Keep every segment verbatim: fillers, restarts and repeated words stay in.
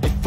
If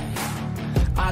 I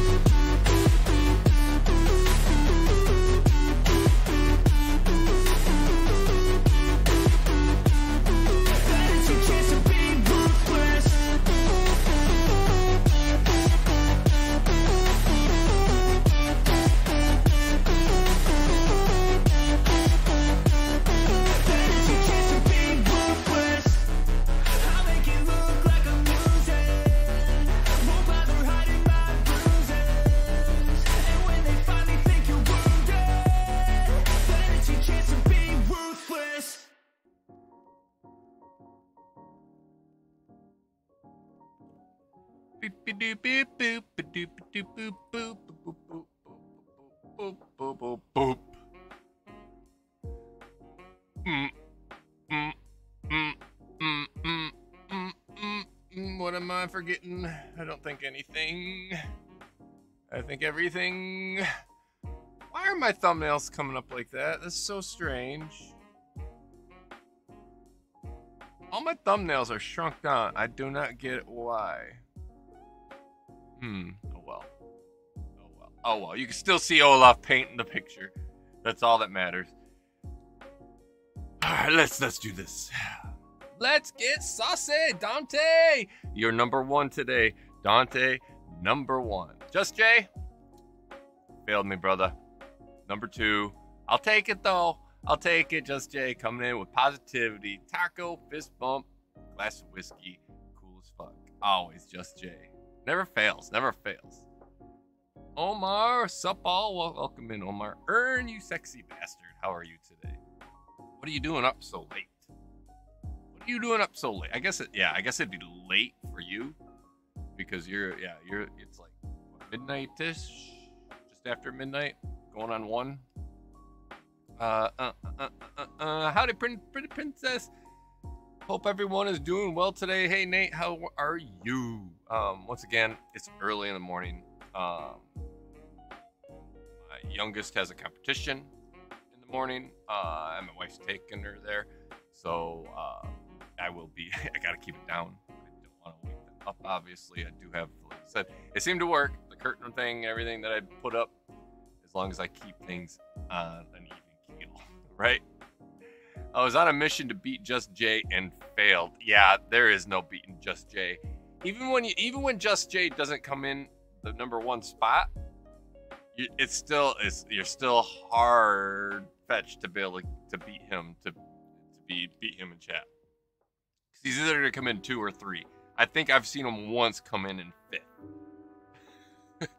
What am I forgetting? I don't think anything. I think everything. Why are my thumbnails coming up like that? That's so strange. All my thumbnails are shrunk down. I do not get why. Hmm. Oh well. Oh well. Oh well. You can still see Olaf painting the picture. That's all that matters. All right. Let's let's do this. Let's get saucy, Dante. You're number one today, Dante. Number one. Just Jay. Failed me, brother. Number two. I'll take it though. I'll take it. Just Jay coming in with positivity. Taco, fist bump, glass of whiskey. Cool as fuck. Always Just Jay. Never fails, never fails. Omar, sup all? Well, welcome in, Omar. Earn, you sexy bastard. How are you today? What are you doing up so late? What are you doing up so late? I guess it, yeah, I guess it'd be late for you. because you're, yeah, you're, it's like midnight-ish, just after midnight, going on one. Uh, uh, uh, uh, uh, howdy, pretty princess. Hope everyone is doing well today. Hey, Nate, how are you? Um, once again, it's early in the morning. Um, my youngest has a competition in the morning, uh, and my wife's taking her there. So, uh, I will be, I gotta keep it down. I don't want to wake them up, obviously. I do have, like I said, it seemed to work. The curtain thing, everything that I put up, as long as I keep things on an even keel, right? I was on a mission to beat Just Jay and failed. Yeah, there is no beating Just Jay. Even when you, even when Just Jay doesn't come in the number one spot, you, it's still, it's, you're still hard fetched to be able to, to beat him, to, to be, beat him in chat. He's either going to come in two or three. I think I've seen him once come in in fifth.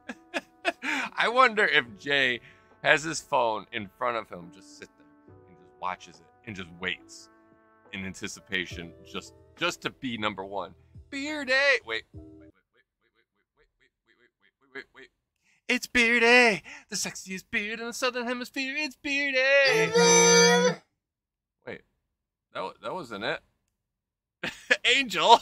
I wonder if Jay has his phone in front of him, just sit there and just watches it and just waits in anticipation just just to be number one. Beer day! Wait, wait, wait, wait, wait, wait, wait, wait, wait, wait, wait, wait, wait. It's beer day! The sexiest beard in the Southern Hemisphere. It's beer day! Wait, that, that wasn't it. Angel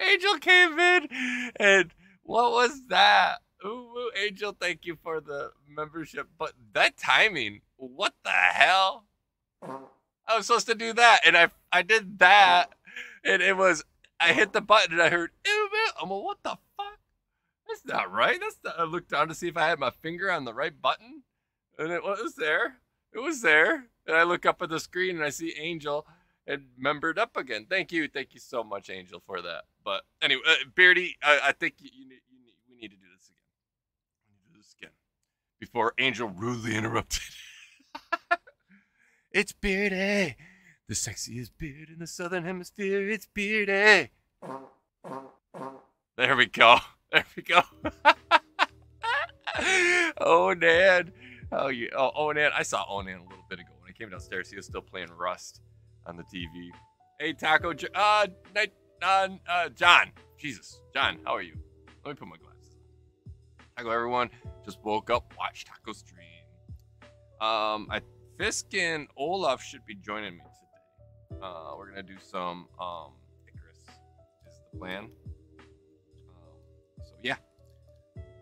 Angel came in and what was that? Ooh, Angel, thank you for the membership, but that timing, what the hell? I was supposed to do that and I I did that and it was, I hit the button and I heard ew, man. I'm like, what the fuck? That's not right. That's not, I looked down to see if I had my finger on the right button and it was there. It was there. And I look up at the screen and I see Angel and membered up again. Thank you. Thank you so much, Angel, for that. But anyway, uh, Beardy, I, I think you, you, need, you need, we need to do this again. We need to do this again. Before Angel rudely interrupted. It's Beardy. The sexiest beard in the Southern Hemisphere. It's Beardy. There we go. There we go. Oh, Dad. Oh, you, oh, Onan. I saw Onan a little bit ago. Came downstairs, he was still playing Rust on the T V. Hey, Taco, uh, night, uh, uh, John, Jesus, John, how are you? Let me put my glasses on. Taco, everyone, just woke up, watched Taco stream. Um, I, Fisk and Olaf should be joining me today. Uh, we're gonna do some, um, Icarus is the plan. Um, so yeah.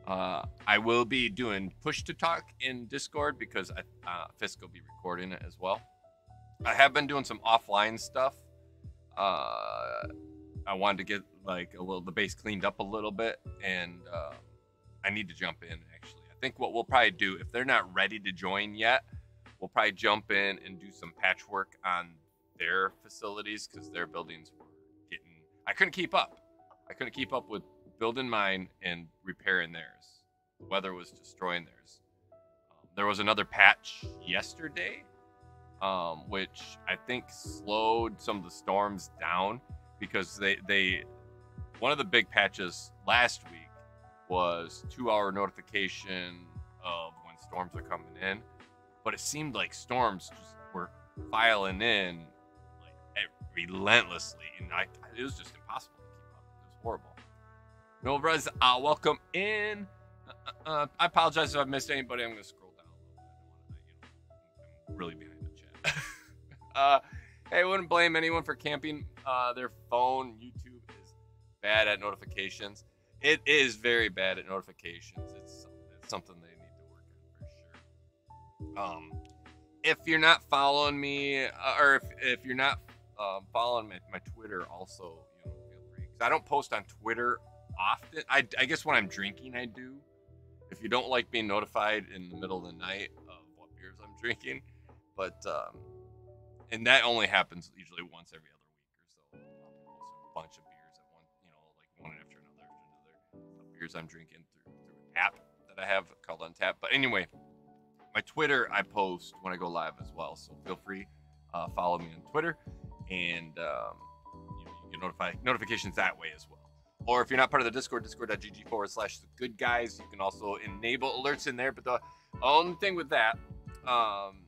Uh, I will be doing push to talk in Discord because I, uh, Fisk will be recording it as well. I have been doing some offline stuff. Uh, I wanted to get like a little, the base cleaned up a little bit and, uh, I need to jump in actually. I think what we'll probably do if they're not ready to join yet, we'll probably jump in and do some patchwork on their facilities because their buildings were getting, I couldn't keep up. I couldn't keep up with building mine and repairing theirs. The weather was destroying theirs. Um, there was another patch yesterday, um, which I think slowed some of the storms down because they, they, one of the big patches last week was two hour notification of when storms are coming in, but it seemed like storms just were filing in like relentlessly. And I, it was just impossible to keep up. It was horrible. Novras, uh, welcome in. Uh, uh, I apologize if I've missed anybody. I'm going to scroll down a little bit. I don't wanna, you know, I'm really behind the chat. uh, hey, I wouldn't blame anyone for camping. Uh, their phone, YouTube is bad at notifications. It is very bad at notifications. It's, it's something they need to work on for sure. Um, if you're not following me, uh, or if, if you're not uh, following my, my Twitter also, you know, feel free. Because I don't post on Twitter often. I, I guess when I'm drinking, I do. If you don't like being notified in the middle of the night of what beers I'm drinking, but um, and that only happens usually once every other week or so. I'll post a bunch of beers at one, you know, like one after another after another beers I'm drinking through, through an app that I have called Untap. But anyway, my Twitter I post when I go live as well, so feel free uh, follow me on Twitter, and um, you know, you get notified notifications that way as well. Or if you're not part of the Discord, discord.gg forward slash the good guys. You can also enable alerts in there. But the only thing with that, um,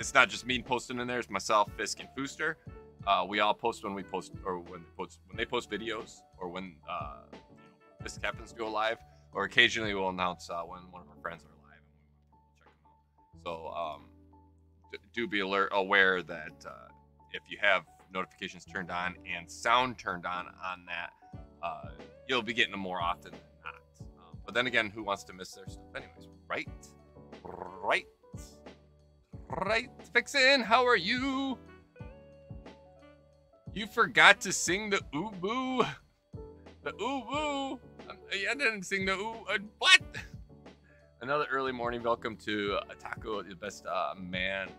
it's not just me posting in there. It's myself, Fisk, and Fooster. Uh, we all post when we post, or when they post, when they post videos, or when uh, you know, this happens to go live, or occasionally we'll announce uh, when one of our friends are live and we will check them out. So um, d do be alert, aware that uh, if you have notifications turned on and sound turned on on that, uh, you'll be getting them more often than not. Um, but then again, who wants to miss their stuff anyways, right? Right, right. Fixin', how are you? You forgot to sing the ubu. The ubu. I didn't sing the ooh. What? Another early morning. Welcome to Atako, the best uh, man.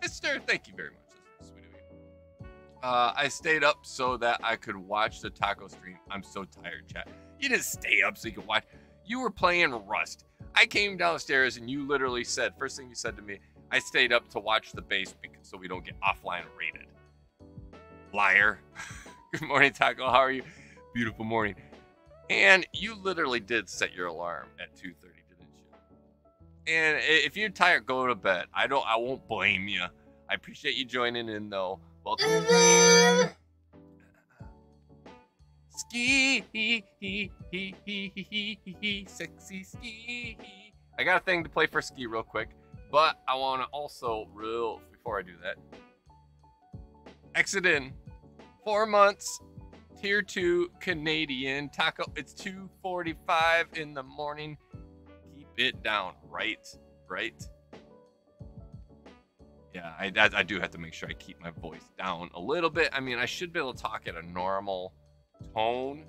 Mister, thank you very much. That's sweet of you. Uh, I stayed up so that I could watch the taco stream. I'm so tired, chat. You didn't stay up so you could watch. You were playing Rust. I came downstairs and you literally said, first thing you said to me, I stayed up to watch the base because, so we don't get offline raided. Liar. Good morning, Taco. How are you? Beautiful morning. And you literally did set your alarm at two thirty, didn't you? And if you're tired, go to bed. I don't. I won't blame you. I appreciate you joining in, though. Welcome. Ski, he, he, he, he, he, he, sexy ski. I got a thing to play for ski real quick, but I want to also real before I do that. Exit in four months, tier two Canadian taco. It's two forty-five in the morning. Keep it down, right? Right? Yeah, I, I, I do have to make sure I keep my voice down a little bit. I mean, I should be able to talk at a normal tone,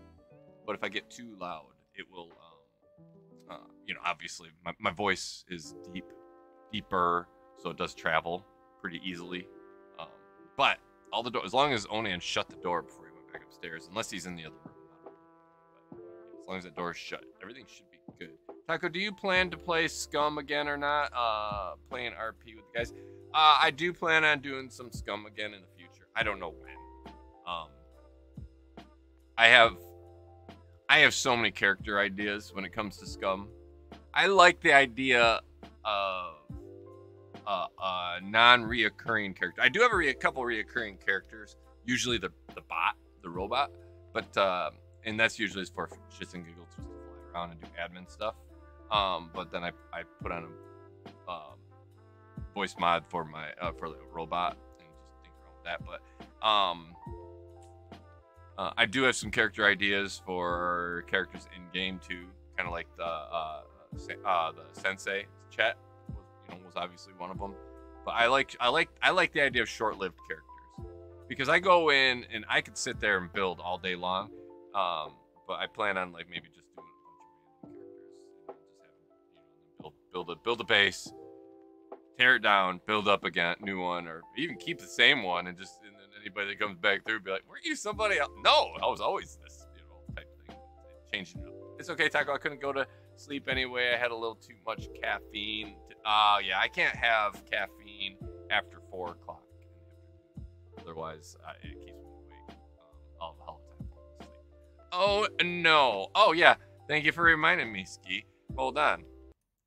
but if I get too loud, it will, um, uh, you know, obviously my, my voice is deep, deeper, so it does travel pretty easily. Um, but all the door, as long as Onan shut the door before he went back upstairs, unless he's in the other room. But as long as that door is shut, everything should be good. Taco, do you plan to play Scum again or not? Uh, playing R P with the guys. Uh, I do plan on doing some Scum again in the future. I don't know when. Um, I have, I have so many character ideas when it comes to Scum. I like the idea of Uh, uh, non-reoccurring character. I do have a, re a couple reoccurring characters, usually the the bot, the robot, but uh, and that's usually for shits and giggles, just to fly around and do admin stuff. Um, but then I, I put on a uh, voice mod for my uh, for the robot and just think around with that. But um, uh, I do have some character ideas for characters in game too, kind of like the uh, uh, the sensei chat was obviously one of them, but I like I like I like the idea of short-lived characters, because I go in and I could sit there and build all day long, um, but I plan on like maybe just doing a bunch of characters, just have, you know, build build a build a base, tear it down, build up again, new one, or even keep the same one, and just and then anybody that comes back through be like, "Were you somebody else?" No, I was always this, you know, type thing, changing it up. It's okay, Taco. I couldn't go to sleep anyway. I had a little too much caffeine. Oh, uh, yeah, I can't have caffeine after four o'clock. Otherwise, uh, it keeps me awake um, all the whole time before sleep. Oh, no. Oh, yeah. Thank you for reminding me, Ski. Hold on.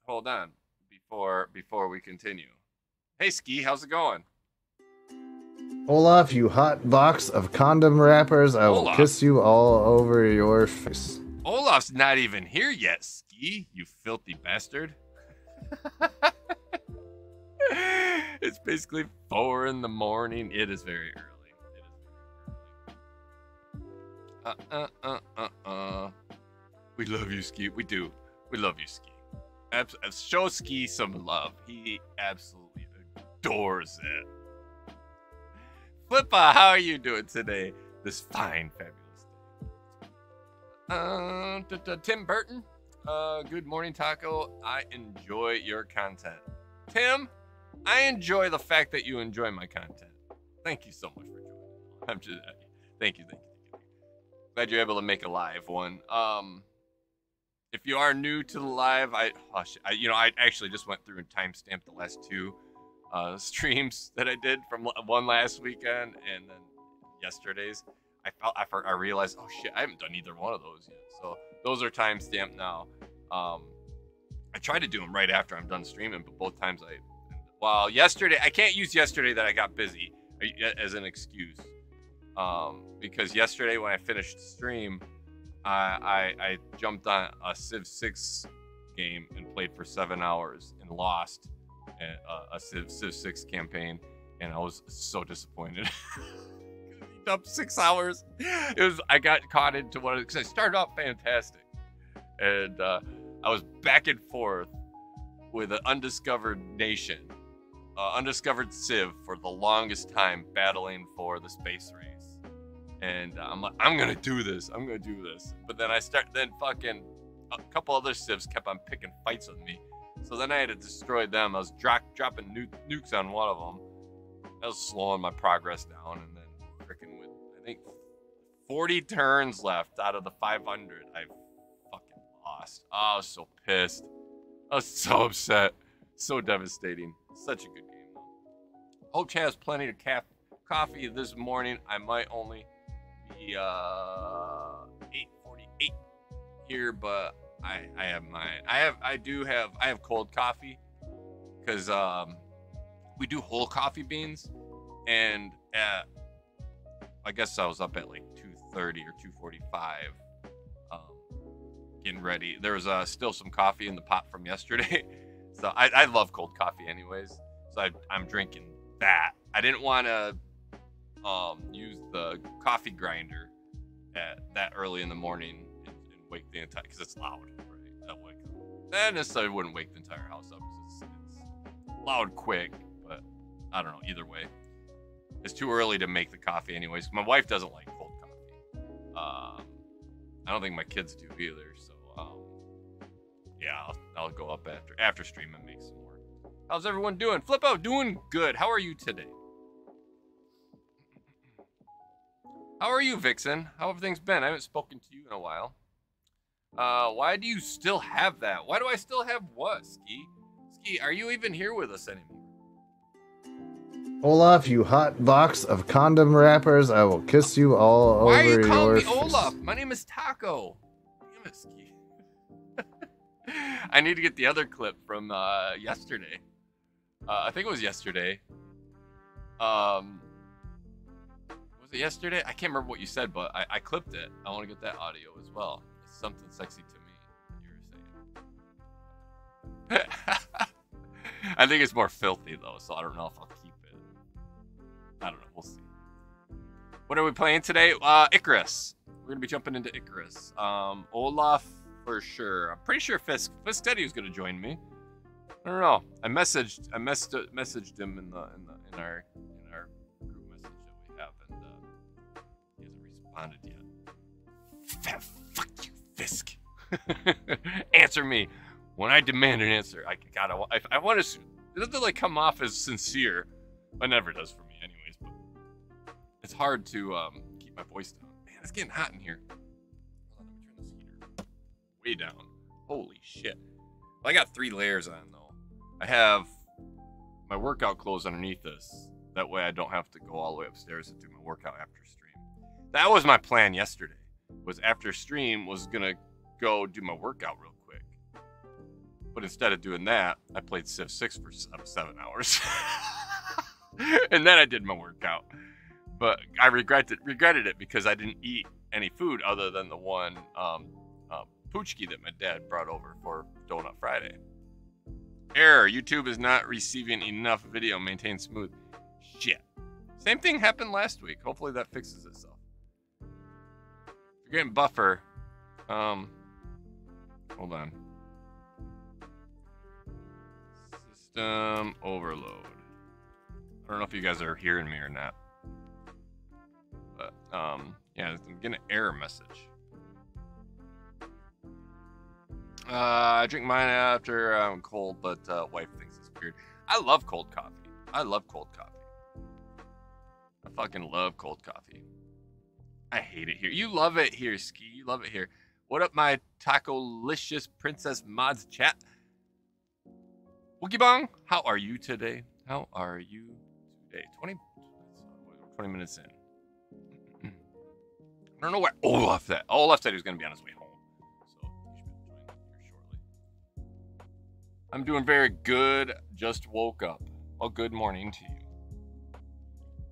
Hold on. Before before we continue. Hey, Ski, how's it going? Olaf, you hot box of condom wrappers. I will Olaf. kiss you all over your face. Olaf's not even here yet, Ski, you filthy bastard. It's basically four in the morning. It is very early. Uh, uh, uh, uh, uh. We love you, Ski. We do. We love you, Ski. Abs show Ski some love. He absolutely adores it. Flippa, how are you doing today? This fine, fabulous day. Uh, t -t Tim Burton. Uh, good morning, Taco. I enjoy your content. Tim, I enjoy the fact that you enjoy my content. Thank you so much for joining. I'm just, uh, thank you, thank you. Glad you're able to make a live one. Um, if you are new to the live, I, oh, I you know, I actually just went through and timestamped the last two uh, streams that I did, from one last weekend and then yesterday's. I felt I, I realized, oh shit, I haven't done either one of those yet. So those are timestamped now. Um, I try to do them right after I'm done streaming, but both times I, well, yesterday, I can't use yesterday that I got busy. as an excuse. Um, because yesterday when I finished the stream, I, I, I jumped on a Civ six game and played for seven hours and lost a, a Civ six campaign, and I was so disappointed. Up six hours. It was. I got caught into one of because I started off fantastic, and uh, I was back and forth with an undiscovered nation, uh, undiscovered Civ for the longest time, battling for the space race. And uh, I'm like, I'm gonna do this. I'm gonna do this. But then I start. Then fucking a couple other Civs kept on picking fights with me. So then I had to destroy them. I was dro dropping nu nukes on one of them. I was slowing my progress down, and then freaking with I think forty turns left out of the five hundred, I fucking lost. Oh, I was so pissed. I was so upset. So devastating. Such a good game though. Hope has plenty of caf coffee this morning. I might only be uh, eight forty-eight here, but I I have my I have I do have I have cold coffee because um we do whole coffee beans, and at, I guess I was up at like two thirty or two forty-five, um, getting ready. There was uh, still some coffee in the pot from yesterday, so I, I love cold coffee anyways. So I, I'm drinking that. I didn't want to um, use the coffee grinder at that early in the morning and, and wake the entire because it's loud, right? That wake up. That necessarily wouldn't wake the entire house up because it's, it's loud quick. I don't know, either way. It's too early to make the coffee anyways. My wife doesn't like cold coffee. Um, I don't think my kids do either, so um, yeah, I'll, I'll go up after after stream and make some more. How's everyone doing? Flippo, doing good. How are you today? How are you, Vixen? How have things been? I haven't spoken to you in a while. Uh, why do you still have that? Why do I still have what, Ski? Ski, are you even here with us anymore? Olaf, you hot box of condom wrappers, I will kiss you all Why over your Why are you calling me face. Olaf? My name is Taco. I need to get the other clip from uh, yesterday. Uh, I think it was yesterday. Um, was it yesterday? I can't remember what you said, but I, I clipped it. I want to get that audio as well. It's something sexy to me, you were saying. I think it's more filthy, though, so I don't know if I'll keep I don't know. We'll see. What are we playing today? Uh, Icarus. We're going to be jumping into Icarus. Um, Olaf for sure. I'm pretty sure Fisk. Fisk said he was going to join me. I don't know. I messaged. I messed, messaged him in the in the in our in our group message that we have, and uh, he hasn't responded yet. Fuck you, Fisk. Answer me when I demand an answer. I gotta. I, I want to. It doesn't like come off as sincere. It never does for me. It's hard to um, keep my voice down. Man, it's getting hot in here. Hold on, let me turn this heater way down. Holy shit. Well, I got three layers on, though. I have my workout clothes underneath this. That way I don't have to go all the way upstairs and do my workout after stream. That was my plan yesterday. Was after stream was going to go do my workout real quick. But instead of doing that, I played Civ six for seven hours. And then I did my workout. But I regretted regretted it because I didn't eat any food other than the one um, uh, poochki that my dad brought over for Donut Friday. Error. YouTube is not receiving enough video. Maintain smooth. Shit. Same thing happened last week. Hopefully that fixes itself. If you're getting buffer. Um, hold on. System overload. I don't know if you guys are hearing me or not. Um, yeah, I'm getting an error message. Uh, I drink mine after I'm cold, but uh, wife thinks it's weird. I love cold coffee. I love cold coffee. I fucking love cold coffee. I hate it here. You love it here, Ski. You love it here. What up, my taco-licious princess mods chat? Wookibong, how are you today? How are you today? twenty, twenty minutes in. I don't know where Olaf said. Olaf said he was going to be on his way home. So you should be joining here shortly. I'm doing very good. Just woke up. Well, good morning to you.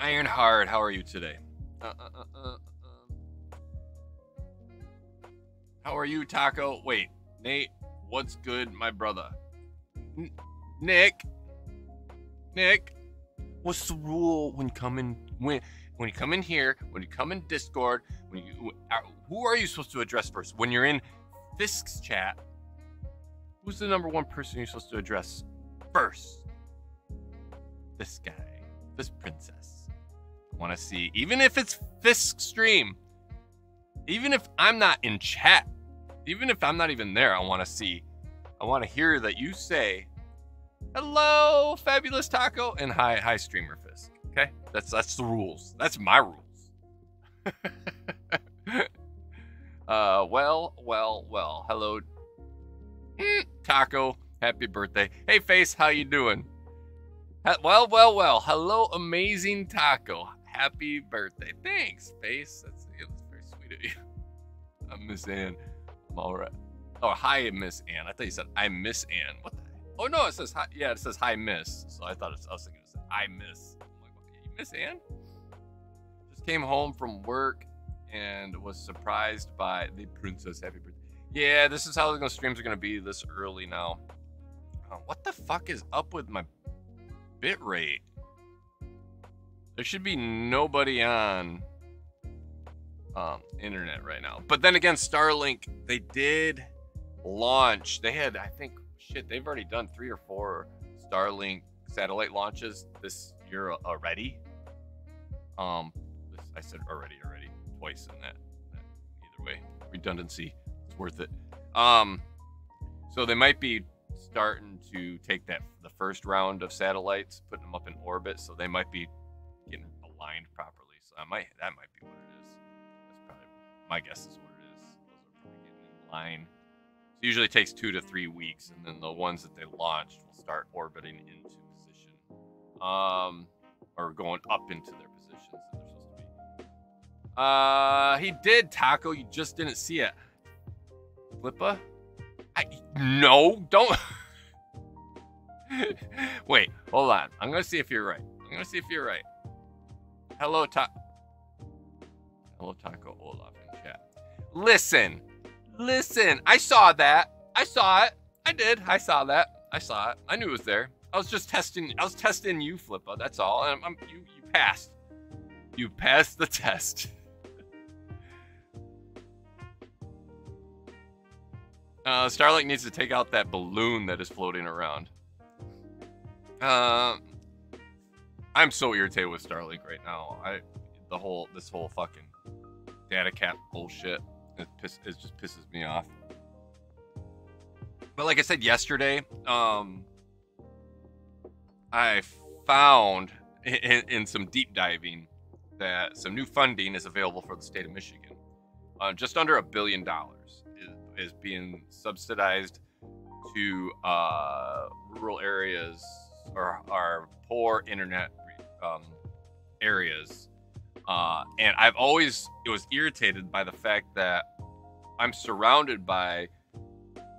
Iron Hard, how are you today? Uh, uh, uh, uh, uh. How are you, Taco? Wait, Nate, what's good, my brother? N Nick, Nick, what's the rule when coming when when you come in here? When you come in Discord? When you who are you supposed to address first? When you're in Fisk's chat, who's the number one person you're supposed to address first? This guy, this princess. I want to see, even if it's Fisk's stream, even if I'm not in chat, even if I'm not even there, I want to see, I want to hear that you say, hello, fabulous Taco, and hi, hi, streamer Fisk. Okay, that's that's the rules. That's my rules. uh, well, well, well. Hello, mm, Taco. Happy birthday. Hey, Face, how you doing? Well, well, well. Hello, amazing Taco. Happy birthday. Thanks, Face. That's, that's very sweet of you. I'm Miss Anne. I'm all right. Oh, hi, Miss Anne. I thought you said I Miss Anne. What the? Oh, no, it says hi. Yeah, it says hi, Miss. So I thought it was, I was thinking it said I Miss. I'm like, okay, you Miss Anne? Just came home from work and was surprised by the princess. Happy birthday. Yeah, this is how the streams are going to be this early now. Oh, what the fuck is up with my bit rate? There should be nobody on um internet right now. But then again, Starlink, they did launch. They had, I think, shit, they've already done three or four Starlink satellite launches this year already. Um I said already already twice in that, that either way. Redundancy. It's worth it. Um so they might be starting to take that the first round of satellites, putting them up in orbit, so they might be getting aligned properly. So I might that might be what it is. That's probably my guess is what it is. Those are probably getting in line. So it usually takes two to three weeks, and then the ones that they launched will start orbiting into position, um, or going up into their positions that they're supposed to be. Uh, he did, Taco. You just didn't see it, Flippa. I, no, don't. Wait, hold on. I'm gonna see if you're right. I'm gonna see if you're right. Hello, Ta. Hello, Taco Olaf in chat. Listen, listen. I saw that. I saw it. I did. I saw that. I saw it. I knew it was there. I was just testing. I was testing you, Flippa. That's all. And I'm, I'm, you, you passed. You passed the test. Uh, Starlink needs to take out that balloon that is floating around. Uh, I'm so irritated with Starlink right now. I, the whole, this whole fucking data cap bullshit, it, piss, it just pisses me off. But like I said yesterday, um, I found in, in some deep diving that some new funding is available for the state of Michigan. Uh, just under a billion dollars. Is being subsidized to uh, rural areas or our poor internet um, areas, uh, and I've always it was irritated by the fact that I'm surrounded by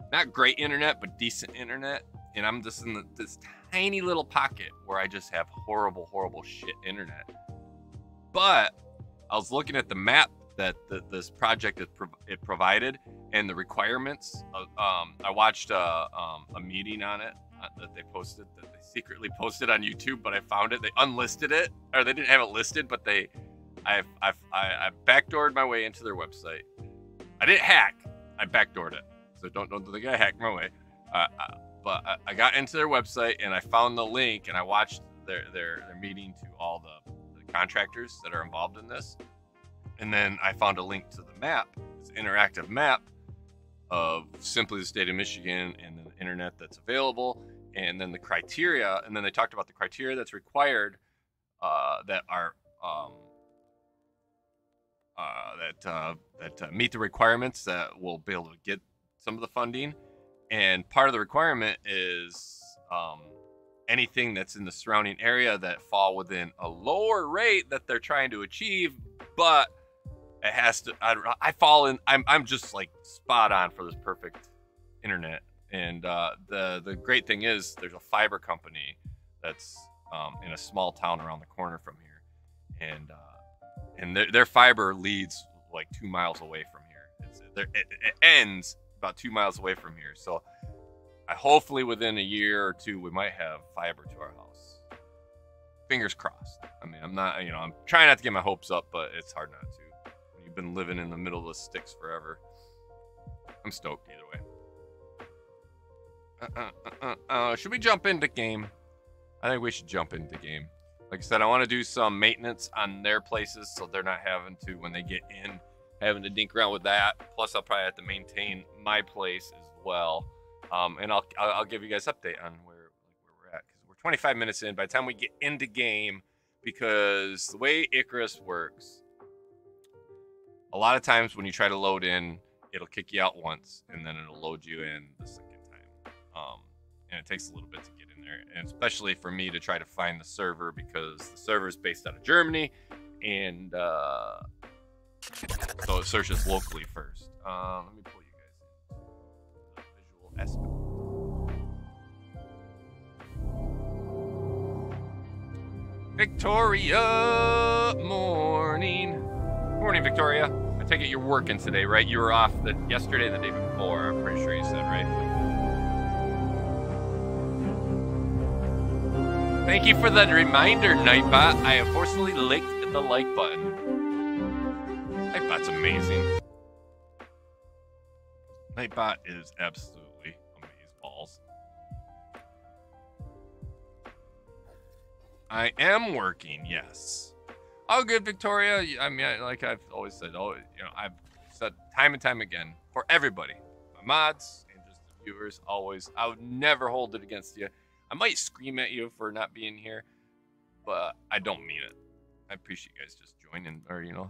not great internet but decent internet, and I'm just in the, this tiny little pocket where I just have horrible, horrible shit internet. But I was looking at the map that the, this project it, prov it provided and the requirements. Uh, um, I watched uh, um, a meeting on it uh, that they posted, that they secretly posted on YouTube, but I found it. They unlisted it, or they didn't have it listed, but they, I, I, I backdoored my way into their website. I didn't hack. I backdoored it. So don't don't think I hacked my way. Uh, I, but I, I got into their website and I found the link and I watched their their, their meeting to all the, the contractors that are involved in this. And then I found a link to the map, this interactive map of simply the state of Michigan and the internet that's available. And then the criteria, and then they talked about the criteria that's required uh, that are, um, uh, that, uh, that uh, meet the requirements that will be able to get some of the funding. And part of the requirement is um, anything that's in the surrounding area that fall within a lower rate that they're trying to achieve, but it has to, I, I fall in, I'm, I'm just like spot on for this perfect internet. And uh, the, the great thing is there's a fiber company that's um, in a small town around the corner from here. and uh, and their, their fiber leads like two miles away from here. It's, it, it ends about two miles away from here. So I hopefully within a year or two we might have fiber to our house. Fingers crossed. I mean, I'm not, you know, I'm trying not to get my hopes up, but it's hard not to. You've been living in the middle of the sticks forever. I'm stoked either way. Uh, uh, uh, uh, should we jump into game? I think we should jump into game. Like I said, I want to do some maintenance on their places so they're not having to, when they get in, having to dink around with that. Plus, I'll probably have to maintain my place as well. Um, and I'll, I'll I'll give you guys an update on where, where we're at, because we're twenty-five minutes in. By the time we get into game, because the way Icarus works, a lot of times when you try to load in, it'll kick you out once, and then it'll load you in the second time. Um, and it takes a little bit to get in there, and especially for me to try to find the server, because the server is based out of Germany, and uh, so it searches locally first. Uh, let me pull you guys in. Visual aspect. Victoria, morning. Morning, Victoria. I take it you're working today, right? You were off the yesterday, the day before. I'm pretty sure you said, right? Thank you for that reminder, Nightbot. I unfortunately licked the like button. Nightbot's amazing. Nightbot is absolutely amazeballs. I am working, yes. All good, Victoria. I mean, like I've always said, always, you know, I've said time and time again, for everybody, my mods and just the viewers, always, I would never hold it against you. I might scream at you for not being here, but I don't mean it. I appreciate you guys just joining, or, you know,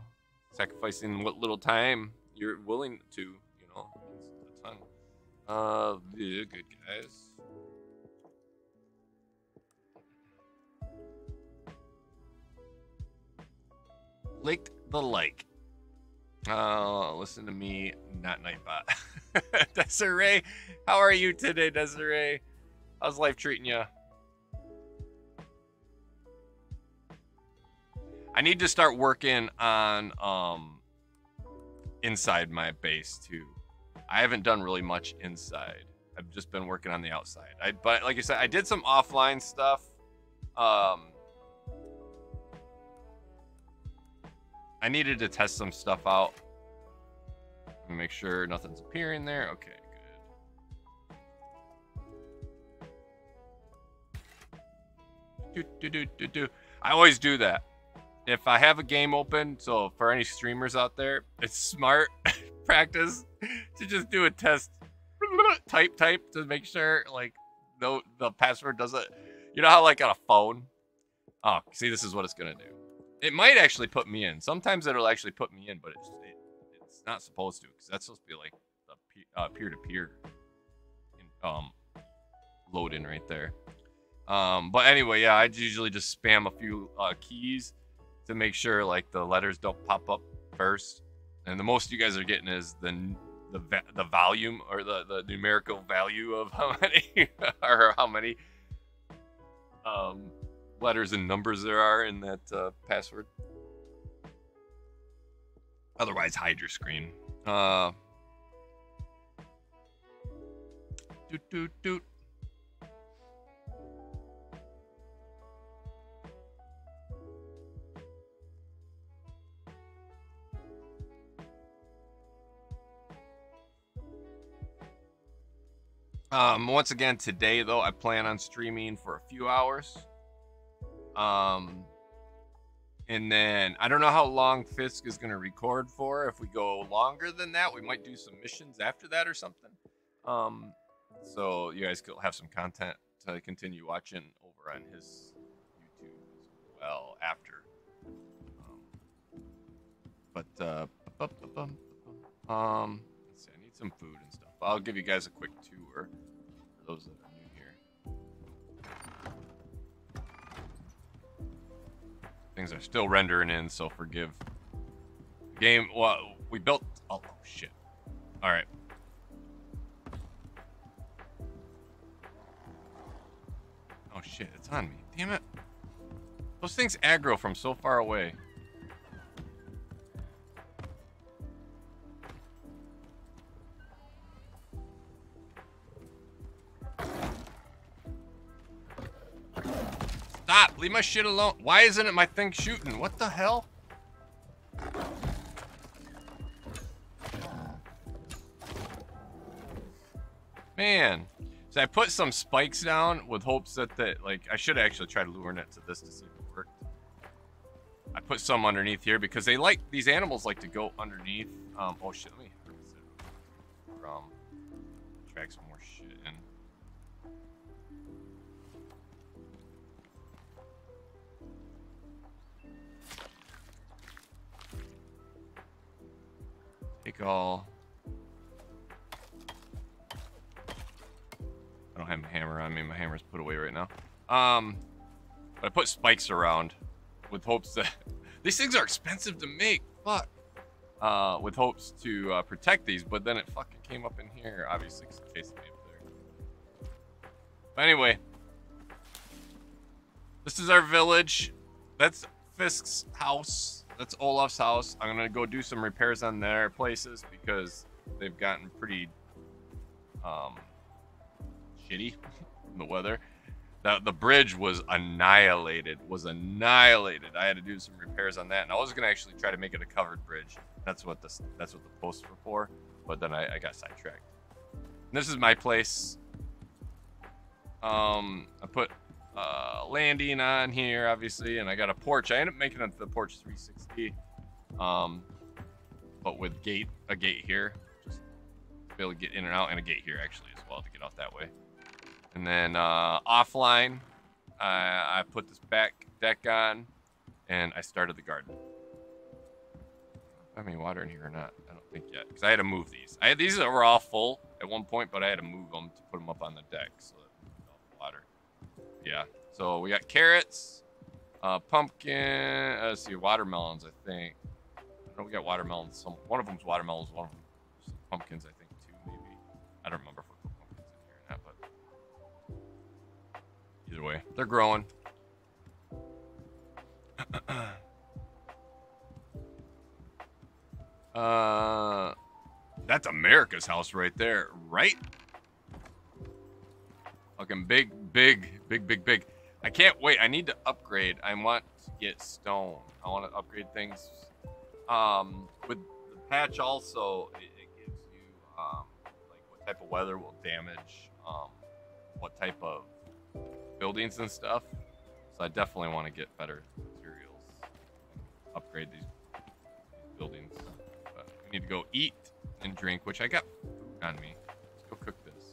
sacrificing what little time you're willing to, you know, it's a ton. Uh, yeah, good guys. Licked the like. Oh, listen to me, not Nightbot. Desiree, how are you today, Desiree? How's life treating you? I need to start working on um, inside my base too. I haven't done really much inside. I've just been working on the outside. I, but like I said, I did some offline stuff. Um, I needed to test some stuff out. Make sure nothing's appearing there. Okay, good. Do, do, do, do, do. I always do that. If I have a game open, so for any streamers out there, it's smart practice to just do a test. Type, type to make sure, like, no, the password doesn't. You know how, like, on a phone? Oh, see, this is what it's going to do. It might actually put me in. Sometimes it'll actually put me in, but it's, it, it's not supposed to, because that's supposed to be like a peer-to-peer uh, -peer um, load-in right there. Um, but anyway, yeah, I usually just spam a few uh, keys to make sure like the letters don't pop up first. And the most you guys are getting is the the the volume, or the the numerical value of how many or how many. Um, letters and numbers there are in that uh, password. Otherwise, hide your screen. Uh, doot, doot, doot. Um, once again, today, though, I plan on streaming for a few hours. Um, and then I don't know how long Fisk is going to record for. If we go longer than that, we might do some missions after that or something. Um, so you guys could have some content to continue watching over on his YouTube as well after. Um, but, uh, um, let's see, I need some food and stuff. I'll give you guys a quick tour for those that are new here. Things are still rendering in, so forgive. Game, well, we built, oh, shit. All right. Oh, shit, it's on me. Damn it. Those things aggro from so far away. Stop! Leave my shit alone. Why isn't it my thing shooting? What the hell? Man. So I put some spikes down with hopes that the, like, I should actually try to lure net to this to see if it worked. I put some underneath here because they like, these animals like to go underneath. Um, oh shit, let me harvest it from, drag some more shit in. Take all. I don't have my hammer on me. My hammer's put away right now. Um, but I put spikes around with hopes that... These things are expensive to make. Fuck. Uh, with hopes to uh, protect these, but then it fucking came up in here, obviously, because the case came up there. But anyway. This is our village. That's Fisk's house. That's Olaf's house. I'm going to go do some repairs on their places because they've gotten pretty... Um... shitty in the weather. Now, the bridge was annihilated, was annihilated. I had to do some repairs on that, and I was gonna actually try to make it a covered bridge. That's what this, that's what the posts were for, but then I, I got sidetracked. And this is my place. Um, I put uh, landing on here, obviously, and I got a porch. I ended up making it the porch three sixty, um, but with gate, a gate here, just to be able to get in and out, and a gate here actually as well to get out that way. And then uh, offline, uh, I put this back deck on, and I started the garden. I have any water in here or not? I don't think yet, because I had to move these. I had these that were all full at one point, but I had to move them to put them up on the deck so that we could have water. Yeah. So we got carrots, uh, pumpkin. Uh, let's see, watermelons. I think. I know we got watermelons. Some one of them's watermelons. One of them's pumpkins. I think two maybe. I don't remember. Either way, they're growing. uh, that's America's house right there, right? Fucking big, big, big, big, big. I can't wait. I need to upgrade. I want to get stone. I want to upgrade things. Um, with the patch also, it, it gives you um, like what type of weather will damage um, what type of buildings and stuff, so I definitely want to get better materials and upgrade these, these buildings. But we need to go eat and drink, which I got food on me. Let's go cook this,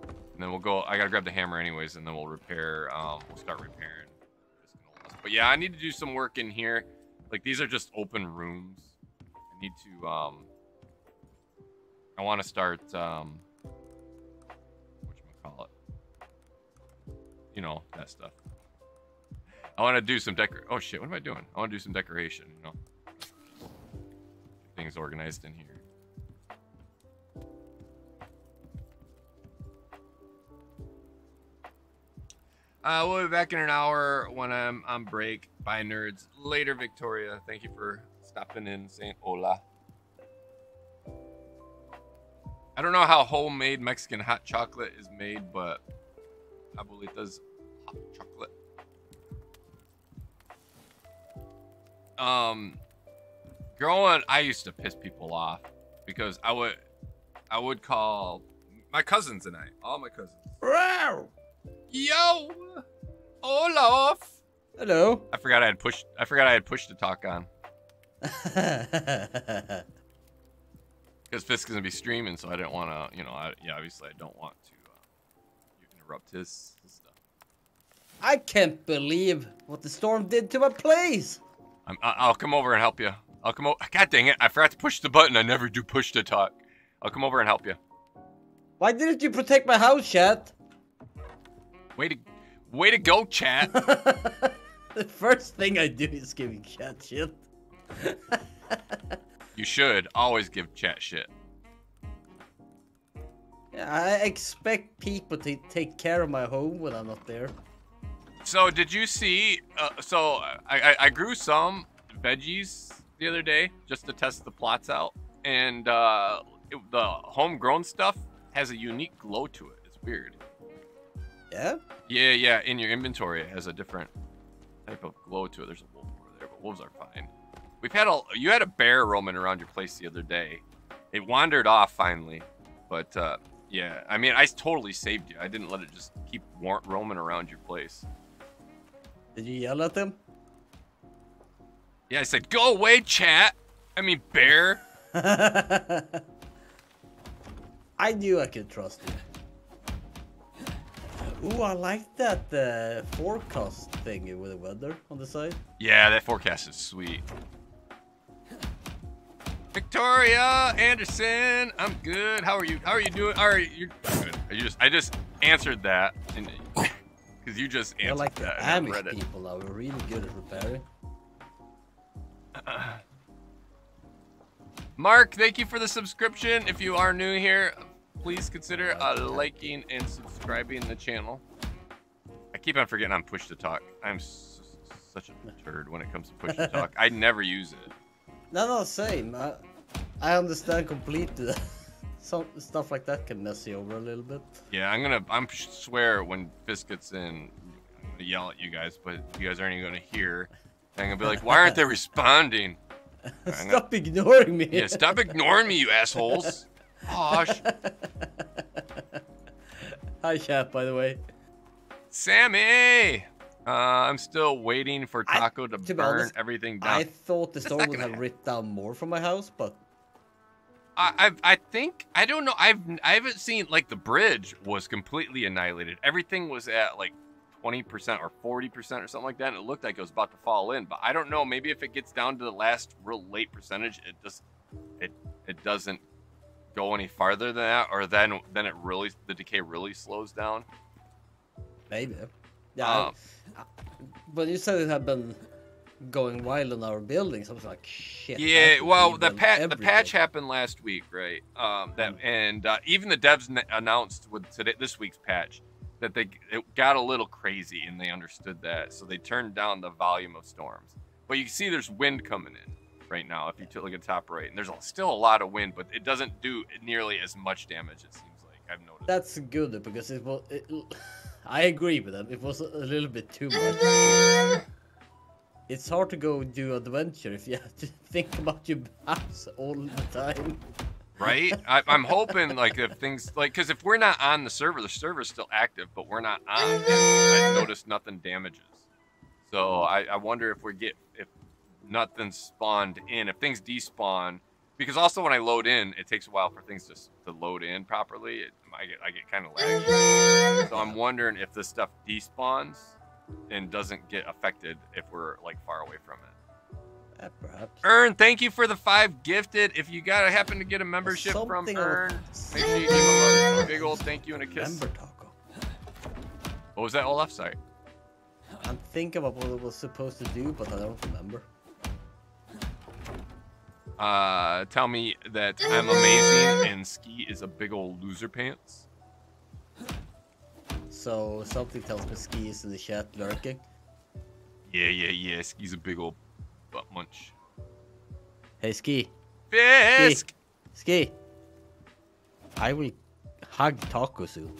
and then we'll go. I gotta grab the hammer anyways, and then we'll repair. Um, we'll start repairing. But yeah, I need to do some work in here. Like these are just open rooms. I need to. Um, I want to start. Um, whatchamacallit. You know, that stuff. I want to do some decor. Oh shit, what am I doing? I want to do some decoration, you know. Things organized in here. Uh, we'll be back in an hour when I'm on break. Bye, nerds. Later, Victoria. Thank you for stopping in, saying hola. I don't know how homemade Mexican hot chocolate is made, but... Abuelita's hot chocolate. Um, growing, I used to piss people off because I would, I would call my cousins and I, all my cousins. Wow. Yo, Olaf. Hello. I forgot I had pushed. I forgot I had pushed to talk on. Because Fisk is gonna be streaming, so I didn't want to. You know, I, yeah, obviously I don't want to. His, his stuff. I can't believe what the storm did to my place. I'm, I'll come over and help you. I'll come over. God dang it. I forgot to push the button. I never do push to talk. I'll come over and help you. Why didn't you protect my house, chat? Way to, way to go, chat. The first thing I do is giving chat shit. You should always give chat shit. Yeah, I expect people to take care of my home when I'm not there. So did you see, uh, so I, I, I grew some veggies the other day just to test the plots out, and uh, it, the homegrown stuff has a unique glow to it. It's weird. Yeah? Yeah, yeah. In your inventory, it has a different type of glow to it. There's a wolf over there, but wolves are fine. We've had a, you had a bear roaming around your place the other day. It wandered off finally, but uh, yeah. I mean, I totally saved you. I didn't let it just keep roaming around your place. Did you yell at them? Yeah, I said, go away, chat. I mean, bear. I knew I could trust you. Ooh, I like that uh, forecast thing with the weather on the side. Yeah, that forecast is sweet. Victoria Anderson, I'm good. How are you? How are you doing? All right, you're good. I just, I just answered that, and because you just answered like that. I like the Amish people are really good at repairing. Uh, Mark, thank you for the subscription. If you are new here, please consider uh, liking and subscribing the channel. I keep on forgetting I'm push to talk. I'm s such a turd when it comes to push to talk. I never use it. No, no, same. I, I understand completely. Some stuff like that can mess you over a little bit. Yeah, I'm gonna. I'm swear when Fisk gets in, I'm gonna yell at you guys, but you guys aren't even gonna hear. And I'm gonna be like, why aren't they responding? Stop gonna, ignoring me. Yeah, stop ignoring me, you assholes. Gosh. Hi, chat. By the way, Sammy. Uh, I'm still waiting for Taco I, to, to burn honest, everything down. I thought the storm would have ripped down more from my house, but I, I, I think I don't know. I've, I haven't seen like the bridge was completely annihilated. Everything was at like twenty percent or forty percent or something like that. And it looked like it was about to fall in, but I don't know. Maybe if it gets down to the last real late percentage, it just it it doesn't go any farther than that, or then then it really the decay really slows down. Maybe. Yeah, um, I, but you said it had been going wild in our building. So I was like, shit. Yeah, well, the, pat the patch happened last week, right? Um, that mm. and uh, even the devs announced with today this week's patch that they it got a little crazy and they understood that, so they turned down the volume of storms. But you can see there's wind coming in right now. If you yeah. look at top right, and there's still a lot of wind, but it doesn't do nearly as much damage. It seems like I've noticed. That's good because it was. It... I agree with them. It was a little bit too much. It's hard to go do adventure if you have to think about your house all the time. Right? I, I'm hoping like if things like because if we're not on the server, the server's still active, but we're not on. And I noticed nothing damages. So I, I wonder if we get if nothing spawned in, if things despawn, because also when I load in, it takes a while for things just to load in properly. It, I get I get kind of laggy. So I'm wondering if this stuff despawns and doesn't get affected if we're like far away from it. Uh, perhaps. Earn, thank you for the five gifted. If you gotta happen to get a membership from Earn, make sure you give him a big old thank you and a kiss. Remember, Taco. What was that, Olaf? Sorry. I'm thinking about what it was supposed to do, but I don't remember. Uh, tell me that I'm amazing and Ski is a big old loser pants. So something tells me Ski is in the chat lurking. Yeah, yeah, yeah. Ski's a big old butt munch. Hey, Ski. Fisk. Ski. Ski. I will hug Taco soon.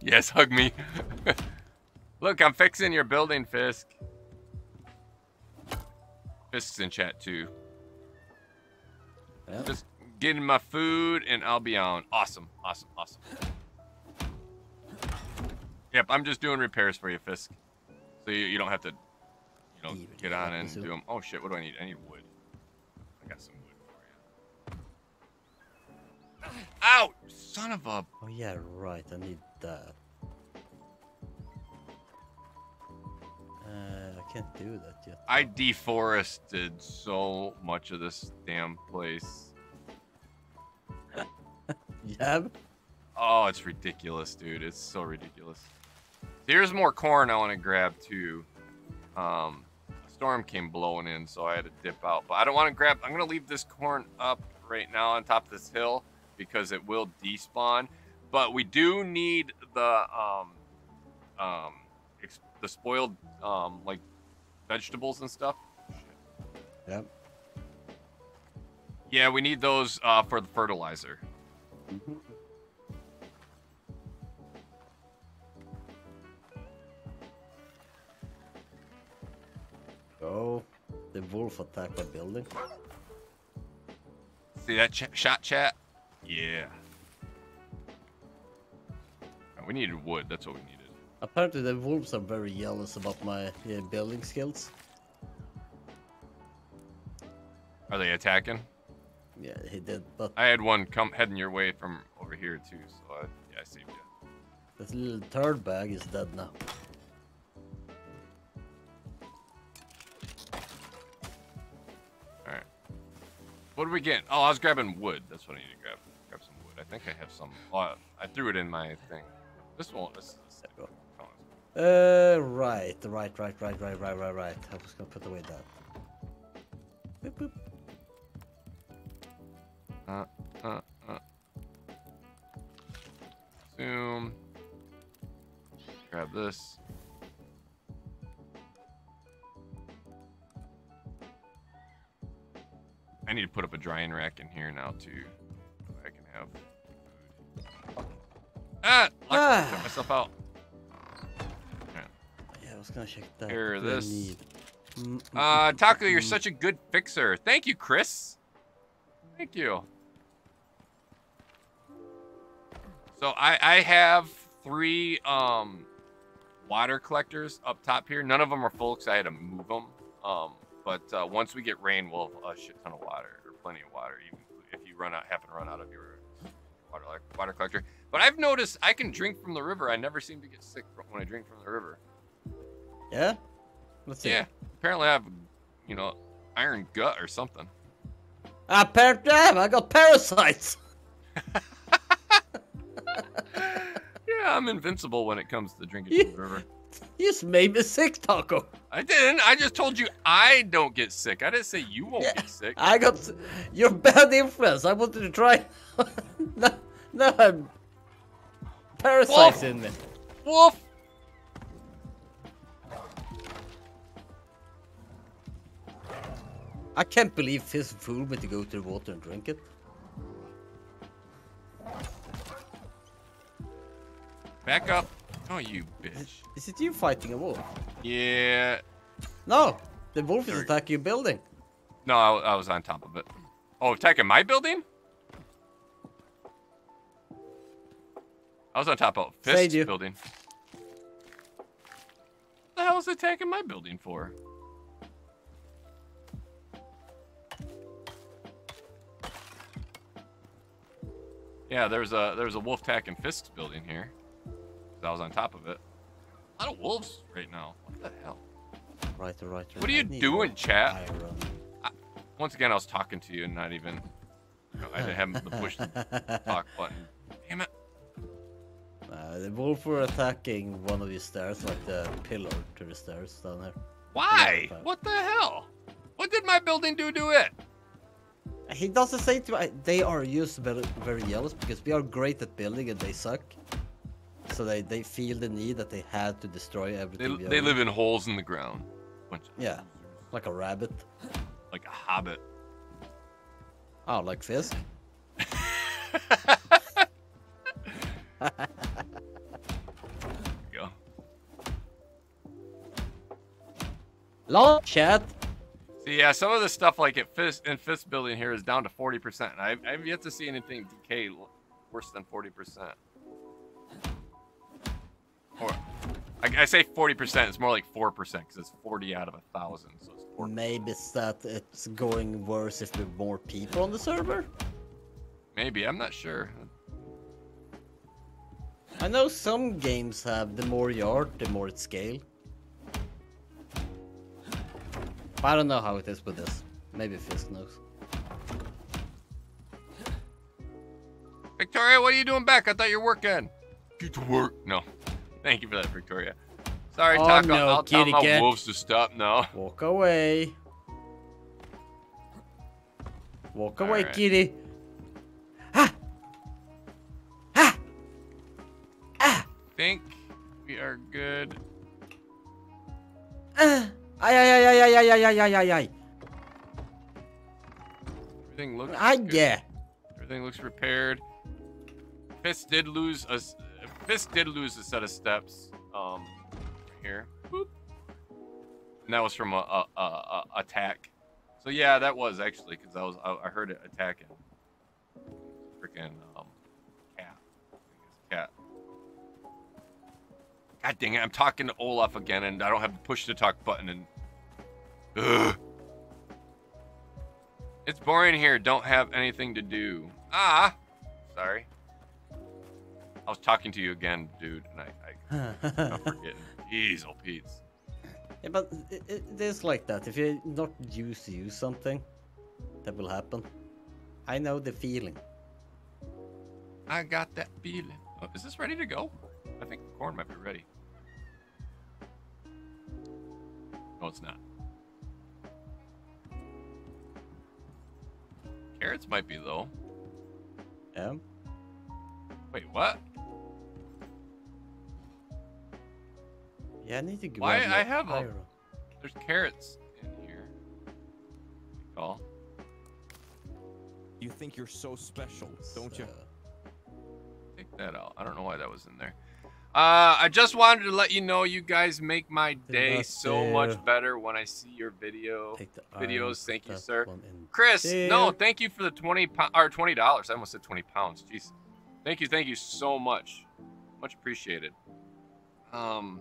Yes, hug me. Look, I'm fixing your building, Fisk. Fisk's in chat too. Yeah. Just getting my food and I'll be on. Awesome, awesome, awesome. Yep, I'm just doing repairs for you, Fisk. So you, you don't have to, you know, Even get on and do them. Oh shit, what do I need? I need wood. I got some wood for you. Ow! Son of a. Oh yeah, right. I need that. Uh, I can't do that yet. I deforested so much of this damn place. Yeah. Oh, it's ridiculous, dude. It's so ridiculous. Here's more corn I want to grab too. Um, a storm came blowing in, so I had to dip out. But I don't want to grab. I'm gonna leave this corn up right now on top of this hill because it will despawn. But we do need the um, um, ex the spoiled um, like vegetables and stuff. Shit. Yep. Yeah, we need those uh, for the fertilizer. Mm-hmm. Oh, the wolf attacked my building. See that ch shot chat? Yeah. We needed wood, that's what we needed. Apparently the wolves are very jealous about my yeah, building skills. Are they attacking? Yeah, he did, but... I had one come heading your way from over here, too, so I, yeah, I saved you. This little turd bag is dead now. Alright. What did we get? Oh, I was grabbing wood. That's what I need to grab. Grab some wood. I think I have some. Oh, I threw it in my thing. This one, this, this go. Uh, right, right, right, right, right, right, right, right. I was gonna put away that. Boop, boop. Uh, uh, uh. Zoom. Grab this. I need to put up a drying rack in here now too, so I can have. Ah! I got myself out. Yeah. yeah, I was gonna check that. Here, this. Mm -mm. Uh, Taco, you're such a good fixer. Thank you, Chris. Thank you. So I I have three um water collectors up top here. None of them are full because I had to move them. Um, but uh, once we get rain, we'll have a shit ton of water or plenty of water, even if you run out, happen to run out of your water water collector. But I've noticed I can drink from the river. I never seem to get sick when I drink from the river. Yeah? Let's see. Yeah. Apparently I have, you know, iron gut or something. Ah, par damn, I got parasites. Yeah, I'm invincible when it comes to drinking you, from the river. You just made me sick, Taco. I didn't. I just told you I don't get sick. I didn't say you won't yeah, get sick. I got... You're bad influence. I wanted to try... no, no, I'm... Parasites Wolf. in me. Wolf! I can't believe Fisk fooled me to go to the water and drink it. Back up. Oh, you bitch. Is, is it you fighting a wolf? Yeah. No, the wolf is attacking your building. No, I, I was on top of it. Oh, attacking my building? I was on top of Fisk's building. What the hell is attacking my building for? Yeah, there's a there's a wolf attacking Fisk's building here. I was on top of it. A lot of wolves right now. What the hell? Right, right, right. What are you doing, chat? I, once again, I was talking to you and not even. You know, I didn't have to push the talk button. Damn it. Uh, the wolf were attacking one of your stairs, like the pillar to the stairs down there. Why? What the hell? What did my building do to it? He doesn't say to me. They are used very, very jealous because we are great at building and they suck. So they, they feel the need that they had to destroy everything. They, they live in holes in the ground. Yeah, like a rabbit. Like a hobbit. Oh, like Fisk? There you go. Long chat. See, yeah, some of the stuff like at Fisk in Fisk building here is down to forty percent. I've I've yet to see anything decay worse than forty percent. Or I, I say forty percent. It's more like four percent because it's forty out of a thousand. So it's four. Maybe it's that it's going worse if there's more people on the server. Maybe, I'm not sure. I know some games have the more yard, the more it scale. But I don't know how it is with this. Maybe Fisk knows. Victoria, what are you doing back? I thought you were working. Get to work. No. Thank you for that, Victoria. Sorry, oh, Taco. No, I'll tell my get. wolves to stop now. Walk away. Walk All away, right. kitty. I think we are are good. Uh, ay, ay, ay, ay, ay, ay, ay, ay, ay. Everything looks I, good. Yeah. Everything looks repaired. Fist did lose a Fist did lose a set of steps. Um, here. Boop. And that was from a, a, a, a attack. So yeah, that was actually because I was I, I heard it attacking. Freaking um, cat. I guess cat. God dang it! I'm talking to Olaf again, and I don't have the push to talk button. And ugh. It's boring here. Don't have anything to do. Ah, sorry. I was talking to you again, dude, and I, I I'm forgetting. Jeez, old Pete's. Yeah, but it, it, it is like that. If you're not used to use something, that will happen. I know the feeling. I got that feeling. Oh, is this ready to go? I think the corn might be ready. No, it's not. Carrots might be though. Yeah. Wait, what? Yeah, I need to go. Why I have a, there's carrots in here. Call. You think you're so special, don't you? Take that out. I don't know why that was in there. Uh, I just wanted to let you know you guys make my day so much better when I see your video videos. Thank you, sir. Chris, no, thank you for the twenty or twenty dollars. I almost said twenty pounds. Jeez. Thank you, thank you so much. Much appreciated. Um.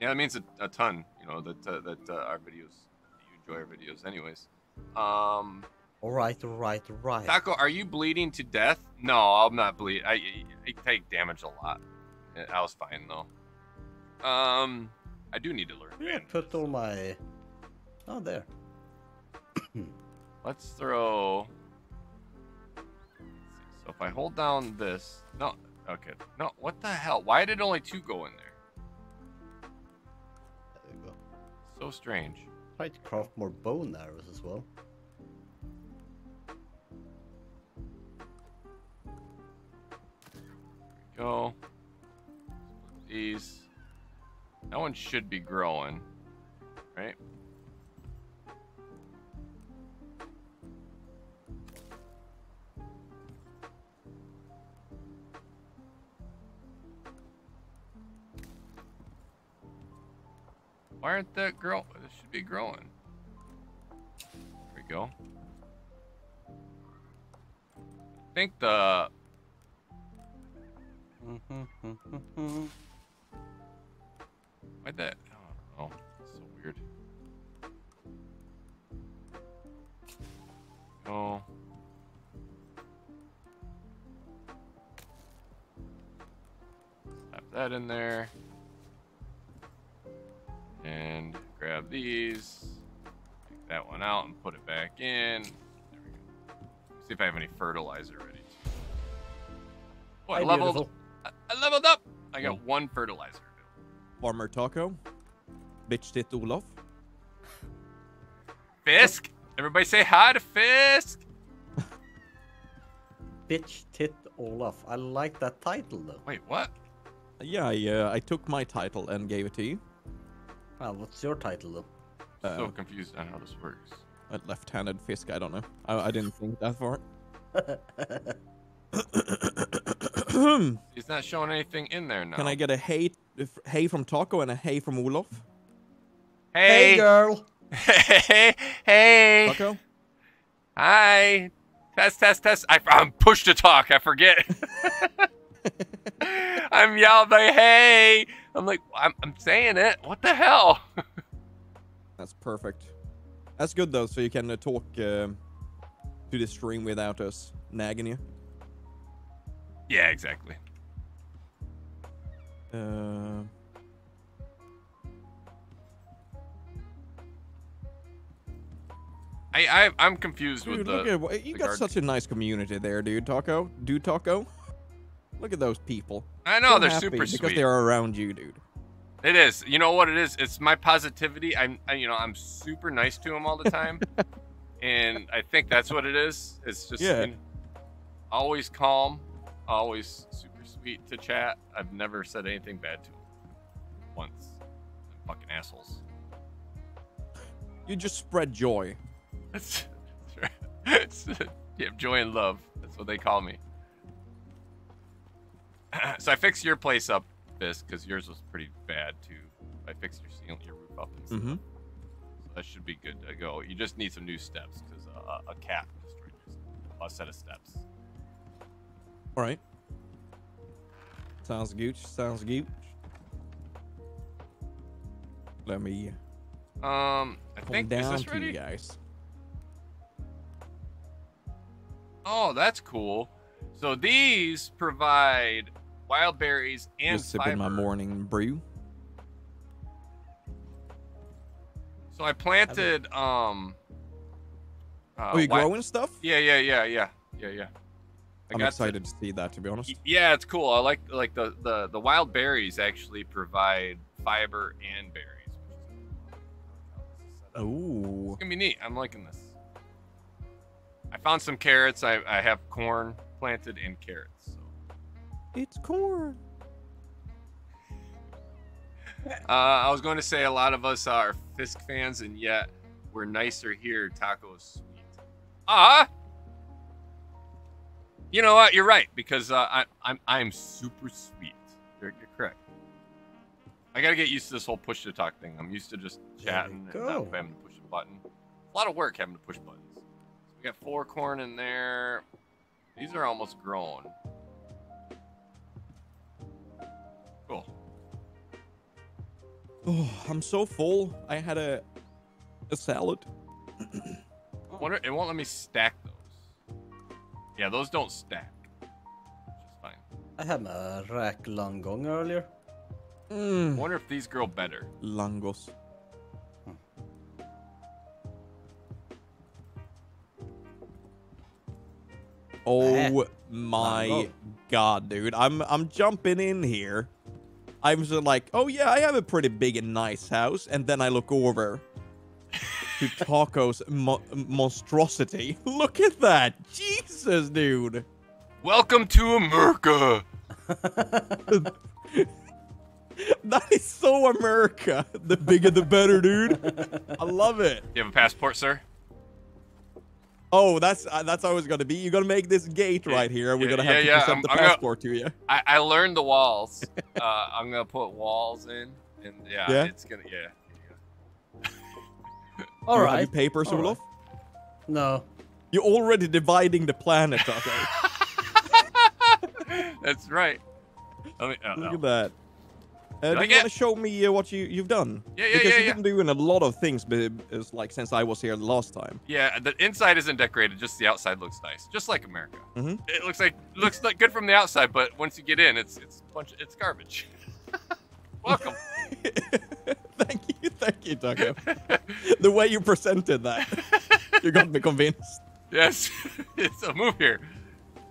Yeah, that means a, a ton, you know, that uh, that uh, our videos, you enjoy our videos anyways. Um, all right, all right, all right. Taco, are you bleeding to death? No, I'm not bleeding. I, I take damage a lot. I was fine, though. Um, I do need to learn. Yeah, put all my... Oh, there. Let's throw... Let's see. So if I hold down this... No, okay. No, what the hell? Why did only two go in there? So strange. Try to craft more bone arrows as well. There we go. These. That one should be growing, right? Why aren't that grow? This should be growing. There we go. I think the. Why'd that? Oh, oh, that's so weird. Oh. Slap that in there. And grab these, take that one out and put it back in. There we go. See if I have any fertilizer ready. Oh, I Hi, leveled. Beautiful. I leveled up. I got one fertilizer. Farmer Taco, bitch tit Olaf. Fisk. Everybody say hi to Fisk. Bitch tit Olaf. I like that title though. Wait, what? Yeah, yeah. I took my title and gave it to you. Well, what's your title, though? I'm so uh, confused on how this works. A left-handed Fisk, I don't know. I, I didn't think that far. He's not showing anything in there now. Can I get a hey, hey from Taco and a hey from Olaf? Hey! Hey, girl! Hey! Hey! Taco? Hi! Test, test, test. I, I'm pushed to talk, I forget. I'm yelled by hey! I'm like, I'm, I'm saying it. What the hell? That's perfect. That's good, though, so you can uh, talk uh, to the stream without us nagging you. Yeah, exactly. Uh... I, I, I'm confused dude, with look the... At, you the got guard. Such a nice community there, dude, Taco. Do Taco? Look at those people. I know, so they're super sweet. Because they're around you, dude. It is. You know what it is? It's my positivity. I'm, I, you know, I'm super nice to them all the time. And I think that's what it is. It's just yeah. you know, always calm, always super sweet to chat. I've never said anything bad to them. once. Them fucking assholes. You just spread joy. That's, that's, that's yeah, joy and love. That's what they call me. So I fixed your place up, Fisk, because yours was pretty bad too. I fixed your ceiling, your roof up, and stuff. Mm-hmm. So that should be good to go. You just need some new steps because a, a cat destroyed a set of steps. All right. Sounds gooch. Sounds gooch. Let me. Um, I think down is this ready, guys? Oh, that's cool. So these provide wild berries and just sipping my morning brew. So I planted. Um, uh, oh, you growing stuff? Yeah, yeah, yeah, yeah, yeah, yeah. I I'm got excited to, to see that, to be honest. Yeah, it's cool. I like like the the the wild berries actually provide fiber and berries. Oh, it's gonna be neat. I'm liking this. I found some carrots. I I have corn planted in carrots. So. It's corn. Uh, I was going to say a lot of us are Fisk fans, and yet we're nicer here. Tacos, sweet. Ah, you know what? You're right because uh, I, I'm I'm super sweet. You're, you're correct. I gotta get used to this whole push to talk thing. I'm used to just chatting and not having to push a button. A lot of work having to push buttons. So we got four corn in there. These are almost grown. Cool. Oh, I'm so full. I had a a salad. I wonder, it won't let me stack those. Yeah, those don't stack. Which is fine. I had a rack langong earlier. Mm. I wonder if these grow better. Langos. Hmm. Oh my Langos. God, dude! I'm I'm jumping in here. I'm just like, oh yeah, I have a pretty big and nice house, and then I look over to Taco's mo monstrosity. Look at that, Jesus, dude! Welcome to America. That is so America. The bigger the better, dude. I love it. You have a passport, sir? Oh, that's uh, that's how it's gonna be. You're gonna make this gate right here. We're yeah, gonna have yeah, to yeah. present I'm, the I'm passport gonna, to you. I, I learned the walls. uh, I'm gonna put walls in, and yeah, yeah. it's gonna yeah. yeah. All right. Have you papers, All Olaf? Right. No. You're already dividing the planet. Okay. That's right. Let me, oh, Look no. at that. Uh, do you want to show me uh, what you you've done? Yeah, yeah, because yeah. Because you've yeah. been doing a lot of things, but it's like since I was here the last time. Yeah, the inside isn't decorated; just the outside looks nice, just like America. Mm-hmm. It looks like looks like good from the outside, but once you get in, it's it's bunch of, it's garbage. Welcome. Thank you, thank you, Taco. The way you presented that, you got me convinced. Yes, it's a move here.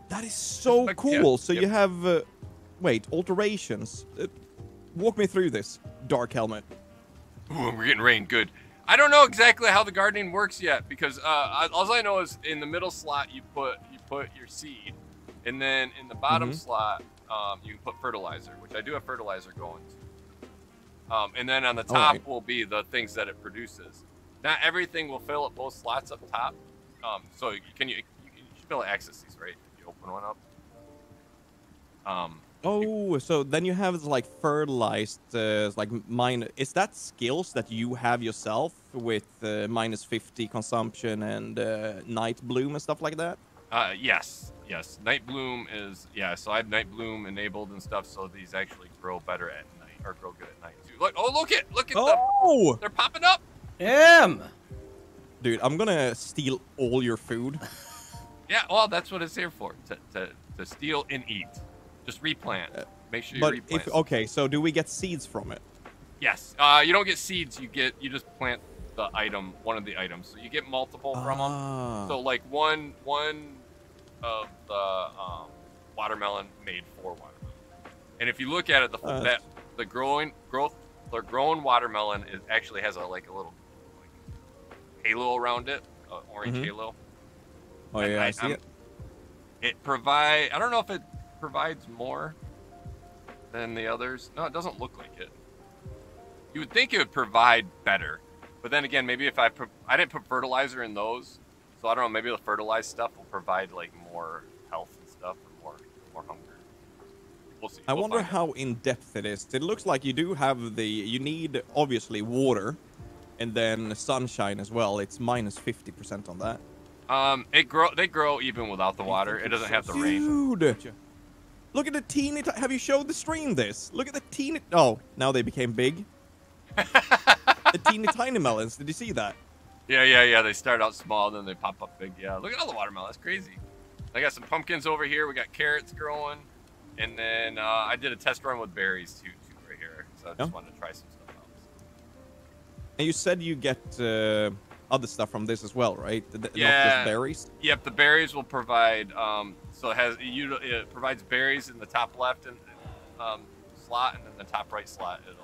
That is so like, cool. Yeah, so yeah. you have uh, wait alterations. It, Walk me through this, Dark Helmet. Ooh, we're getting rain. Good. I don't know exactly how the gardening works yet because uh, all I know is in the middle slot you put you put your seed, and then in the bottom mm-hmm. slot um, you can put fertilizer, which I do have fertilizer going to. Um, and then on the top right. will be the things that it produces. Not everything will fill at both slots up top. Um, so you can you, you should be able to access these, right? If you open one up. Um. Oh, so then you have like fertilized, uh, like mine. Is that skills that you have yourself with uh, minus fifty consumption and uh, night bloom and stuff like that? Uh, yes, yes. Night bloom is yeah. So I have night bloom enabled and stuff. So these actually grow better at night or grow good at night. Dude, look! Oh, look at look at oh! them! They're popping up. Damn! Dude, I'm gonna steal all your food. Yeah, well, that's what it's here for. To to to steal and eat. Just replant. Make sure you but replant. If, okay, so do we get seeds from it? Yes. Uh, you don't get seeds. You get you just plant the item, one of the items. So you get multiple ah. from them. So like one one of the um, watermelon made four watermelon. And if you look at it, the uh, that the growing growth, the grown watermelon is actually has a like a little like, halo around it, uh, orange mm-hmm. halo. Oh and yeah, I, I see I'm, it. It provide. I don't know if it. provides more than the others. No, it doesn't look like it. You would think it would provide better. But then again, maybe if I put, I didn't put fertilizer in those. So I don't know, maybe the fertilized stuff will provide like more health and stuff, or more, more hunger. We'll see. I we'll wonder how out. in depth it is. It looks like you do have the, you need obviously water and then sunshine as well. It's minus fifty percent on that. Um, it grow. They grow even without the water. It doesn't have to rain. Dude, look at the teeny. T have you showed the stream this? Look at the teeny. Oh, now they became big. The teeny tiny melons. Did you see that? Yeah, yeah, yeah. They start out small, then they pop up big. Yeah. Look at all the watermelon. That's crazy. I got some pumpkins over here. We got carrots growing, and then uh, I did a test run with berries too, too right here. So I just yeah. wanted to try some stuff out. And you said you get. Uh... other stuff from this as well, right? The, yeah. Not just berries? Yep, the berries will provide, um, so it, has, it provides berries in the top left and, um, slot, and then the top right slot, it'll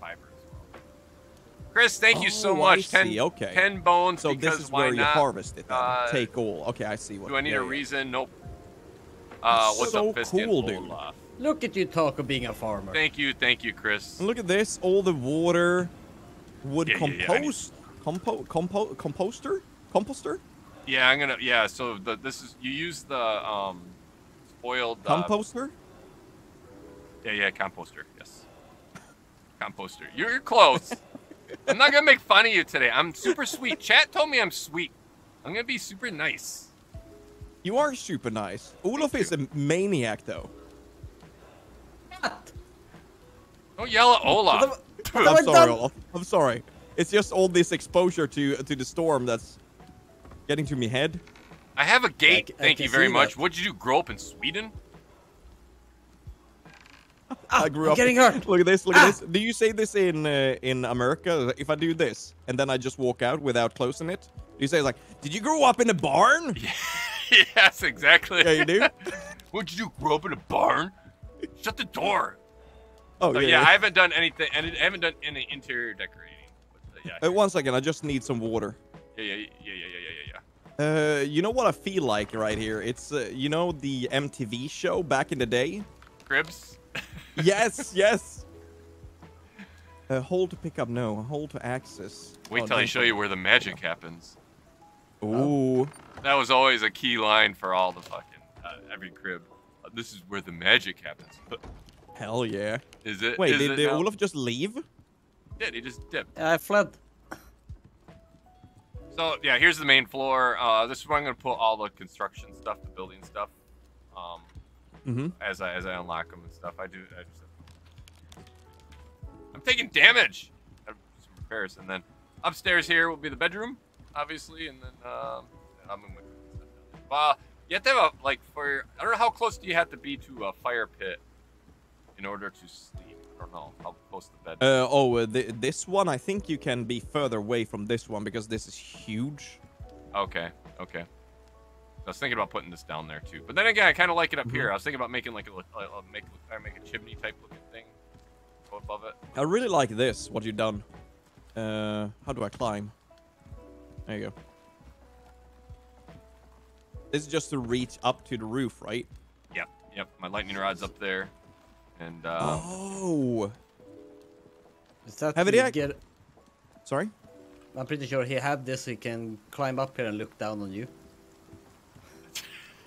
fiber as well. Chris, thank oh, you so much. Ten, okay. ten bones, so because this is why where not? You harvest it, uh, take all. Okay, I see what Do I need a reason? Is. Nope. Uh, what's so up, Fisk cool, dude. Olaf? Look at you talk of being a farmer. Thank you, thank you, Chris. And look at this, all the water would yeah, compost. Yeah, yeah, Compo, compo, composter, composter. Yeah, I'm gonna. Yeah, so the, this is you use the um, spoiled uh, composter. Yeah, yeah, composter. Yes, composter. You're, you're close. I'm not gonna make fun of you today. I'm super sweet. Chat told me I'm sweet. I'm gonna be super nice. You are super nice. Olaf is a maniac, though. Not. Don't yell at Olaf. I'm sorry, Olaf. I'm sorry. It's just all this exposure to to the storm that's getting to me head. I have a gate. I, I Thank you very much. That. What did you do? Grow up in Sweden? Ah, I grew I'm up. Getting hurt. Look at this. Look ah. at this. Do you say this in uh, in America? If I do this and then I just walk out without closing it, you say like, "Did you grow up in a barn?" Yeah. Yes, exactly. Yeah, you do. What did you do? Grow up in a barn? Shut the door. Oh so, yeah, yeah, yeah. I haven't done anything. I haven't done any interior decorating. Yeah, uh, one second, I just need some water. Yeah, yeah, yeah, yeah, yeah, yeah, yeah. Uh, you know what I feel like right here? It's, uh, you know, the M T V show back in the day? Cribs? Yes, yes. Uh, hold to pick up, no. Hold to access. Wait oh, till I show you where the magic happens. Ooh. Um, that was always a key line for all the fucking, uh, every crib. Uh, this is where the magic happens. Hell yeah. Is it? Wait, is did, it did Olaf just leave? Did. He just dipped. I fled. So yeah, here's the main floor. Uh, this is where I'm gonna put all the construction stuff, the building stuff. Um, mm-hmm. As I as I unlock them and stuff, I do. I just, I'm taking damage. I do some repairs, and then upstairs here will be the bedroom, obviously, and then um, I'm in with. Well, you have to have a like for. I don't know how close do you have to be to a fire pit in order to sleep. Or no, I'll post the bed. Uh, oh, uh, th this one, I think you can be further away from this one because this is huge. Okay, okay. I was thinking about putting this down there too. But then again, I kind of like it up mm-hmm. here. I was thinking about making like a, a, a, make, a, make a chimney type looking thing above it. I really like this, what you've done. Uh, how do I climb? There you go. This is just to reach up to the roof, right? Yep, yep. My lightning rod's up there. And, uh, oh, is that have it get... Sorry, I'm pretty sure he had this. He can climb up here and look down on you.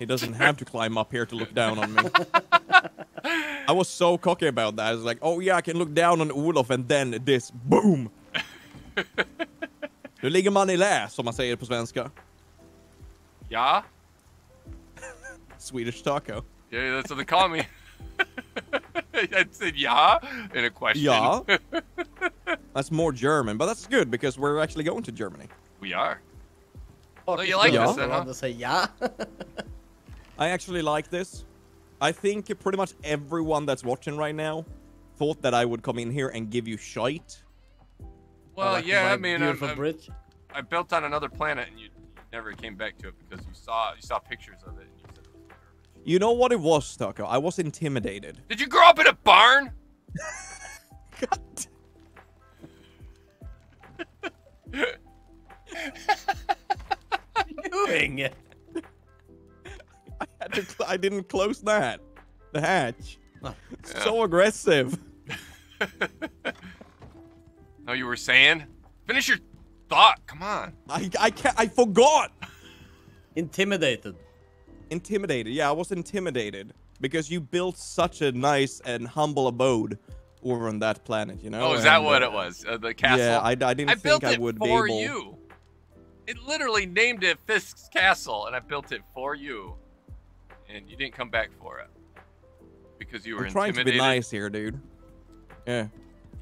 He doesn't have to climb up here to look down on me. I was so cocky about that. I was like, oh yeah, I can look down on Olaf, and then this boom. Nu ligger man I lä, som man säger på svenska. Ja. Swedish taco. Yeah, that's what they call me. I said yeah in a question. Yeah. That's more German, but that's good because we're actually going to Germany. We are. Oh, so you like yeah. this then, huh? To say yeah. I actually like this. I think pretty much everyone that's watching right now thought that I would come in here and give you shite. Well, like yeah, I mean, I'm, I'm, I built on another planet and you, you never came back to it because you saw you saw pictures of it. And you said, you know what it was, Tucker? I was intimidated. Did you grow up in a barn? God. What are you doing? I, had to cl I didn't close that. The hatch. Yeah. So aggressive. No, you were saying? Finish your thought. Come on. I I can't. I forgot. Intimidated. Intimidated. Yeah, I was intimidated because you built such a nice and humble abode over on that planet. You know. Oh, is and, that what uh, it was? Uh, the castle. Yeah, I, I didn't I think I would be able. I built it for you. It literally named it Fisk's Castle, and I built it for you, and you didn't come back for it because you were I'm trying intimidated. To be nice here, dude. Yeah.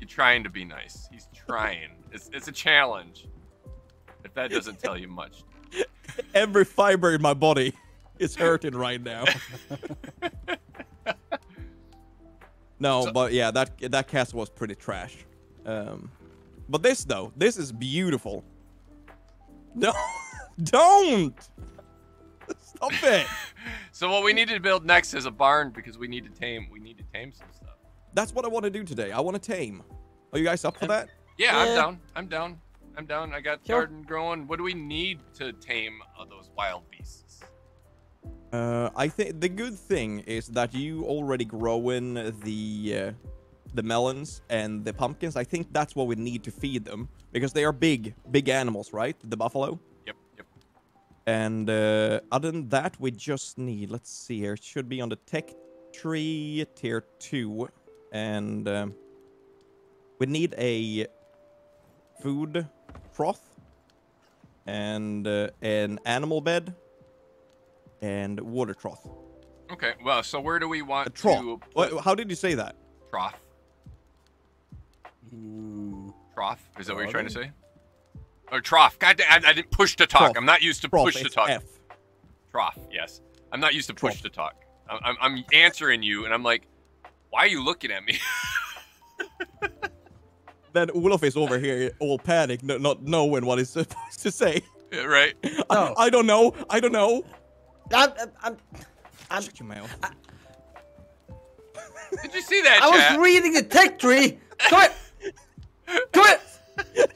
You're trying to be nice. He's trying. It's, it's a challenge. If that doesn't tell you much. Every fiber in my body is hurting right now. No, so, but yeah, that that castle was pretty trash. Um, but this though, this is beautiful. No, don't. Stop it. So what we need to build next is a barn because we need to tame. We need to tame some stuff. That's what I want to do today. I want to tame. Are you guys up for that? Yeah, yeah. I'm down. I'm down. I'm down. I got sure. garden growing. What do we need to tame uh, those wild beasts? Uh, I think the good thing is that you already grow in the uh, the melons and the pumpkins. I think that's what we need to feed them because they are big, big animals, right? The buffalo. Yep. Yep. And uh, other than that, we just need. Let's see here. It should be on the tech tree tier two. And um, we need a food trough and uh, an animal bed and water trough. Okay, well, so where do we want a trough. to... Wait, how did you say that? Trough. Ooh. Trough? Is that what you're trying to say? Or trough. God damn, I, I didn't push to talk. Trough. I'm not used to trough, push to talk. F. Trough, yes. I'm not used to trough. push to talk. I'm, I'm answering you, and I'm like, why are you looking at me? Then Olaf is over here, all panicked, no, not knowing what he's supposed to say. Yeah, right? No. I, I don't know. I don't know. I'm. I'm. I'm Shut your mouth. I, Did you see that? I chat? was reading the tech tree. Come here. Come here.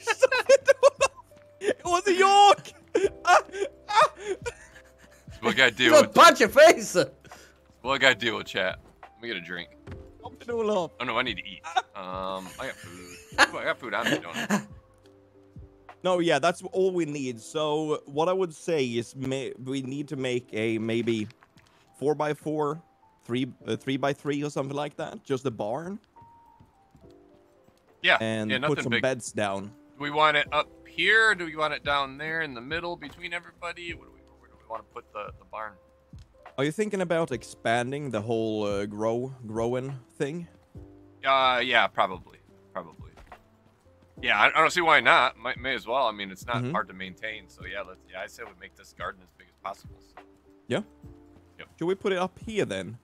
It was a York. Ah, ah. That's what I gotta deal with. Punch your face. That's what I gotta deal with, chat. Let me get a drink. Oh no, I need to eat. Um, I got food. Ooh, I got food. I'm eating. No, yeah, that's all we need. So what I would say is may we need to make a maybe four by four, three uh, three by three or something like that. Just a barn. Yeah, and yeah, put some big. beds down. Do we want it up here? Do we want it down there in the middle between everybody? What do we, where do we want to put the, the barn? Are you thinking about expanding the whole uh, grow growing thing? Uh, yeah, probably, probably. Yeah, I, I don't see why not. Might, may as well. I mean, it's not mm-hmm. hard to maintain. So yeah, let's. Yeah, I say we make this garden as big as possible. So. Yeah. Yep. Should we put it up here then?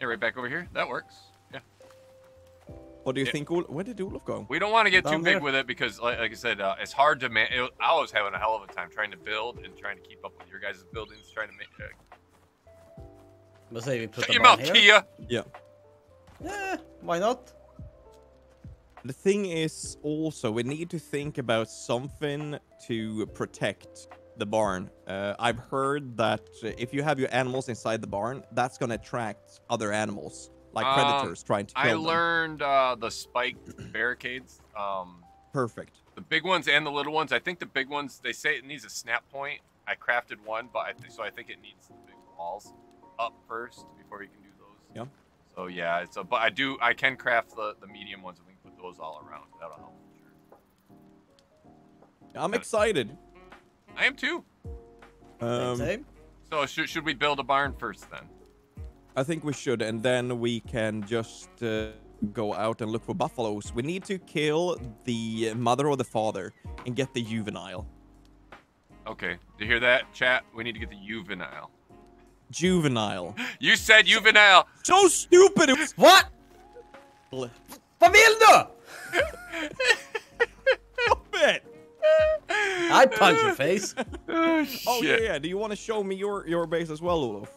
Yeah, right back over here. That works. Yeah. What do you yeah. think? Olaf, where did Olaf go? We don't want to get Down too there. big with it because, like, like I said, uh, it's hard to man. It, I was having a hell of a time trying to build and trying to keep up with your guys' buildings, trying to make. Uh... Let's say we put Shut them your mouth, Kia. Yeah. Yeah. Why not? The thing is also we need to think about something to protect the barn. Uh, I've heard that if you have your animals inside the barn, that's going to attract other animals, like um, predators trying to kill I them. I learned uh, the spiked barricades. Um, Perfect. The big ones and the little ones. I think the big ones, they say it needs a snap point. I crafted one, but I th so I think it needs the big walls up first before you can do those. Yeah. So yeah, it's a, but I do, I can craft the, the medium ones. We Put those all around. That'll help. I'm excited. I am too. Um, Same. So should should we build a barn first then? I think we should, and then we can just uh, go out and look for buffaloes. We need to kill the mother or the father and get the juvenile. Okay. Did you hear that, chat? We need to get the juvenile. Juvenile. You said juvenile. So, so stupid. It was what? Familda! Stop it! I punch your face. Oh, shit. Oh yeah, yeah. Do you want to show me your your base as well, Olaf?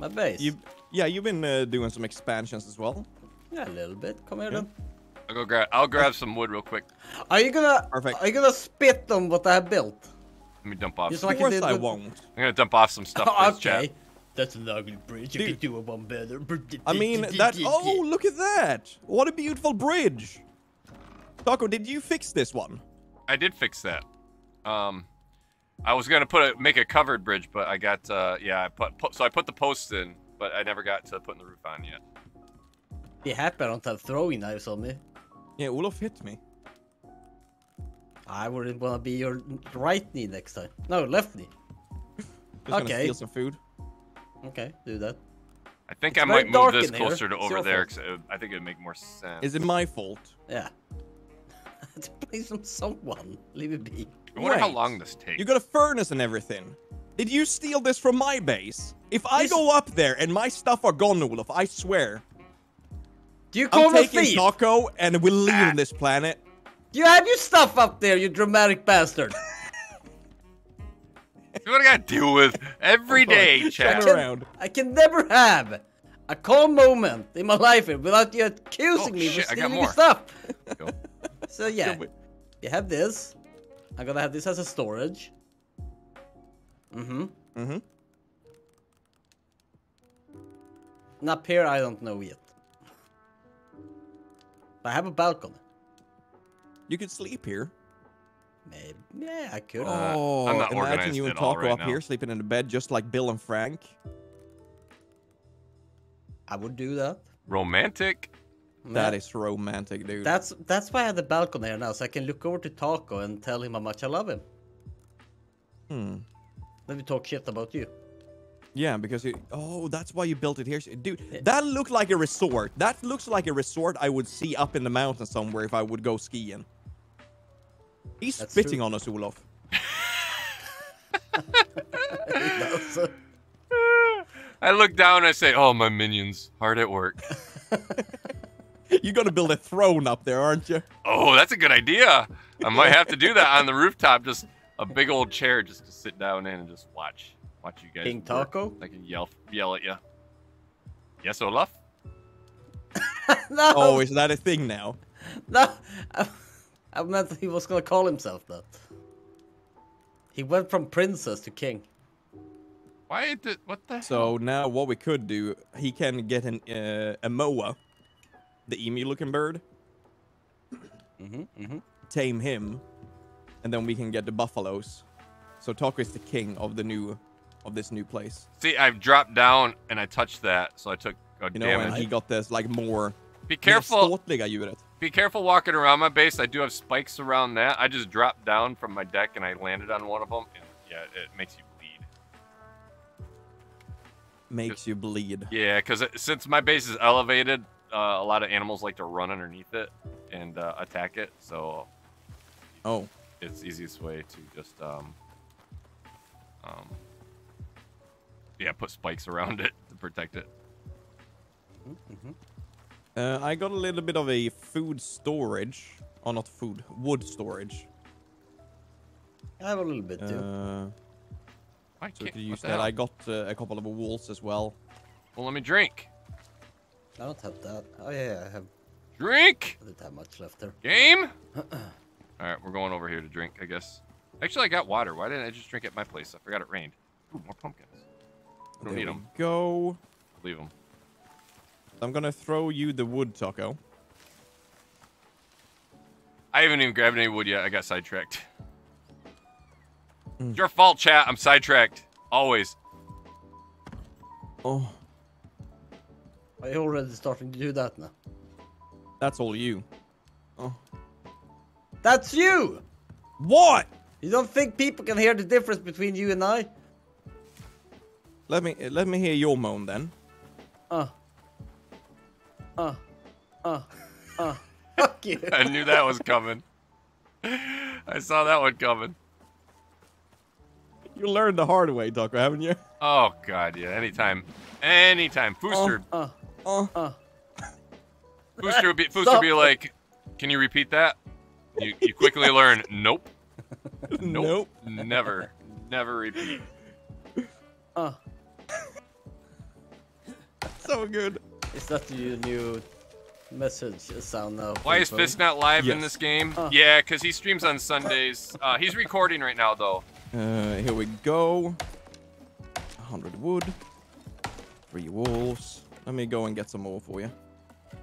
My base. You, yeah, you've been uh, doing some expansions as well. Yeah, a little bit. Come here, yeah. then. I'll go grab. I'll grab some wood real quick. Are you gonna? Perfect. Are you gonna spit on what I built? Let me dump off. Just some. Of course, like I, I won't. I'm gonna dump off some stuff. Okay. This chat. That's an ugly bridge. You could do a one better. I mean, that. Oh, look at that! What a beautiful bridge! Taco, did you fix this one? I did fix that. Um, I was gonna put a, make a covered bridge, but I got uh, yeah, I put, put so I put the posts in, but I never got to putting the roof on yet. It happened until throwing knives on me. Yeah, Olaf hit me. I wouldn't wanna be your right knee next time. No, left knee. Just okay. Gonna steal some food. Okay, do that. I think it's I might move this closer to it's over there. Cause it, I think it'd make more sense. Is it my fault? Yeah. To place on someone. Leave it be. I wonder Wait. how long this takes. You got a furnace and everything. Did you steal this from my base? If I this... go up there and my stuff are gone, Olaf, I swear. Do you call I'm taking thief? Taco and we're leaving ah. this planet. You have your stuff up there, you dramatic bastard. You what I gotta deal with every day, chat. I can, I can never have a calm moment in my life without you accusing oh, me shit, for stealing your stuff. Go. So yeah, you have this. I'm gonna have this as a storage. Mm-hmm. Mm-hmm. And up here, I don't know yet. But I have a balcony. You could sleep here. Maybe. Yeah, I could. Uh, oh, I'm not imagine you and Taco right up now. here sleeping in a bed just like Bill and Frank. I would do that. Romantic. Man. That is romantic, dude. That's that's why I have the balcony here now, so I can look over to Taco and tell him how much I love him. Hmm. Let me talk shit about you. Yeah, because you... Oh, that's why you built it here. Dude, yeah. that looked like a resort. That looks like a resort I would see up in the mountain somewhere if I would go skiing. He's that's spitting true. on us, Olaf. I look down and I say, oh, my minions. Hard at work. You're gonna build a throne up there, aren't you? Oh, that's a good idea. I might have to do that on the rooftop. Just a big old chair, just to sit down in and just watch, watch you guys. King Taco. I can yell, yell at you. Yes, Olaf. No. Oh, is that a thing now? No, I, I meant he was gonna call himself that. He went from princess to king. Why did what the? So hell? Now what we could do, he can get an uh, a moa. The emu-looking bird. Mm-hmm, mm-hmm. Tame him, and then we can get the buffaloes. So Taco is the king of the new, of this new place. See, I've dropped down and I touched that, so I took a you know, damage. And he got this like more. Be careful. Be careful walking around my base. I do have spikes around that. I just dropped down from my deck and I landed on one of them. And yeah, it makes you. Makes you bleed. Yeah, because since my base is elevated. Uh, a lot of animals like to run underneath it and uh, attack it, so oh, it's the easiest way to just um, um, yeah, put spikes around it to protect it. Mm-hmm. uh, I got a little bit of a food storage, or oh, not food, wood storage. I have a little bit too. Uh, I so to use that, I got uh, a couple of walls as well. Well, let me drink. I don't have that. Oh yeah, I have. Drink. I didn't have much left there. Game. All right, we're going over here to drink, I guess. Actually, I got water. Why didn't I just drink at my place? I forgot it rained. Ooh, more pumpkins. I don't there need them. Go. Leave them. I'm gonna throw you the wood, Taco. I haven't even grabbed any wood yet. I got sidetracked. Mm. It's your fault, chat. I'm sidetracked always. Oh. I'm already starting to do that now. That's all you. Oh. That's you! What? You don't think people can hear the difference between you and I? Let me let me hear your moan then. Uh. Uh. Uh. Uh. Fuck you. I knew that was coming. I saw that one coming. You learned the hard way, Taco, haven't you? Oh god, yeah. Anytime. Anytime. Fooster. Uh, uh. Oh. Uh. Fooster would be, Fooster would be like, can you repeat that? You, you quickly learn, nope. Nope. Nope. Never. Never repeat. Uh. So good. Is that your new message sound now? Why is Fisk not live yes. in this game? Uh. Yeah, because he streams on Sundays. Uh, he's recording right now, though. Uh, here we go. one hundred wood. Three wolves. Let me go and get some more for you.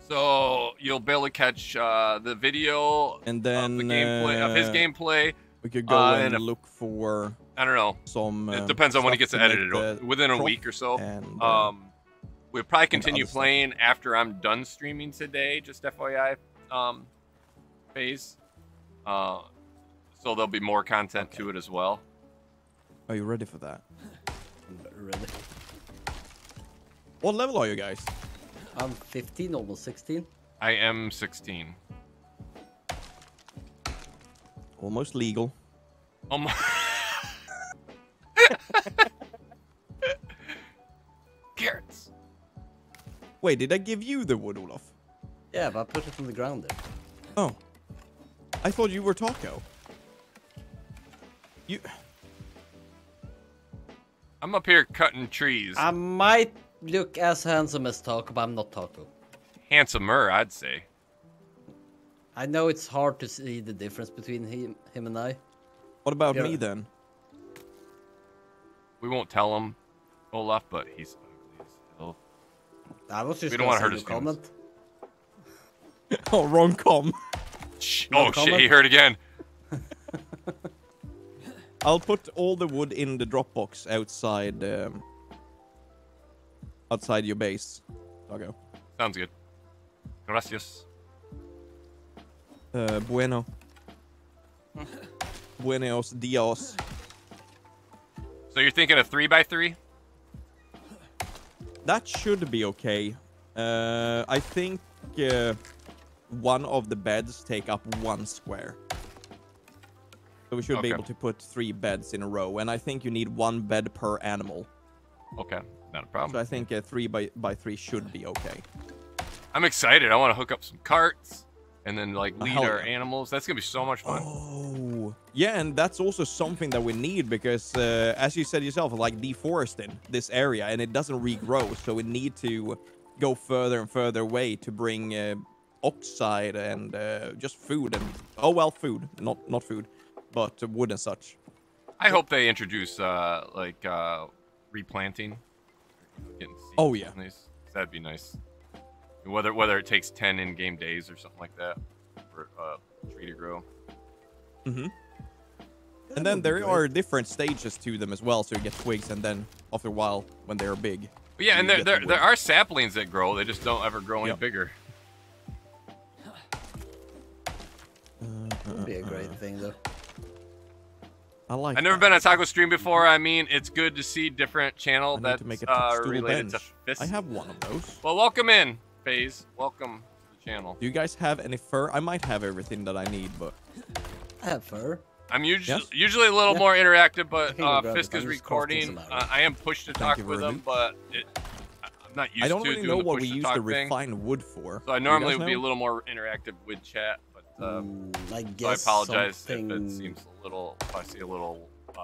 So you'll be able to catch uh, the video and then of the gameplay uh, of his gameplay. We could go uh, and, and look for. I don't know. Some. It depends on when it gets edited. Like within a week or so. And, uh, um, we'll probably continue playing stuff. After I'm done streaming today. Just F Y I, um, phase. Uh, so there'll be more content okay. to it as well. Are you ready for that? I'm not ready. What level are you guys? I'm fifteen, almost sixteen. I am sixteen. Almost legal. Almost. Carrots. Wait, did I give you the wood, Olaf? Yeah, but I put it from the ground there. Oh. I thought you were Taco. You. I'm up here cutting trees. I might look as handsome as Taco, but I'm not Taco. Handsomer, I'd say. I know it's hard to see the difference between him, him and I. What about yeah. me then? We won't tell him, Olaf, but he's ugly as hell. I was just we don't want to hurt his comment. Oh, wrong com. Shh. Wrong oh comment. Shit, he heard again. I'll put all the wood in the Dropbox outside, um, outside your base. I'll go. Sounds good. Gracias. Uh, bueno. Buenos dias. So you're thinking of three by three? That should be okay. Uh, I think uh, one of the beds take up one square. So we should okay. be able to put three beds in a row. And I think you need one bed per animal. Okay, not a problem. So I think uh, three by, by three should be okay. I'm excited. I want to hook up some carts and then like lead oh, our yeah. animals. That's going to be so much fun. Oh. Yeah, and that's also something that we need because, uh, as you said yourself, like deforested this area and it doesn't regrow. So we need to go further and further away to bring uh, oxide and uh, just food and oh well, food, not not food, but wood and such. I hope they introduce uh, like uh, replanting. Getting seeds oh yeah, nice. That'd be nice. Whether whether it takes ten in-game days or something like that for uh, a tree to grow. Mm-hmm. And then there are different stages to them as well, so you get twigs, and then after a while, when they're big. Yeah, and there there, the there are saplings that grow, they just don't ever grow any yep. bigger. That'd be a great thing, though. I like I've never that. been on Taco stream before, I mean, it's good to see different channel that's to make a uh, related bench. to Fisk. I have one of those. Well, welcome in, FaZe. Welcome to the channel. Do you guys have any fur? I might have everything that I need, but... I have fur. I'm usually yes. usually a little yeah. more interactive, but uh, Fisk is recording. Uh, I am pushed to Thank talk with him, but it, I'm not used to. I don't to really doing know what we use the refined wood for. So I normally would be a little more interactive with chat, but um, I, guess so I apologize something... if it seems a little. If I see a little. Um,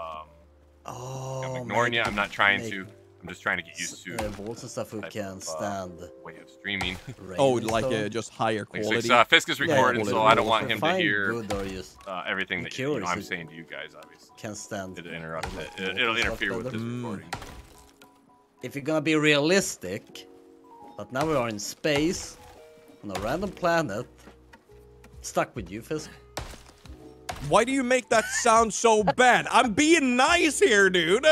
oh, I'm ignoring you. I'm not trying make... to. I'm just trying to get used to. Uh, also stuff we can of, stand. Uh, way of streaming. Oh, like uh, just higher quality. Like, so, uh, Fisk is recording, yeah, so I don't want him to hear uh, everything that you know, I'm saying to you guys. Obviously, can't stand. It'll interrupt it. It. It'll interfere with this recording. If you're gonna be realistic, but now we are in space, on a random planet, stuck with you, Fisk. Why do you make that sound so bad? I'm being nice here, dude.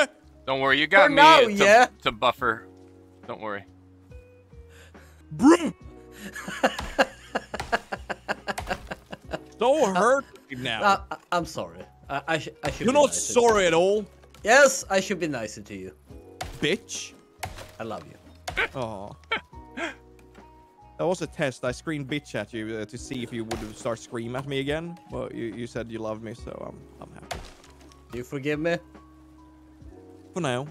Don't worry, you got For me now, to, yeah. to buffer. Don't worry. Bro. So hurt I'm, now. I, I'm sorry. I, I, sh I should. You're be not nicer sorry at all. Yes, I should be nicer to you. Bitch. I love you. Oh. That was a test. I screamed bitch at you uh, to see if you would start screaming at me again. Well, you, you said you love me, so I'm I'm happy. Do you forgive me? For now.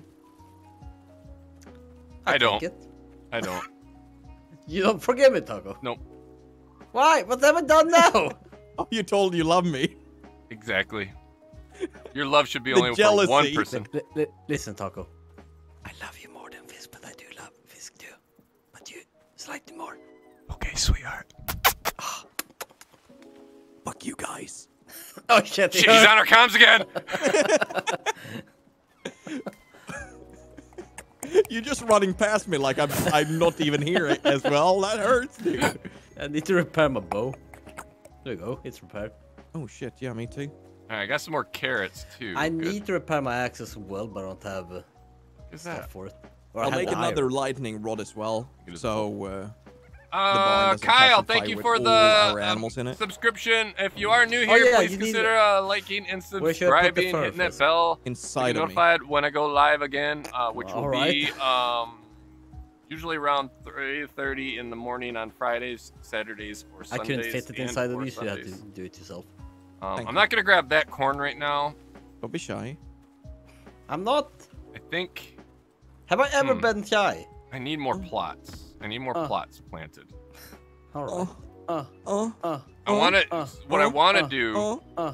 I, I don't. It. I don't. You don't forgive me, Taco? Nope. Why? What have I done now? Oh, you told you love me. Exactly. Your love should be only jealousy. for one person. L l listen, Taco. I love you more than Fisk, but I do love Fisk too. But you slightly more. Okay, sweetheart. Oh. Fuck you guys. Oh shit. Shit, he's on our comms again. You're just running past me like I'm, I'm not even here as well. That hurts, dude. I need to repair my bow. There you go. It's repaired. Oh, shit. Yeah, me too. All right, I got some more carrots, too. I Good. need to repair my axe as well, but I don't have... Uh, What's that? Forth. Or I'll make another iron. lightning rod as well. So... Uh, Uh, Kyle, thank you for the um, subscription. If you are new here, oh, yeah, please consider uh, liking and subscribing, hitting that bell. Inside of notified me. when I go live again, uh, which All will right. be um, usually around three thirty in the morning on Fridays, Saturdays, or Sundays. I couldn't fit it inside of you, so you have to do it yourself. Um, I'm you. not going to grab that corn right now. Don't be shy. I'm not. I think... Have I ever hmm. been shy? I need more oh. plots. I need more uh, plots planted. All right. Uh, uh, uh, I want to. Uh, what uh, I want to uh, do. Uh, uh.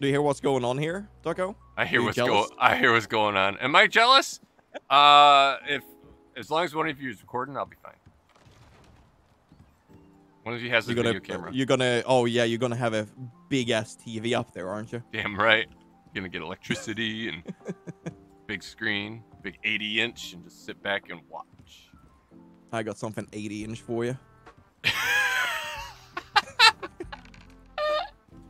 Do you hear what's going on here, Ducko? I hear what's going. I hear what's going on. Am I jealous? Uh, if as long as one of you is recording, I'll be fine. One of you has a video camera. You're gonna. Oh yeah, you're gonna have a big ass T V up there, aren't you? Damn right. You're gonna get electricity and big screen, big eighty inch, and just sit back and watch. I got something eighty inch for you.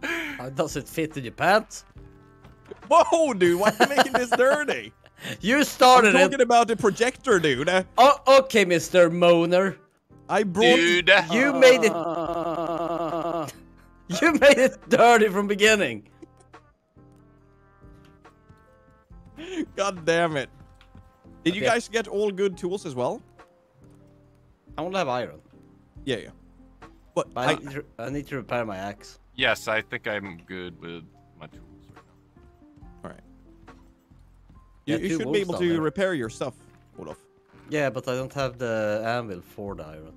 How does it fit in your pants? Whoa, dude, why are you making this dirty? You started it. I'm talking it. about the projector, dude. Oh, okay, Mister Moaner. I brought... Dude. You made it... Uh... You made it dirty from beginning. God damn it. Did okay. you guys get all good tools as well? I want to have iron. Yeah, yeah. But, but I, I, need to, I need to repair my axe. Yes, I think I'm good with my tools right now. All right. You, yeah, you should be able to there. repair your stuff, Olaf. Yeah, but I don't have the anvil for the iron.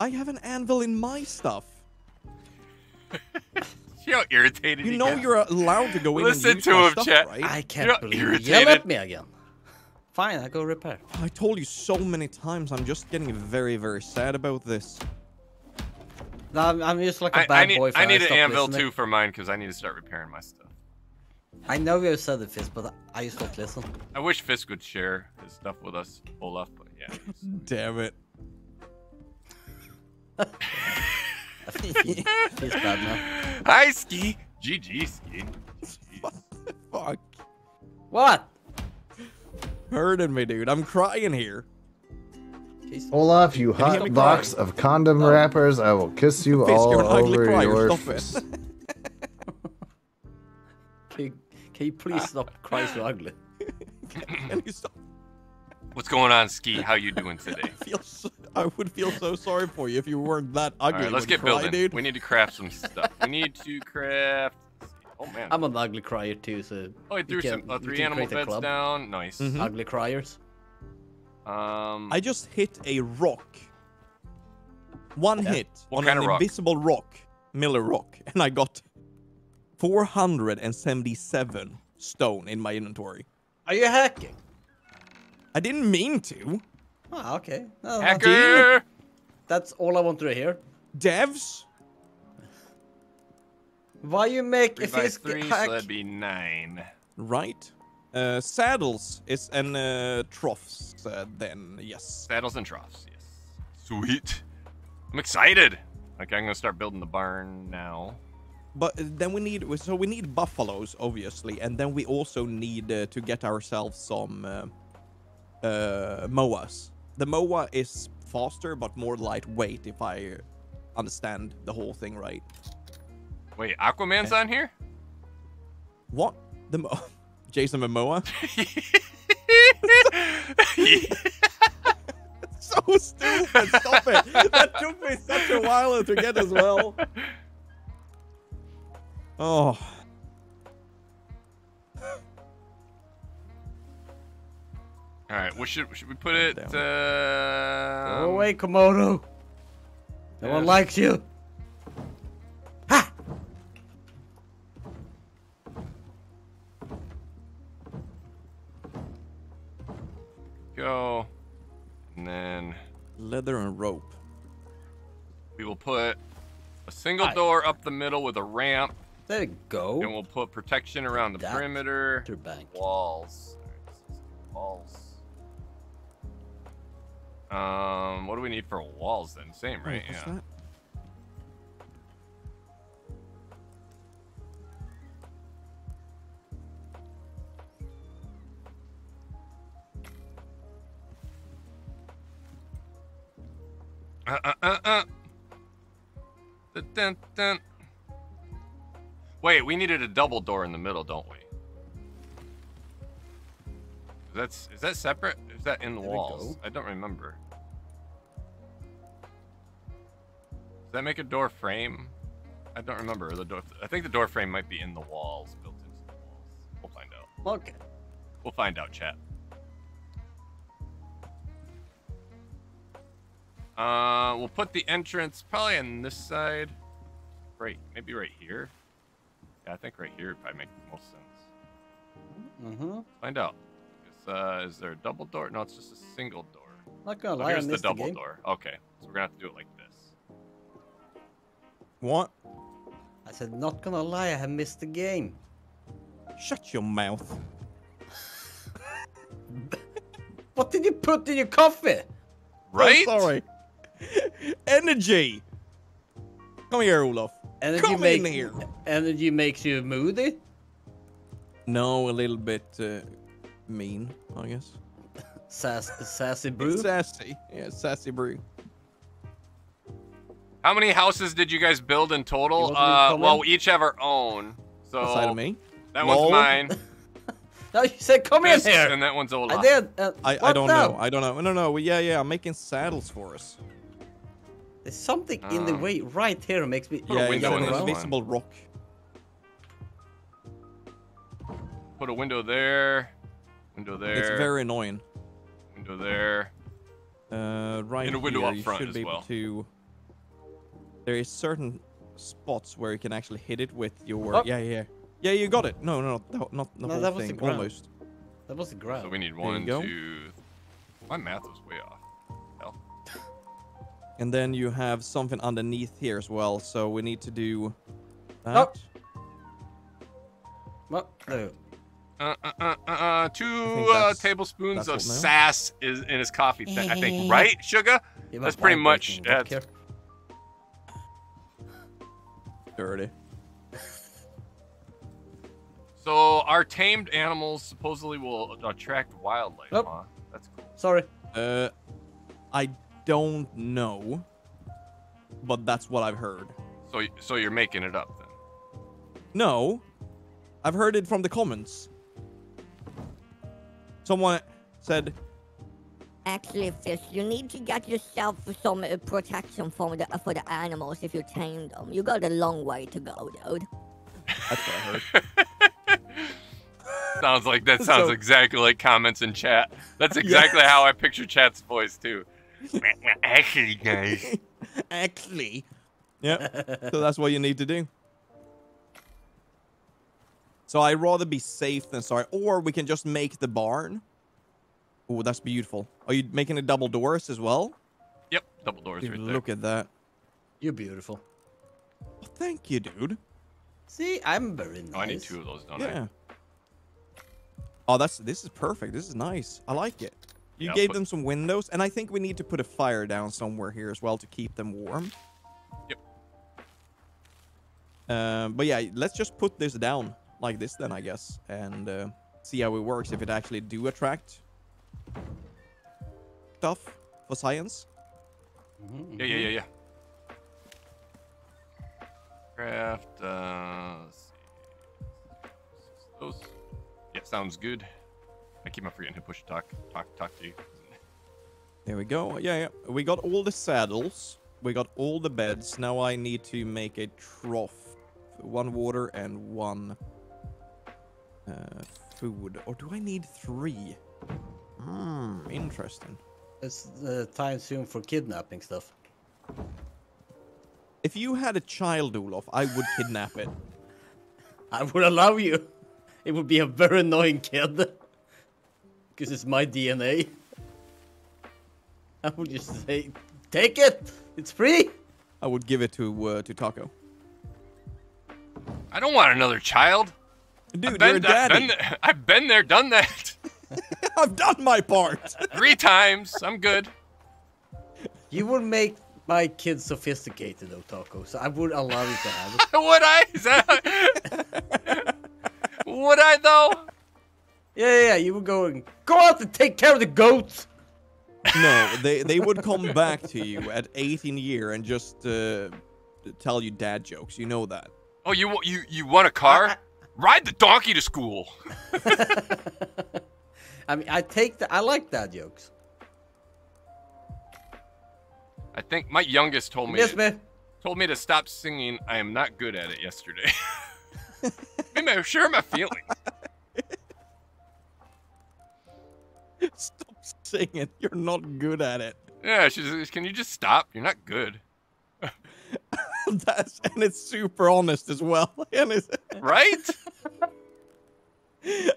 I have an anvil in my stuff. See how irritated you know again. You're allowed to go Listen in and use to my him, stuff, chat. Right? I can't you're believe irritated. you yell at me again. Fine, I go repair. I told you so many times. I'm just getting very, very sad about this. No, I'm, I'm just like a I, bad I need, boy. For I need I an anvil listening. too for mine because I need to start repairing my stuff. I know you said it, Fisk, but I just don't listen. I wish Fisk would share his stuff with us, Olaf. But yeah. Damn it. He's bad now. Hi, Ski. G G, Ski. What the fuck? What? Hurting me, dude. I'm crying here. Olaf, you hot box crying. of condom no. wrappers, I will kiss you Fisk, all you're an ugly over crier. your stop face. can, can you please stop crying so ugly? Can you stop? What's going on, Ski? How you doing today? I, feel so, I would feel so sorry for you if you weren't that ugly. All right, let's get cry, building. Dude. We need to craft some stuff. We need to craft... Oh man. I'm an ugly crier too, so. Oh, I threw can, some uh, three animal beds down. Nice. Mm-hmm. Ugly criers. Um. I just hit a rock. One yeah. hit what on kind an of rock? invisible rock, Miller rock, and I got four hundred seventy-seven stone in my inventory. Are you hacking? I didn't mean to. Oh, okay. No, Hacker. That's all I want to hear. Devs. Why you make a Fisk three, hack? So that'd be nine. Right. Uh, saddles is and uh, troughs uh, then, yes. Saddles and troughs, yes. Sweet. I'm excited. Okay, I'm gonna start building the barn now. But then we need, so we need buffaloes, obviously. And then we also need uh, to get ourselves some uh, uh, moas. The moa is faster, but more lightweight, if I understand the whole thing right. Wait, Aquaman's okay. on here? What? The Mo Jason Momoa? so, so stupid. Stop it. That took me such a while to get as well. Oh. All right, what should should we put it? Um... Go away, Komodo. No yeah. one likes you. Go, and then leather and rope. We will put a single Aye. door up the middle with a ramp. There you go. And we'll put protection around the that perimeter. Bank. Walls. Walls. Um, what do we need for walls then? Same, right? Wait, yeah. That? Uh, uh, uh, uh. Dun, dun, dun. Wait, we needed a double door in the middle, don't we? That's is that separate? Is that in the there walls? I don't remember. Does that make a door frame? I don't remember the door. I think the door frame might be in the walls, built into the walls. We'll find out. Okay. We'll find out, chat. Uh, we'll put the entrance probably on this side. Right, maybe right here. Yeah, I think right here would probably make the most sense. Mm-hmm. Find out. Is, uh, is there a double door? No, it's just a single door. Not gonna so lie, here's the double door. Okay, so we're gonna have to do it like this. What? I said, not gonna lie, I have missed the game. Shut your mouth. What did you put in your coffee? Right? Oh, sorry. Energy. Come here, Olaf. Energy Come make, in here. Energy makes you moody? No, a little bit uh, mean, I guess. Sass, sassy brew? It's sassy. Yeah, sassy brew. How many houses did you guys build in total? Uh, well, we each have our own. So Inside of me? That Mold. one's mine. No, you said come in here. And that one's all I did. Uh, I, I don't now? know. I don't know. No, no, no. Yeah, yeah. I'm making saddles for us. There's something um, in the way right here makes me. Yeah, yeah. An invisible one. rock. Put a window there. Window there. It's very annoying. Window there. Uh, right. And a window here, up front you should as be well. Able to... There is certain spots where you can actually hit it with your. Oh. Yeah, yeah. Yeah, you got it. No, no, no, not the no, whole that was thing. The ground. Almost. That was the ground. So we need one, two. My math was way off. Hell. And then you have something underneath here as well. So we need to do that. What? Oh. Uh, uh, uh, uh, uh, two uh, tablespoons of sass is in his coffee. Th I think, right, Sugar? Yeah, that's pretty much it. Dirty. So our tamed animals supposedly will attract wildlife, oh. huh? That's cool. Sorry. Uh, I don't know, but that's what I've heard. So, so you're making it up then? No, I've heard it from the comments. Someone said, "Actually, Fish, you need to get yourself some uh, protection for the for the animals if you tame them. You got a long way to go, dude." That's what I heard. Sounds like that sounds so, exactly like comments in chat. That's exactly yeah. how I picture chat's voice too. Actually, guys. Actually. Yeah. So that's what you need to do. So I'd rather be safe than sorry. Or we can just make the barn. Oh, that's beautiful. Are you making a double doors as well? Yep, double doors dude, right there. Look at that. You're beautiful. Well, thank you, dude. See, I'm very nice. Oh, I need two of those, don't yeah. I? Oh, that's this is perfect. This is nice. I like it. You yeah, gave put, them some windows, and I think we need to put a fire down somewhere here as well to keep them warm. Yep. Um, but yeah, let's just put this down like this then, I guess, and uh, see how it works if it actually do attract stuff for science. Mm-hmm. Yeah, yeah, yeah, yeah. Craft. Uh, let's see. Those. Yeah, sounds good. I keep on forgetting to push talk, talk, talk to you. There we go. Yeah, yeah. We got all the saddles. We got all the beds. Now I need to make a trough. One water and one uh, food. Or do I need three? Hmm, interesting. It's the time soon for kidnapping stuff. If you had a child, Olaf, I would kidnap it. I would allow you. It would be a very annoying kid. Because it's my D N A. I would just say, take it! It's free! I would give it to uh, to Taco. I don't want another child. Dude, I've been, you're a daddy. I've been, I've been there, done that. I've done my part. Three times. I'm good. You would make my kids sophisticated, though, Taco, so I would allow you to have it. Would I? Is that... would I, though? Yeah, yeah, you would go and go out and take care of the goats. No, they, they would come back to you at eighteen year and just uh, tell you dad jokes. You know that. Oh, you you you want a car? I, I, Ride the donkey to school. I mean, I take the, I like dad jokes. I think my youngest told me yes, to, man. told me to stop singing. I am not good at it yesterday. I'm sure my feelings. Stop singing. You're not good at it. Yeah, she says, can you just stop? You're not good. That's, and it's super honest as well. And it's, right?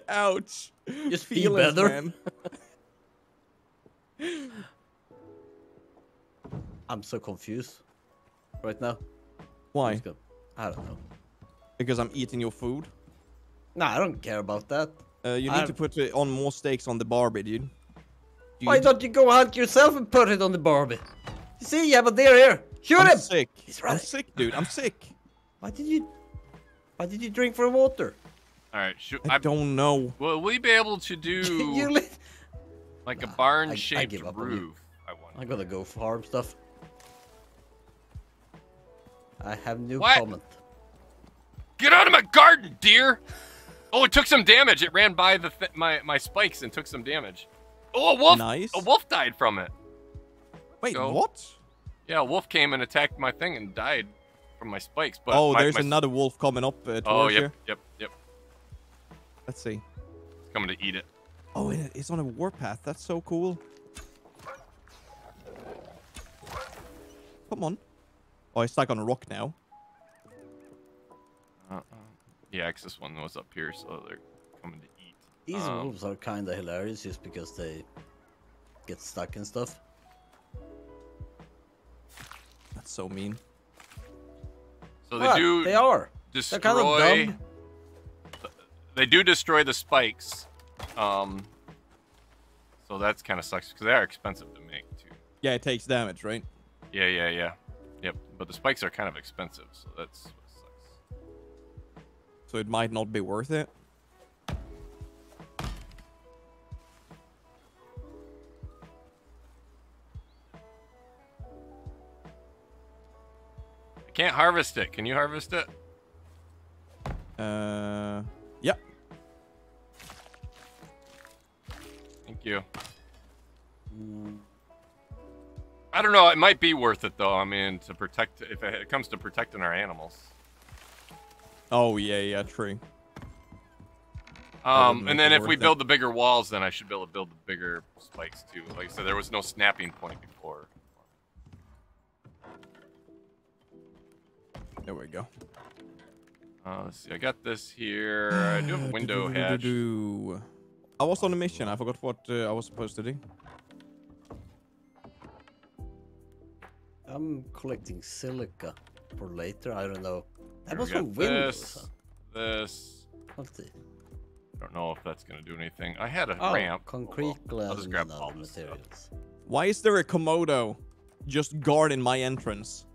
Ouch. Just feel better. Man. I'm so confused right now. Why? I don't know. Because I'm eating your food? Nah, I don't care about that. Uh, you need I'm... to put it on more steaks on the Barbie, dude. dude. Why don't you go hunt yourself and put it on the Barbie? You see, you have a deer here. Shoot I'm him! Sick. He's running. I'm sick, dude. I'm sick. Why did you? Why did you drink from water? All right. Should, I, I don't know. Will we be able to do you lit... like nah, a barn-shaped I, I roof? I want. I gotta go farm stuff. I have no what? comment. Get out of my garden, deer! Oh, it took some damage. It ran by the th my my spikes and took some damage. Oh, a wolf! Nice. A wolf died from it. Wait, so, what? Yeah, a wolf came and attacked my thing and died from my spikes. But oh, my, there's my... another wolf coming up. Uh, oh, yep, here. yep, yep. Let's see. It's coming to eat it. Oh, it's on a warpath. That's so cool. Come on. Oh, it's like on a rock now. Uh-uh. Yeah, because this one was up here, so they're coming to eat. These um, wolves are kind of hilarious just because they get stuck and stuff. That's so mean. So they what? do. They are. Destroy, they're kind of dumb. They do destroy the spikes. Um. So that's kind of sucks because they are expensive to make too. Yeah, it takes damage, right? Yeah, yeah, yeah. Yep. But the spikes are kind of expensive, so that's. So it might not be worth it. I can't harvest it. Can you harvest it? Uh, yep. Thank you. I don't know. It might be worth it though. I mean, to protect, if it comes to protecting our animals. Oh, yeah, yeah, true. Um, and then if we build the bigger walls, then I should be able to build the bigger spikes, too. Like I said, there was no snapping point before. There we go. Uh, let's see, I got this here. I do have a window hatch. I was on a mission. I forgot what uh, I was supposed to do. I'm collecting silica for later. I don't know. That was from Windows. This, this. Let's see. I don't know if that's gonna do anything. I had a oh, ramp. Concrete oh, well. I'll just grab all materials. Why is there a Komodo just guarding my entrance?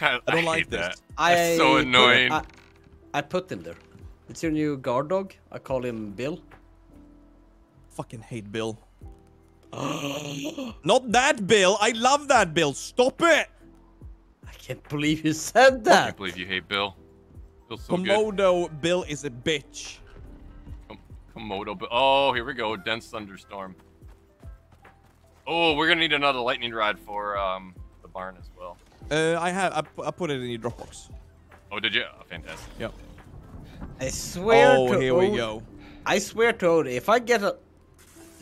I, I don't I like this. That. I, that's so annoying. I, I put him there. It's your new guard dog. I call him Bill. Fucking hate Bill. Not that Bill. I love that Bill. Stop it. I can't believe you said that. I can't believe you hate Bill. So Komodo good. Bill is a bitch. Com Komodo Bill. Oh, here we go. Dense thunderstorm. Oh, we're gonna need another lightning rod for um the barn as well. Uh, I have. I, I put it in your Dropbox. Oh, did you? Oh, fantastic. Yep. I swear. Oh, to here we go. I swear to Odie, if I get a,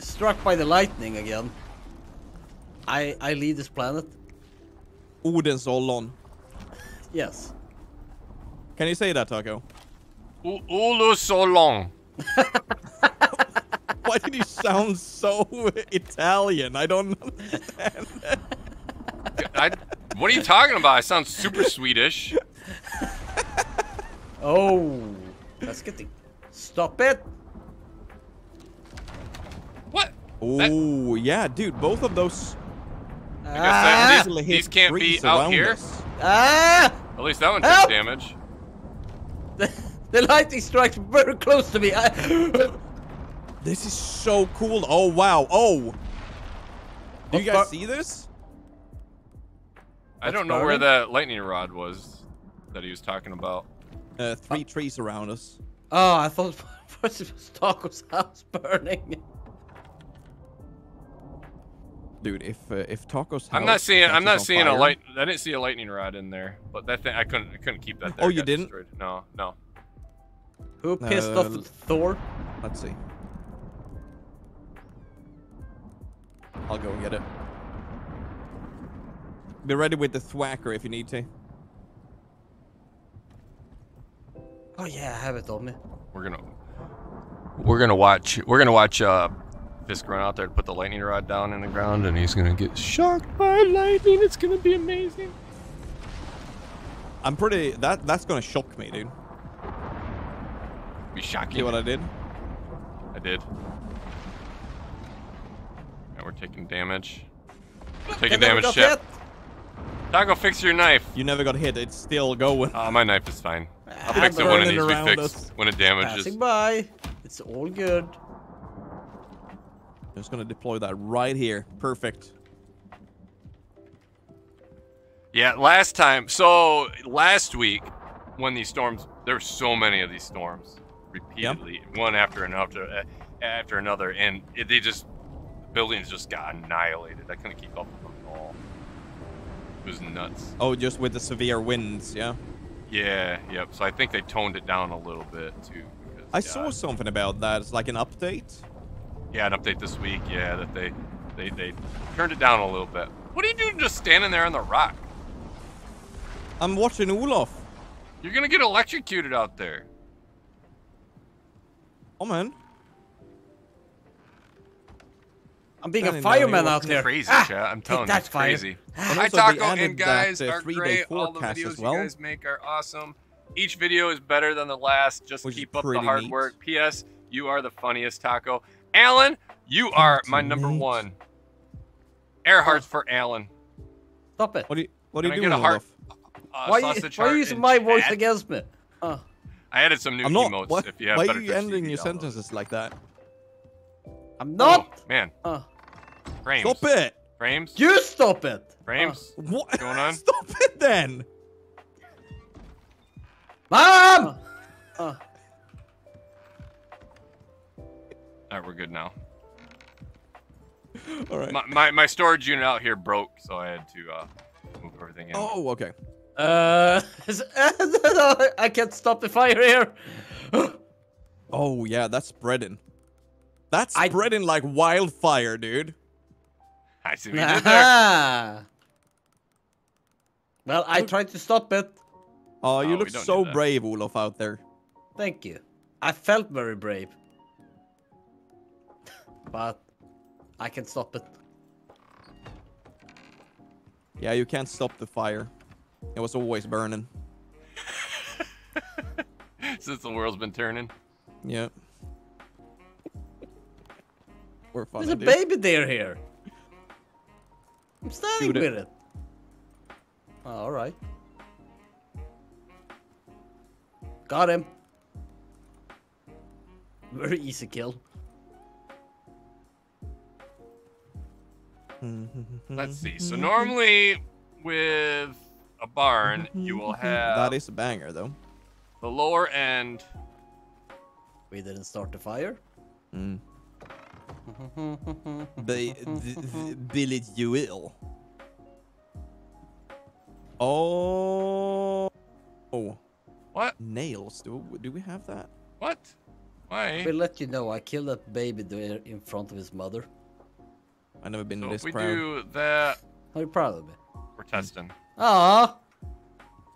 struck by the lightning again, I I leave this planet. Odin's all on. Yes. Can you say that, Taco? Ulu so long. Why did you sound so Italian? I don't understand. I, what are you talking about? I sound super Swedish. Oh, that's getting. Stop it. What? Oh, that... yeah, dude. Both of those. I guess that, ah, these, these can't be out here. Us. Ah! At least that one took Help! damage. The, the lightning strikes very close to me. I... This is so cool. Oh, wow. Oh. Do you guys see this? I That's don't know burning. where that lightning rod was that he was talking about. Uh, three oh. trees around us. Oh, I thought first it was Taco's house burning. Dude, if uh, if Taco's house I'm not seeing I'm not seeing fire, a light. I didn't see a lightning rod in there, but that thing I couldn't I couldn't keep that there. Oh, you didn't? Destroyed. No, no. Who pissed uh, off Thor? Let's see. I'll go and get it. Be ready with the thwacker if you need to. Oh yeah, I have it on me. We're gonna, we're gonna watch. We're gonna watch uh, Fisk run out there and put the lightning rod down in the ground, and he's gonna get shocked by lightning. It's gonna be amazing. I'm pretty. That that's gonna shock me, dude. Be shocking. See what I did? I did. Yeah, we're taking damage. We're taking damage, shit. Taco, fix your knife. You never got hit. It's still going. Oh, uh, my knife is fine. I'll fix it when it needs to be fixed. When it damages. Passing by. It's all good. I'm just gonna deploy that right here. Perfect. Yeah, last time. So last week, when these storms, there were so many of these storms, repeatedly, yep. one after another, after another, and it, they just, the buildings just got annihilated. I couldn't keep up with them at all. It was nuts. Oh, just with the severe winds, yeah. Yeah, yep. So I think they toned it down a little bit too. Because, I yeah, saw something about that. It's like an update. Yeah, an update this week. Yeah, that they, they, they turned it down a little bit. What are you doing just standing there on the rock? I'm watching Olaf. You're gonna get electrocuted out there. Oh man. I'm being a fireman out there. Crazy, ah, chat. I'm telling you, it's fire. crazy. Hi, Taco and guys that, uh, are great. All the videos well. you guys make are awesome. Each video is better than the last. Just Which keep up the hard neat. work. P S. You are the funniest, Taco. Alan, you That's are my neat. number one. Earhart's for Alan. Stop it. What are you, what are you doing, Olaf? Uh, why are you, why you using my voice against me? Uh. I added some new I'm not, emotes. What, if you have why are you ending your sentences like that? I'm not. Man. Frames. Stop it! Frames? You stop it! Frames? Uh, What's going on? Stop it then! Mom! Uh, uh. Alright, we're good now. Alright. My, my, my storage unit out here broke, so I had to uh, move everything in. Oh, okay. Uh, I can't stop the fire here! Oh, yeah, that's spreading. That's spreading I... like wildfire, dude. I see what you did there. Well, I tried to stop it. Oh, you oh, look so brave, Olaf, out there. Thank you. I felt very brave. But I can stop it. Yeah, you can't stop the fire. It was always burning. Since the world's been turning. Yep. We're funny, There's a dude. baby deer here. I'm standing Shoot with it. it. Oh, all right. Got him. Very easy kill. Let's see. So normally with a barn, you will have... That is a banger, though. The lower end. We didn't start the fire. Hmm. the, the, the village you will. Oh. Oh. What? Nails. Do, do we have that? What? Why? We let you know. I killed that baby there in front of his mother. I've never been so this if we proud. we do that. Are you proud of me? We're testing. Aww.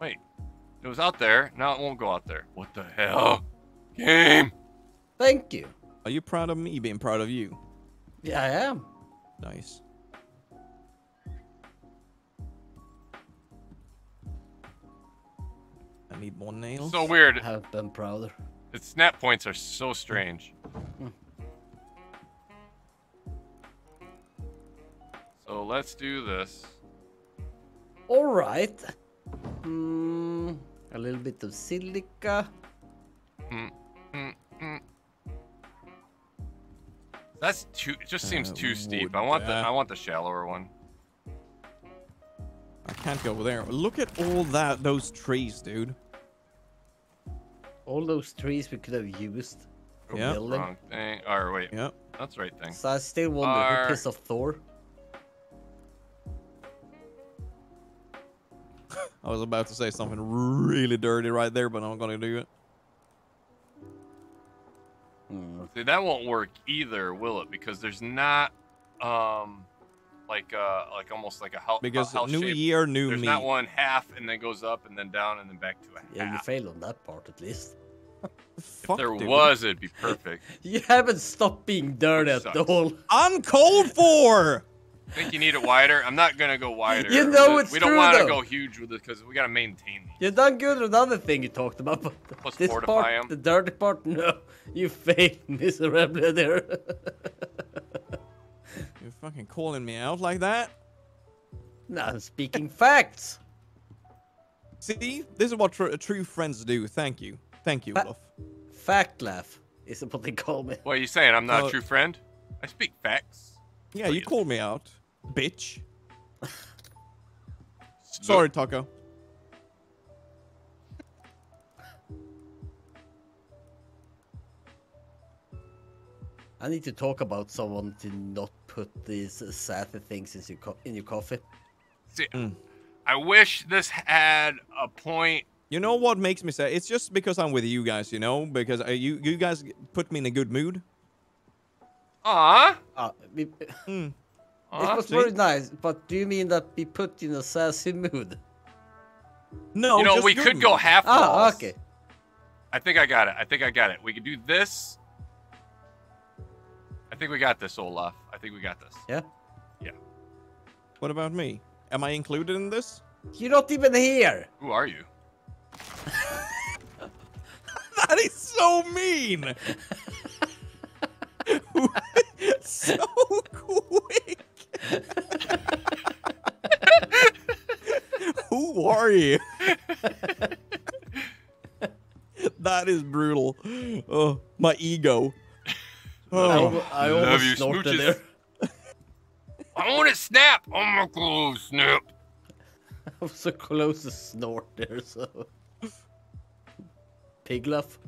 Wait. It was out there. Now it won't go out there. What the hell? Game. Thank you. Are you proud of me being proud of you? Yeah, I am. Nice. I need more nails. So weird. I have been prouder. Its snap points are so strange. Mm. So let's do this. All right. Mm, a little bit of silica. Mm, mm, mm. That's too. It just seems uh, too steep. I want that. the. I want the shallower one. I can't go there. Look at all that. Those trees, dude. All those trees we could have used. Yeah. Wrong thing. Or wait. Yep. That's the right thing. So I still want Our... the piss of Thor. I was about to say something really dirty right there, but I'm gonna do it. See, that won't work either, will it? Because there's not, um, like, uh, like almost like a house. Because a new shape. year, new there's me. There's not one half and then goes up and then down and then back to a half. Yeah, you failed on that part at least. If Fuck, there dude. was, it'd be perfect. You haven't stopped being dirty at all. I'm cold for. I think you need it wider. I'm not gonna go wider. You know it's We don't true, want to go huge with it because we gotta maintain. These. You're done good with another thing you talked about, but Plus this part, them. the dirty part, no, you failed miserably there. You're fucking calling me out like that? No, I'm speaking facts. See, this is what tr true friends do. Thank you, thank you, Fa Olaf. Fact laugh is what they call me. What are you saying? I'm not uh, a true friend. I speak facts. Yeah, Please. you called me out. Bitch. Sorry, Taco. I need to talk about someone to not put these uh, sad things in your, co in your coffee. See, mm. I wish this had a point. You know what makes me sad? It's just because I'm with you guys, you know? Because uh, you, you guys put me in a good mood. Aww. Uh, we, mm. Aww. It was very nice, but do you mean that we put in a sassy mood? No, you know, just we could mood. go half walls. Oh, okay. I think I got it. I think I got it. We could do this. I think we got this, Olaf. I think we got this. Yeah? Yeah. What about me? Am I included in this? You're not even here. Who are you? That is so mean. So quick. Who are you? That is brutal. Oh, my ego. Oh, I, I love you, snorted there. I want to snap. I'm a close snap. I was so close to snort there. So pig laugh.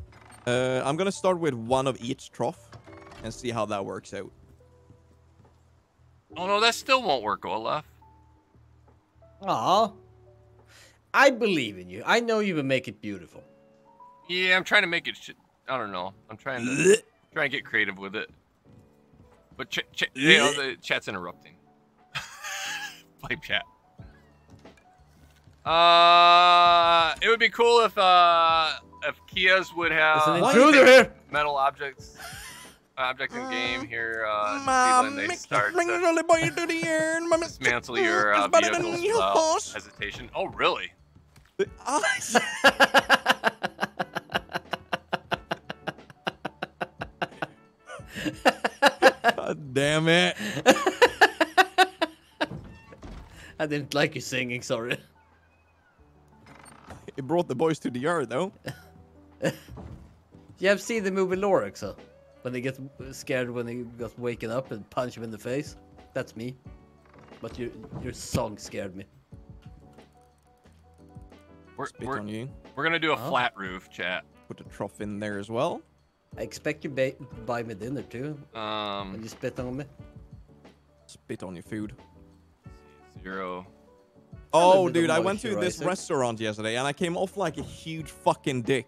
Uh, I'm gonna start with one of each trough. And see how that works out. Oh no, that still won't work, Olaf. Aw. I believe in you. I know you will make it beautiful. Yeah, I'm trying to make it sh I don't know. I'm trying to try and get creative with it. But ch ch you know, the chat's interrupting. Blame chat. Uh, it would be cool if uh if Kias would have like, metal objects. Object in game here, uh, Mom, they start to dismantle your uh, vehicles without hesitation. Oh, really? God damn it. I didn't like you singing, sorry. It brought the boys to the yard, though. You have seen the movie Lorax, so. When they get scared, when they got waken up and punch him in the face, that's me. But your your song scared me. We're we're, on you. we're gonna do a oh. flat roof, chat. Put a trough in there as well. I expect you to buy me dinner too. Um. And you spit on me. Spit on your food. Zero. Oh, dude, I went to this restaurant yesterday and I came off like a huge fucking dick.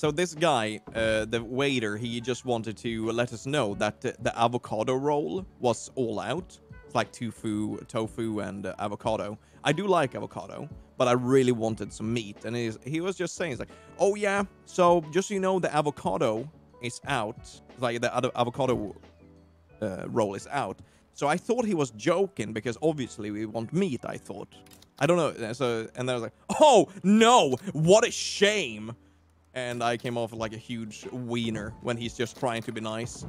So this guy, uh, the waiter, he just wanted to let us know that the avocado roll was all out. It's like tofu, tofu and uh, avocado. I do like avocado, but I really wanted some meat. And he's, he was just saying, it's like, oh yeah, so just so you know, the avocado is out. Like the other avocado uh, roll is out. So I thought he was joking because obviously we want meat, I thought. I don't know. So, and then I was like, oh no, what a shame. And I came off like a huge wiener when he's just trying to be nice.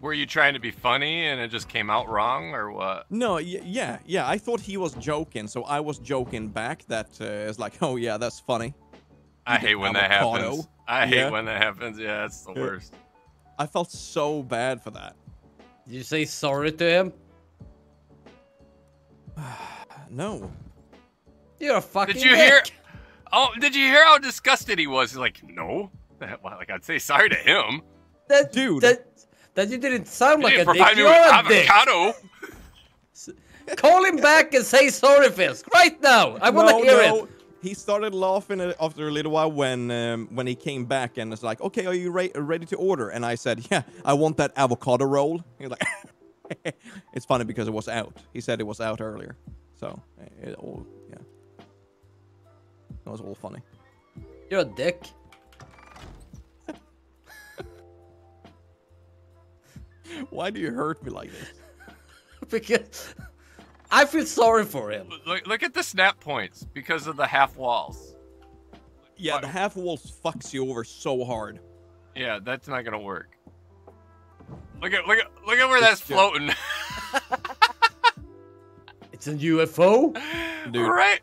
Were you trying to be funny and it just came out wrong or what? No, y yeah, yeah. I thought he was joking, so I was joking back. That uh, is like, oh yeah, that's funny. I you hate when that avocado. happens. I yeah. hate when that happens. Yeah, it's the yeah. worst. I felt so bad for that. Did you say sorry to him? No. You're a fucking Did you dick. hear? Oh, did you hear how disgusted he was? He's like, no. Like, I'd say sorry to him. That dude. That, that you didn't sound you like didn't a dick. You're a avocado. dick. Call him back and say sorry, Fisk, right now. I want to no, hear no. it. He started laughing after a little while when um, when he came back and was like, okay, are you re ready to order? And I said, yeah, I want that avocado roll. He was like, it's funny because it was out. He said it was out earlier. So, it all, yeah. It was all funny. You're a dick. Why do you hurt me like this? Because I feel sorry for him. Look, look at the snap points because of the half walls. Yeah, what? The half walls fucks you over so hard. Yeah, that's not gonna work. Look at look at look at where it's that's just... floating. It's a U F O, dude. Right.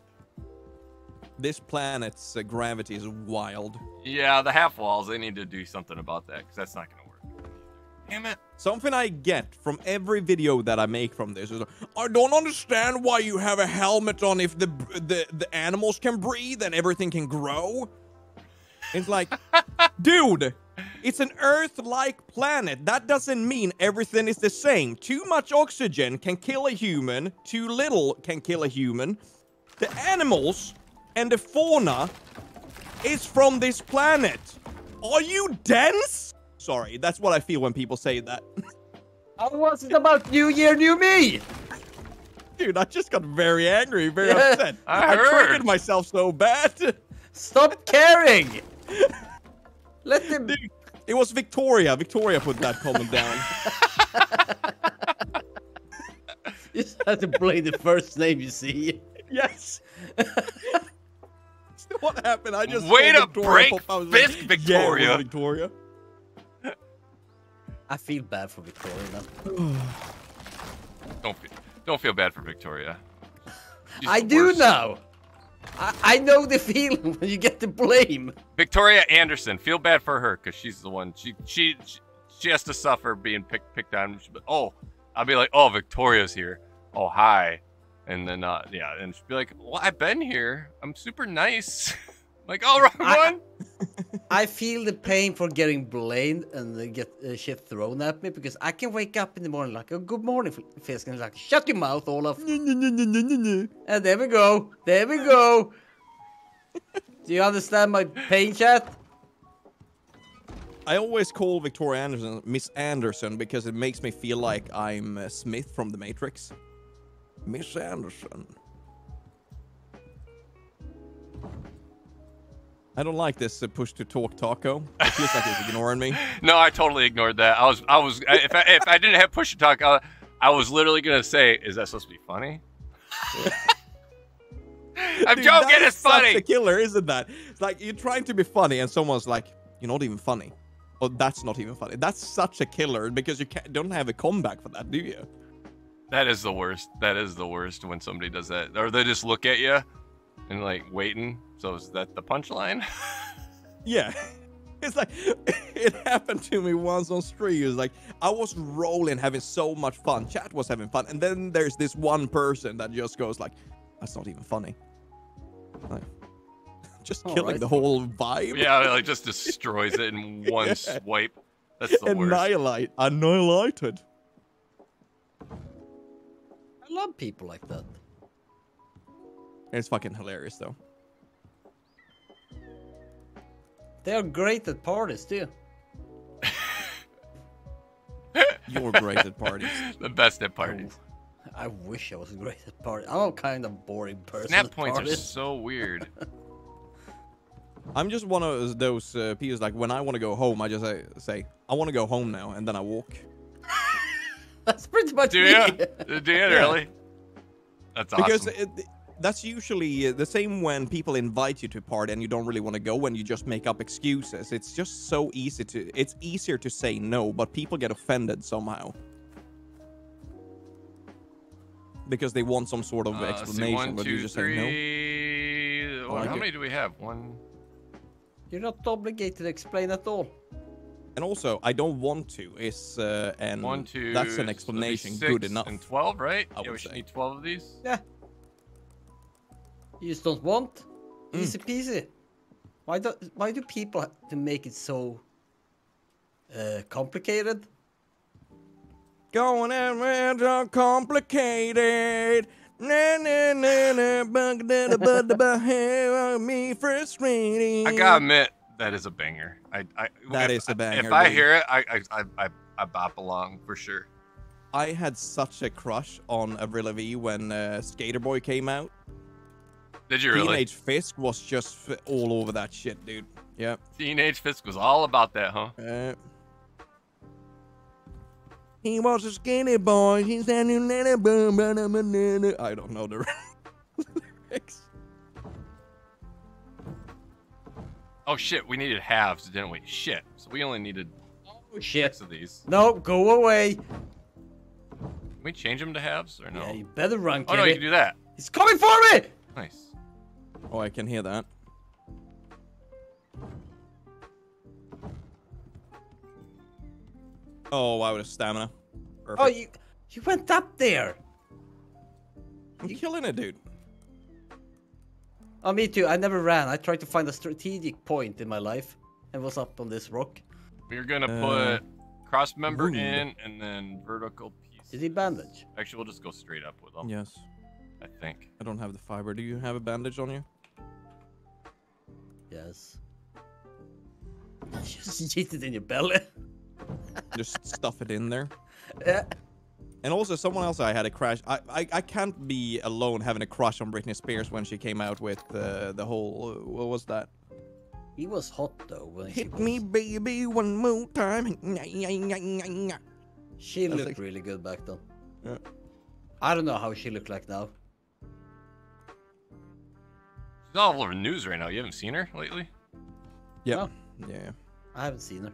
This planet's uh, gravity is wild. Yeah, the half walls. They need to do something about that because that's not gonna work. Damn it. Something I get from every video that I make from this is, I don't understand why you have a helmet on if the the, the animals can breathe and everything can grow. It's like, dude, it's an Earth-like planet. That doesn't mean everything is the same. Too much oxygen can kill a human. Too little can kill a human. The animals and the fauna is from this planet. Are you dense? Sorry, that's what I feel when people say that. I wasn't about new year, new me. Dude, I just got very angry, very yeah, upset. I, I triggered myself so bad. Stop caring. Let him. Dude, it was Victoria. Victoria put that comment down. You just have to play the first name you see. Yes. What happened? I just way to Victoria break pop. Fisk, like, Victoria. Yeah, Victoria. I feel bad for Victoria. Don't feel, don't feel bad for Victoria. She's I do worst. Now. I, I know the feeling when you get to blame. Victoria Anderson, feel bad for her because she's the one. She she she has to suffer being picked picked on. But oh, I'll be like, oh, Victoria's here. Oh hi, and then uh, yeah, and she'll be like, well, I've been here. I'm super nice. Like, all right, one. I feel the pain for getting blamed and get uh, shit thrown at me because I can wake up in the morning like, oh, good morning, Fisk, and like, shut your mouth, Olaf. And there we go. There we go. Do you understand my pain, chat? I always call Victoria Anderson Miss Anderson because it makes me feel like I'm uh, Smith from The Matrix. Miss Anderson. I don't like this uh, push to talk taco. It feels like it's ignoring me. No, I totally ignored that. I was, I was. I, if I, if I didn't have push to talk, I, I was literally gonna say, "Is that supposed to be funny?" I'm Dude, joking. It's funny. That's the killer, isn't that? It's like you're trying to be funny, and someone's like, "You're not even funny." Oh, that's not even funny. That's such a killer because you can't, don't have a comeback for that, do you? That is the worst. That is the worst when somebody does that, or they just look at you and like waiting. So is that the punchline? Yeah. It's like, it happened to me once on stream. It was like, I was rolling, having so much fun. Chat was having fun. And then there's this one person that just goes like, that's not even funny. Like, just All killing right. the whole vibe. Yeah, it like just destroys it in one yeah. swipe. That's the Annihilate. worst. Annihilated. I love people like that. It's fucking hilarious, though. They're great at parties, too. You're great at parties. The best at parties. Oh, I wish I was great at parties. I'm a kind of boring person. Snap points parties. are so weird. I'm just one of those uh, people, like, when I want to go home, I just uh, say, I want to go home now, and then I walk. That's pretty much do me. You? Do you really? That's awesome. Because it, that's usually the same when people invite you to a party and you don't really want to go, when you just make up excuses. It's just so easy to, it's easier to say no, but people get offended somehow. Because they want some sort of uh, explanation, one, but two, you just three... say no. Well, like how it. many do we have? One. You're not obligated to explain at all. And also, I don't want to is uh, and one, two, that's an explanation six good enough. And twelve, right? I yeah, would we should say. need twelve of these. Yeah. You just don't want. Mm. Easy peasy. Why do Why do people have to make it so uh, complicated? Going around all complicated. Na na na na. Bug da da bug da bug. Hair me frustrating. I gotta admit, that is a banger. I, I that if, is a banger. If I baby. hear it, I, I I I bop along for sure. I had such a crush on Avril Lavigne when uh, Skater Boy came out. Did you really? Teenage Fisk was just f all over that shit, dude. Yeah. Teenage Fisk was all about that, huh? Uh, he was a skinny boy. He's standing in a boom, I don't know the lyrics. Oh shit, we needed halves, didn't we? Shit. So we only needed oh, shit. six of these. No, go away. Can we change them to halves or no? Yeah, you better run, kid. Oh no, you can do that. He's coming for me! Nice. Oh, I can hear that. Oh, I would have stamina. Perfect. Oh, you you went up there. I'm you... killing it, dude. Oh, me too. I never ran. I tried to find a strategic point in my life and was up on this rock. We're going to uh, put cross member ooh. in and then vertical piece. Is he bandage? Actually, we'll just go straight up with them. Yes. I think. I don't have the fiber. Do you have a bandage on you? Yes. Just yeet it in your belly. Just stuff it in there. Yeah. And also, someone else I had a crash. I, I I can't be alone having a crush on Britney Spears when she came out with uh, the whole... Uh, what was that? He was hot, though. When Hit was... me, baby, one more time. She That's looked like... really good back then. Yeah. I don't know how she looked like now. She's all over the news right now. You haven't seen her lately? Yeah. No. Yeah. I haven't seen her.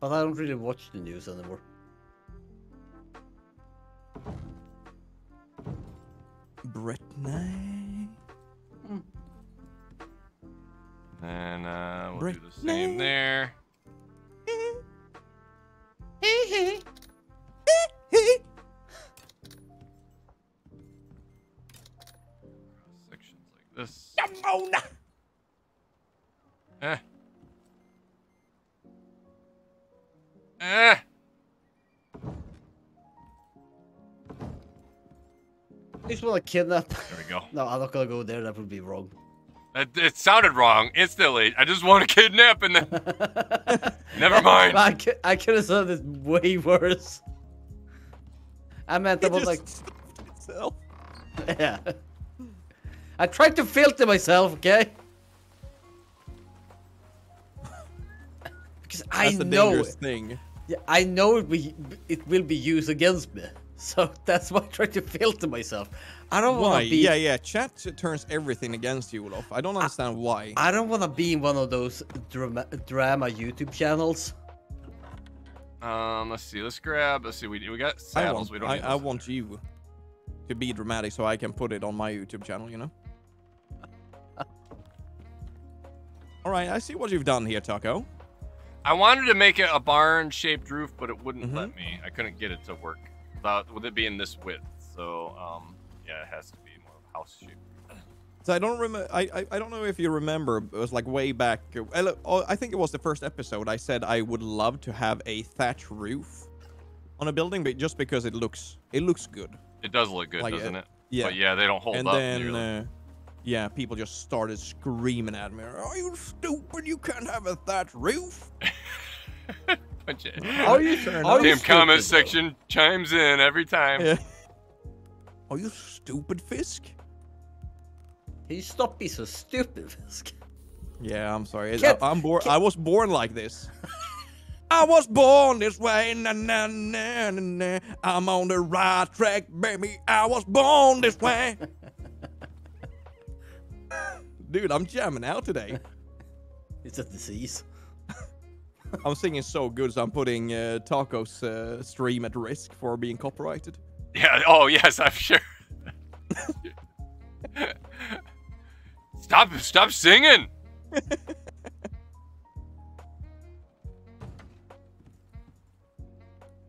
But I don't really watch the news anymore. Brittany. Mm. And uh, we'll Brittany. do the same there. Sections like this. Eh. Eh. I just want to kidnap. There we go. No, I'm not gonna go there. That would be wrong. It, it sounded wrong instantly. I just want to kidnap, and then never mind. I could, I could have said this way worse. I meant that was like. Itself. Yeah. I tried to filter myself, okay? Because I that's know. That's a dangerous thing. Yeah, I know it. Be, it will be used against me. So that's why I try to filter myself. I don't want to be... Yeah, yeah. Chat turns everything against you, Olaf. I don't understand I, why. I don't want to be in one of those drama, drama YouTube channels. Um, let's see. Let's grab... Let's see. We, we got saddles. I want, we don't I, I want you to be dramatic so I can put it on my YouTube channel, you know? All right. I see what you've done here, Taco. I wanted to make it a barn-shaped roof, but it wouldn't mm-hmm. let me. I couldn't get it to work. With it being this width, so um, yeah, it has to be more of a house shape. So I don't remember. I, I I don't know if you remember. It was like way back. I, I think it was the first episode. I said I would love to have a thatch roof on a building, but just because it looks it looks good. It does look good, like, doesn't uh, it? Yeah. But yeah, they don't hold and up. And then uh, yeah, people just started screaming at me. Oh, you stupid! You can't have a thatch roof. Bunch of are you are damn you comment stupid, section though? Chimes in every time. Yeah. Are you stupid, Fisk? Can you stop being so stupid, Fisk? Yeah, I'm sorry. Can't, I, I'm born. I was born like this. I was born this way. Na, na, na, na, na. I'm on the right track, baby. I was born this way. Dude, I'm jamming out today. It's a disease. I'm singing so good, so I'm putting uh, Taco's uh, stream at risk for being copyrighted. Yeah. Oh, yes, I'm sure. Stop! Stop singing.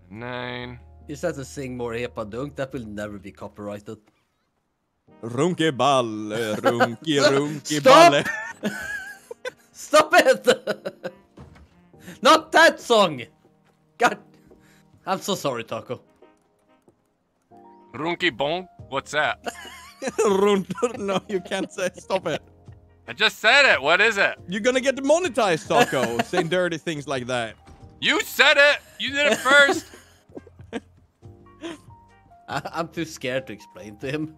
Nine. You said to sing more hippadunk. That will never be copyrighted. Runkeballe, runke, runkeballe. Stop! Stop it! Not that song! God, I'm so sorry, Taco. Runky Bon? What's that? No, you can't say. Stop it. I just said it. What is it? You're gonna get demonetized, Taco. Saying dirty things like that. You said it. You did it first. I I'm too scared to explain to him.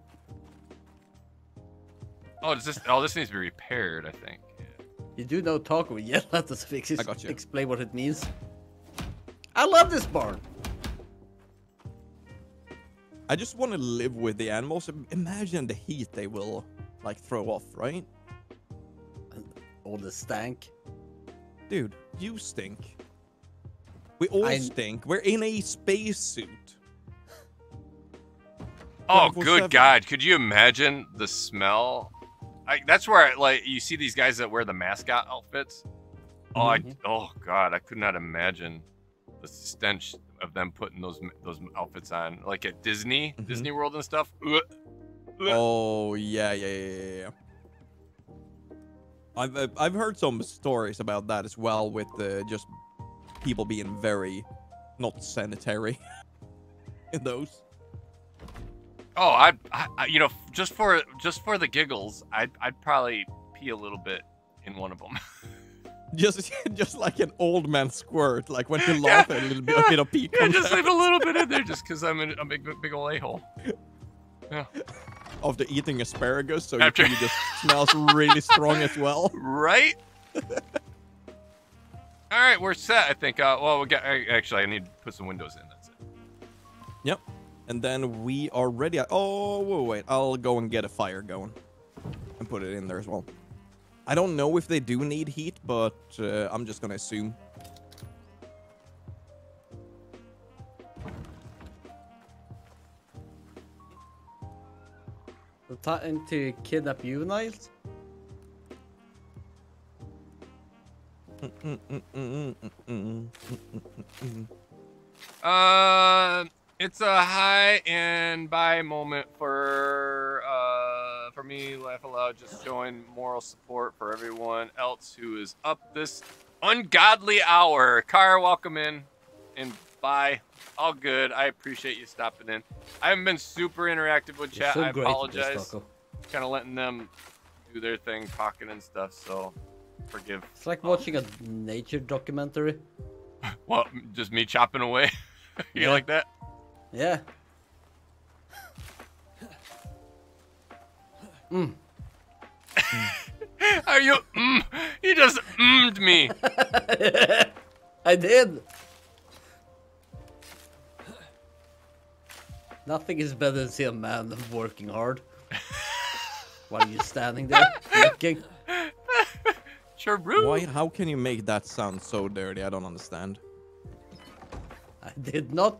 Oh, does this? Oh, this needs to be repaired, I think. You do know Taco yet? Let us fix it. I got you. Explain what it means. I love this barn. I just want to live with the animals. Imagine the heat they will, like, throw off, right? And all the stank. Dude, you stink. We all I'm... stink. We're in a spacesuit. Oh, good God. Could you imagine the smell? I, that's where, I, like, you see these guys that wear the mascot outfits. Oh, mm-hmm. I, oh God, I could not imagine the stench of them putting those those outfits on, like at Disney, mm-hmm. Disney World and stuff. Oh yeah, yeah, yeah, yeah. I've I've heard some stories about that as well, with uh, just people being very not sanitary in those. Oh, I, I, you know, just for just for the giggles, I'd I'd probably pee a little bit in one of them. Just, just like an old man squirt, like when you laugh, yeah, a little bit, yeah, a bit of pee. Yeah, just out. Leave a little bit in there, just because I'm in a big, big old a-hole. Yeah. After eating asparagus, so After... you just smells really strong as well. Right. All right, we're set. I think. Uh, well, we got. Actually, I need to put some windows in. That's it. Yep. And then we are ready. Oh, whoa, wait. I'll go and get a fire going and put it in there as well. I don't know if they do need heat, but uh, I'm just going to assume. Time to kidnap you, Niles? Uh... It's a high and bye moment for uh, for me, laugh aloud, just showing moral support for everyone else who is up this ungodly hour. Car, welcome in, and bye. All good. I appreciate you stopping in. I haven't been super interactive with chat. So I apologize. Kind of letting them do their thing, talking and stuff. So forgive. It's like watching a nature documentary. Well, just me chopping away. You yeah. like that? Yeah. Mm. Are you? Mm, he just mm'd me. I did. Nothing is better than see a man working hard while you're standing there looking. Why? How can you make that sound so dirty? I don't understand. I did not.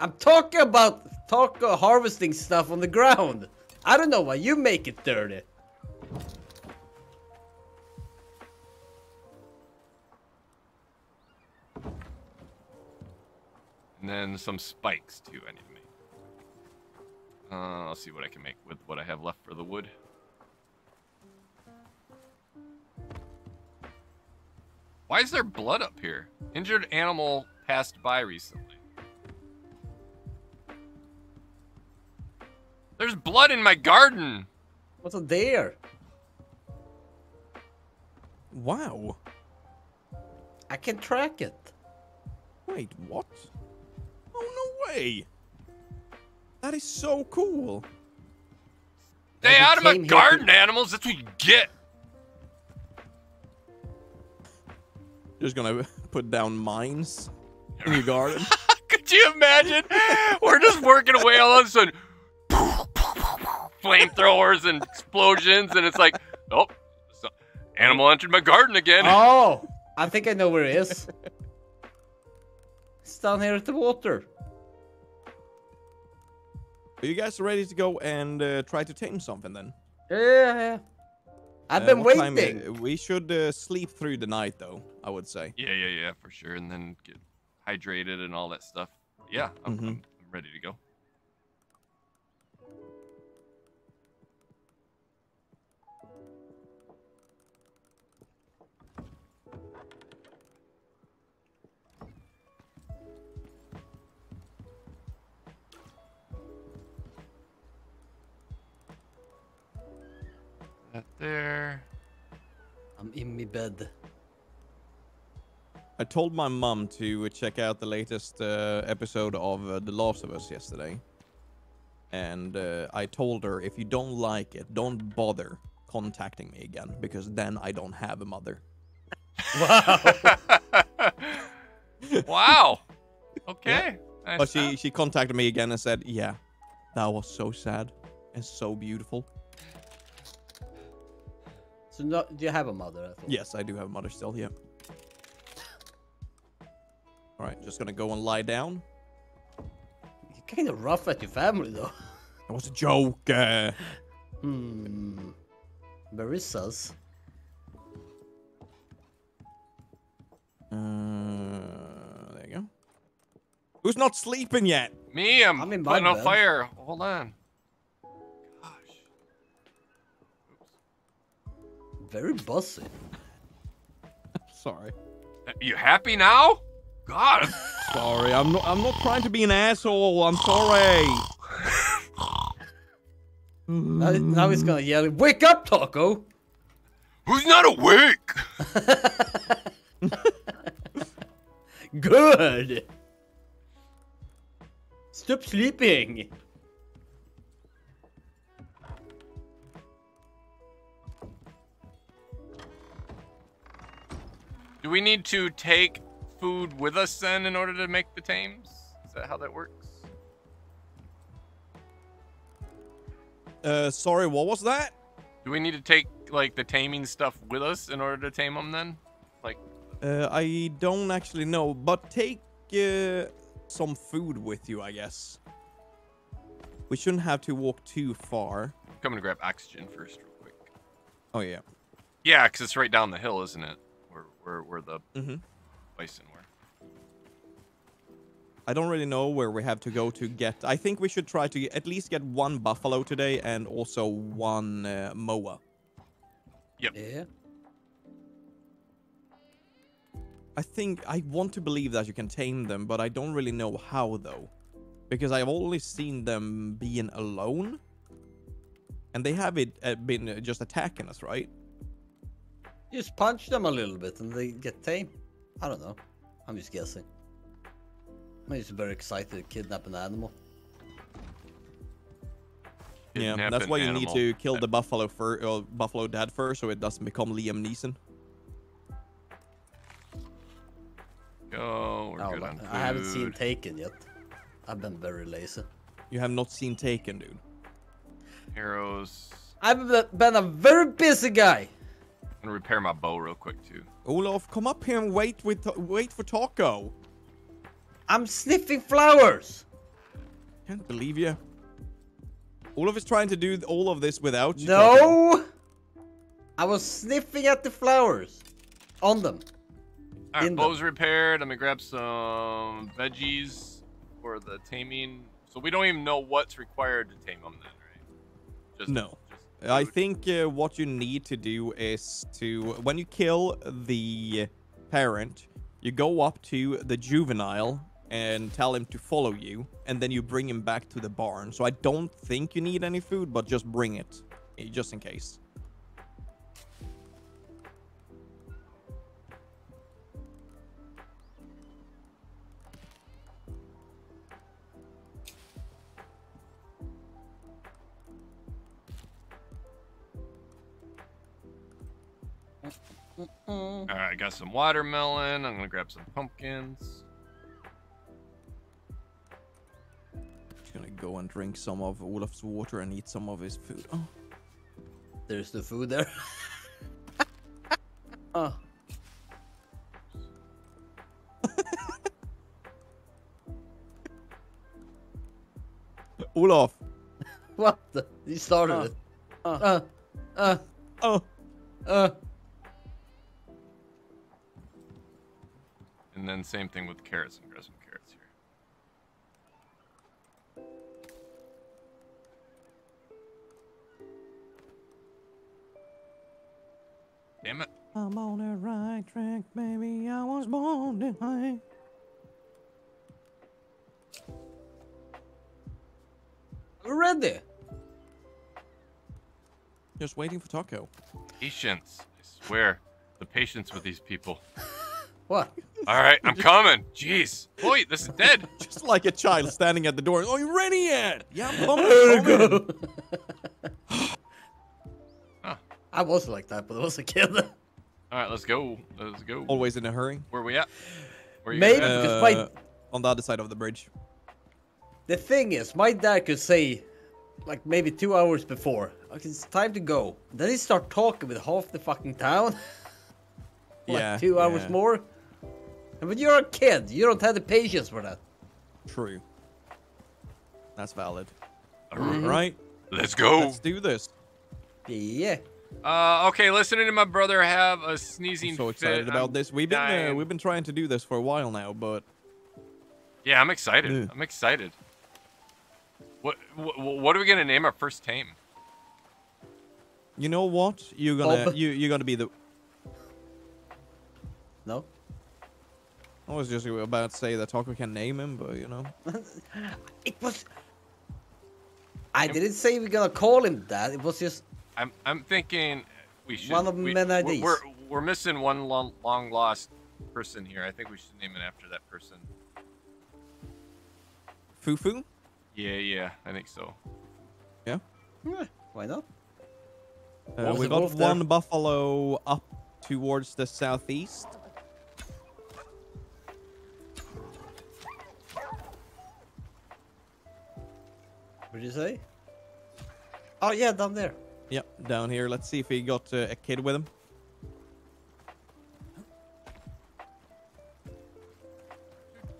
I'm talking about Taco harvesting stuff on the ground. I don't know why you make it dirty. And then some spikes too. I need to make. Uh, I'll see what I can make with what I have left for the wood. Why is there blood up here? Injured animal passed by recently. There's blood in my garden. What's up there? Wow. I can track it. Wait, what? Oh, no way. That is so cool. Stay well, out of my garden, animals. That's what you get. Just gonna put down mines in your garden. Could you imagine? We're just working away all of a sudden. flamethrowers and explosions, and it's like, oh, so animal entered my garden again. Oh, I think I know where it is. It's down here at the water. Are you guys ready to go and uh, try to tame something then? Yeah, yeah, yeah. I've uh, been waiting. Time? We should uh, sleep through the night, though, I would say. Yeah, yeah, yeah, for sure. And then get hydrated and all that stuff. Yeah, I'm, mm-hmm. I'm, I'm ready to go. There. I'm in my bed. I told my mum to check out the latest uh, episode of uh, The Last of Us yesterday. And uh, I told her, if you don't like it, don't bother contacting me again, because then I don't have a mother. Wow. Wow. Okay. Yeah. Nice but she, she contacted me again and said, yeah, that was so sad and so beautiful. So no, do you have a mother? I yes, I do have a mother still, yeah. Alright, just gonna go and lie down. You're kind of rough at your family, though. That was a joke. Uh... Hmm. Marissa's. Uh, there you go. Who's not sleeping yet? Me, I'm, I'm in putting on fire. Hold on. Very bossy. Sorry. You happy now? God. Sorry, I'm not. I'm not trying to be an asshole. I'm sorry. now, now he's gonna yell, "Wake up, Taco!" Who's not awake? Good. Stop sleeping. Do we need to take food with us then in order to make the tames? Is that how that works? Uh, sorry, what was that? Do we need to take like the taming stuff with us in order to tame them then? Like, uh, I don't actually know, but take uh, some food with you, I guess. We shouldn't have to walk too far. I'm coming to grab oxygen first, real quick. Oh yeah. Yeah, because it's right down the hill, isn't it? Where, where the mm-hmm. bison were. I don't really know where we have to go to get. I think we should try to at least get one buffalo today and also one uh, moa. Yep. Yeah. I think I want to believe that you can tame them, but I don't really know how though, because I've only seen them being alone, and they have it uh, been just attacking us, right? You just punch them a little bit and they get tame. I don't know. I'm just guessing. I'm just very excited to kidnap an animal. Yeah, kidnap that's why you animal. need to kill the buffalo fur, or buffalo dad first, so it doesn't become Liam Neeson. Oh, we're no, good on food. I haven't seen Taken yet. I've been very lazy. You have not seen Taken, dude. Heroes. I've been a very busy guy. I'm gonna repair my bow real quick too. Olaf, come up here and wait with wait for Taco. I'm sniffing flowers. Can't believe you. Olaf is trying to do all of this without you. No, Taco. I was sniffing at the flowers, on them. All right, bow's them. repaired. I'm gonna grab some veggies for the taming. So we don't even know what's required to tame them, then, right? Just no. I think uh, what you need to do is to, when you kill the parent, you go up to the juvenile and tell him to follow you, and then you bring him back to the barn. So I don't think you need any food, but just bring it, just in case. All right, I got some watermelon. I'm gonna grab some pumpkins. Just gonna go and drink some of Olaf's water and eat some of his food. Oh. There's the food there. Oh. Olaf. What? The? He started uh, it. Uh, uh, uh, uh, uh. And then same thing with carrots, and grab some carrots here. Damn it. I'm on the right track, baby. I was born to high. Ready. Just waiting for Taco. Patience. I swear. The patience with these people. What? All right, I'm coming. Jeez. Boy, this is dead. Just like a child standing at the door. Oh, you ready yet? Yeah, I'm coming. Huh. I was like that, but I was a kid. All right, let's go. Let's go. Always in a hurry. Where are we at? Where are you Maybe uh, my... on the other side of the bridge. The thing is, my dad could say, like, maybe two hours before, like, it's time to go. Then he start talking with half the fucking town. Like, yeah, two yeah. hours more. And when you're a kid, you don't have the patience for that. True. That's valid. Mm-hmm. Right? Let's go. Let's do this. Yeah. Uh, okay, listening to my brother have a sneezing I'm so excited fit. about I'm this. We've been, uh, we've been trying to do this for a while now, but... Yeah, I'm excited. Ugh. I'm excited. What, what what are we gonna name our first team? You know what? You're gonna Bob. you you're gonna be the. No. I was just about to say that Taco can name him, but you know. It was. I I'm, didn't say we're gonna call him that. It was just. I'm I'm thinking we should. One of we, many we're, we're we're missing one long long lost person here. I think we should name it after that person. Fufu. Yeah, yeah, I think so. Yeah? Yeah, why not? Uh, we got one buffalo up towards the southeast. What did you say? Oh, yeah, down there. Yep, yeah, down here. Let's see if he got uh, a kid with him.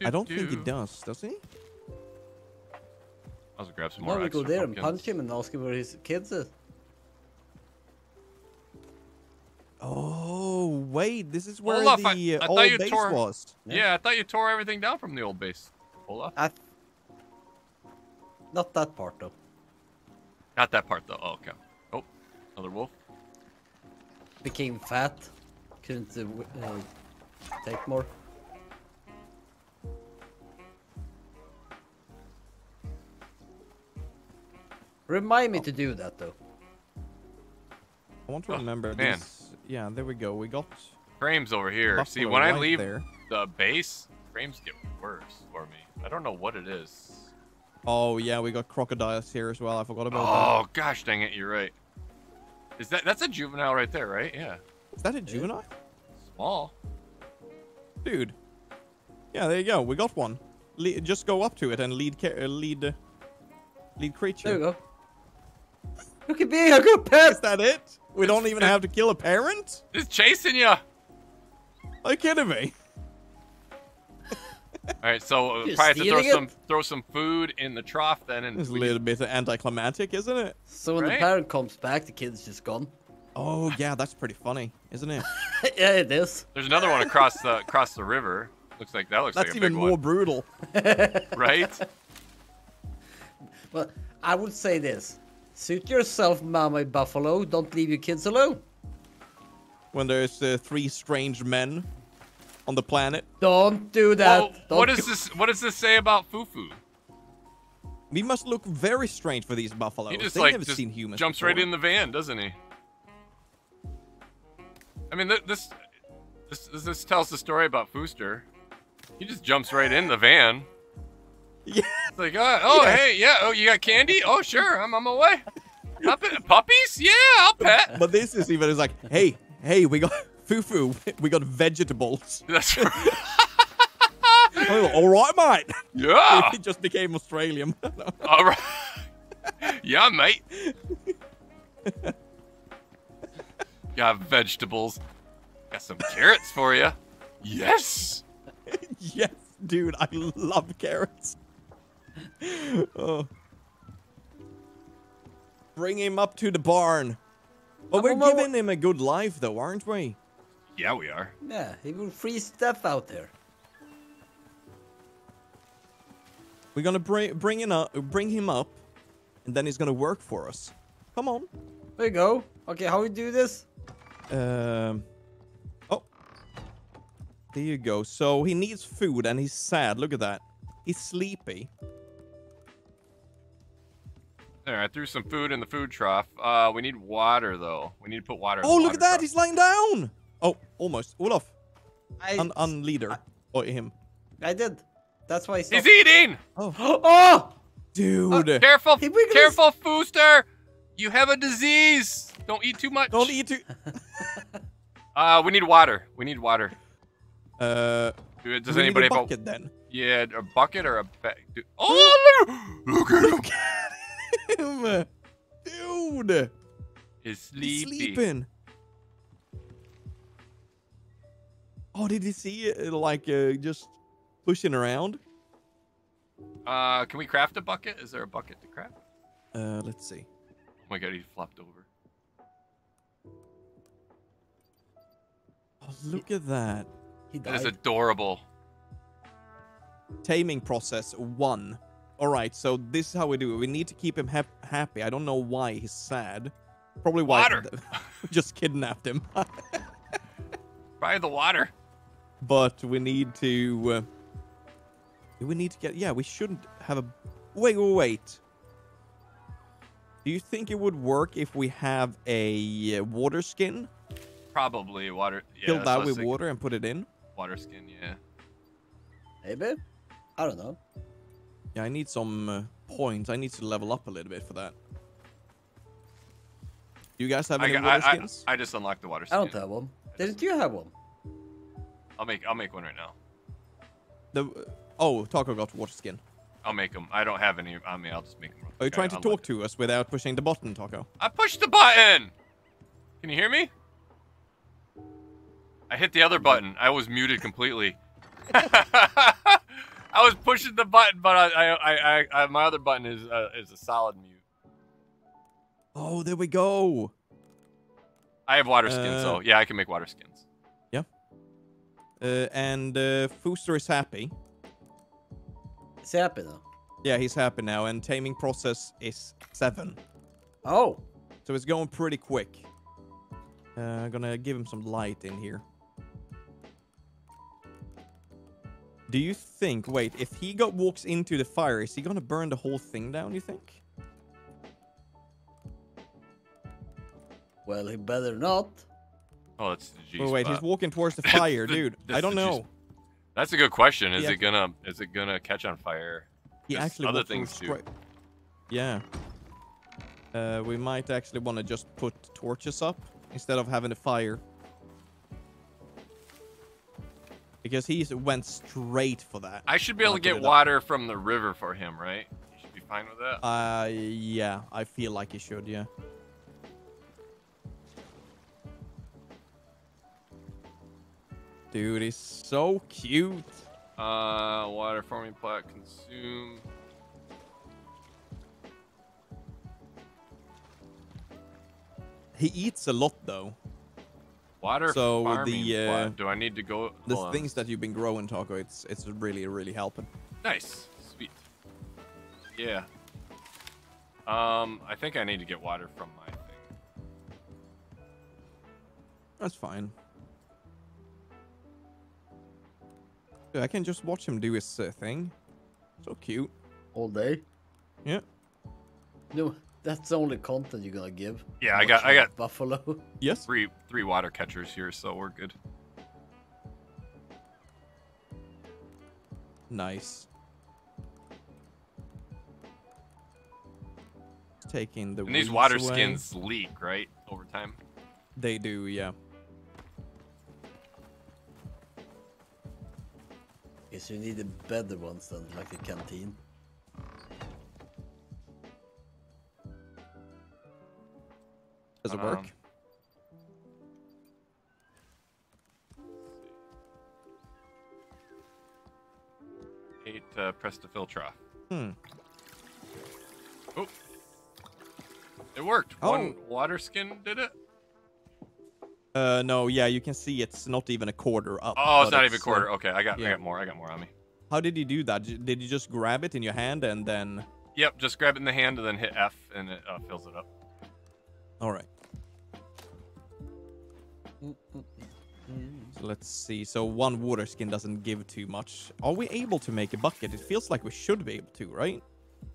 I don't think he does, does he? I'll just grab some more. Now we go there pumpkins. and punch him and ask him where his kids is. Oh wait, this is where Olaf, the uh, I, I old you base tore, was. Yeah. yeah, I thought you tore everything down from the old base, Olaf. I th Not that part though. Not that part though. Oh, okay. Oh, another wolf. Became fat. Couldn't uh, uh, take more. Remind me oh. to do that though. I want to remember oh, man. this. Yeah, there we go. We got frames over here. See, when right I leave there. the base, frames get worse for me. I don't know what it is. Oh yeah, we got crocodiles here as well. I forgot about oh, that. Oh gosh, dang it! You're right. Is that that's a juvenile right there, right? Yeah. Is that a juvenile? Small. Dude. Yeah, there you go. We got one. Le just go up to it and lead uh, lead uh, lead creature. There we go. Look at me, I got a pet! Is that it? We don't even have to kill a parent? It's chasing you! Are you kidding me? Alright, so we'll probably have to throw it? some throw some food in the trough then. And it's a little bit anticlimactic, isn't it? So when right? the parent comes back, the kid's just gone. Oh yeah, that's pretty funny, isn't it? Yeah, it is. There's another one across the across the river. Looks like that looks that's like a big one. That's even more brutal. Right? Well, I would say this. Suit yourself, Mama Buffalo. Don't leave your kids alone. When there's uh, three strange men on the planet. Don't do that. Well, Don't what does this? What does this say about Fufu? We must look very strange for these buffaloes. He just They've like never just seen humans jumps before. right in the van, doesn't he? I mean, th this, this this this tells the story about Fooster. He just jumps right in the van. Yeah. It's like, oh, oh yeah. hey, yeah, oh, you got candy? Oh, sure, I'm on my way. Puppies? Yeah, I'll pet. But this is even, it's like, hey, hey, we got Fufu, we got vegetables. That's right. All right, mate. Yeah. It just became Australian. All right. Yeah, mate. Got vegetables. Got some carrots for you. Yes. Yes, dude. I love carrots. Oh. Bring him up to the barn. But well, we're giving him a good life, though, aren't we? Yeah, we are. Yeah, he will freeze stuff out there. We're gonna bring bring him up, bring him up, and then he's gonna work for us. Come on. There you go. Okay, how we do this? Um. Oh. There you go. So he needs food, and he's sad. Look at that. He's sleepy. There, I threw some food in the food trough. Uh, we need water though. We need to put water. Oh, in the look water at that! Trough. He's lying down. Oh, almost. Olaf. I, un, un leader. I, or him. I did. That's why he stopped. He's eating! Oh! Oh! Dude! Uh, careful! Hey, careful, Fooster! You have a disease! Don't eat too much! Don't eat too... uh, we need water. We need water. Uh... Dude, does we anybody need a bucket, about... then. Yeah, a bucket or a... Ba... Dude. Oh, look! Look at him! Look at him! Dude! He's sleeping. He's sleeping. Oh, did he see it? Like, uh, just... pushing around. Uh, can we craft a bucket? Is there a bucket to craft? Uh, let's see. Oh my god, he flopped over. Oh, look he, at that. He died. That is adorable. Taming process one. All right, so this is how we do it. We need to keep him ha happy. I don't know why he's sad. Probably why water. Just kidnapped him. Probably the water. But we need to... Uh, we need to get... Yeah, we shouldn't have a... Wait, wait, wait. Do you think it would work if we have a water skin? Probably water... Yeah, fill that with water and put it in? Water skin, yeah. Hey, babe? I don't know. Yeah, I need some uh, points. I need to level up a little bit for that. Do you guys have any I, water I, skins? I, I just unlocked the water skin. I don't have one. Didn't you have one? I'll make I'll make one right now. The... Oh, Taco got water skin. I'll make them. I don't have any on me. I'll just make them. Are you trying to talk to us without pushing the button, Taco? I pushed the button! Can you hear me? I hit the other button. I was muted completely. I was pushing the button, but I, I, I, I my other button is, uh, is a solid mute. Oh, there we go. I have water skin, uh, so yeah, I can make water skins. Yeah. Uh, and uh, Fooster is happy. He's happy now. Yeah, he's happy now, and taming process is seven. Oh. So it's going pretty quick. Uh, I'm gonna give him some light in here. Do you think... Wait, if he got walks into the fire, is he gonna burn the whole thing down, you think? Well, he better not. Oh, that's the G spot. Oh, wait, he's walking towards the fire, the, dude. I don't know. That's a good question. Is yeah. it gonna is it gonna catch on fire? He There's actually other things too. Yeah. Uh, we might actually want to just put torches up instead of having a fire, because he went straight for that. I should be able to get water from the river for him, right? You should be fine with that. Uh, yeah. I feel like he should. Yeah. Dude, he's so cute. Uh, water forming plot consume. He eats a lot though. Water so farming the, uh, plot. Do I need to go? The Hold things on. that you've been growing, Taco, it's it's really really helping. Nice, sweet. Yeah. Um, I think I need to get water from my thing. That's fine. Dude, I can just watch him do his uh, thing. So cute. All day. Yeah. No, that's the only content you're gonna give. Yeah, I got, I got buffalo. Yes. Three, three water catchers here, so we're good. Nice. Taking the. And these water away. skins leak, right, over time? They do, yeah. So you need the better ones than like the canteen. Does it work? Eight uh, press to filter off. Hmm. Oh, it worked. Oh. One water skin did it. Uh, no, yeah, you can see it's not even a quarter up. Oh, it's not it's even a quarter. Uh, okay, I got, yeah. I got more. I got more on me. How did you do that? Did you just grab it in your hand and then? Yep, just grab it in the hand and then hit F and it uh, fills it up. All right. So let's see. So one water skin doesn't give too much. Are we able to make a bucket? It feels like we should be able to, right?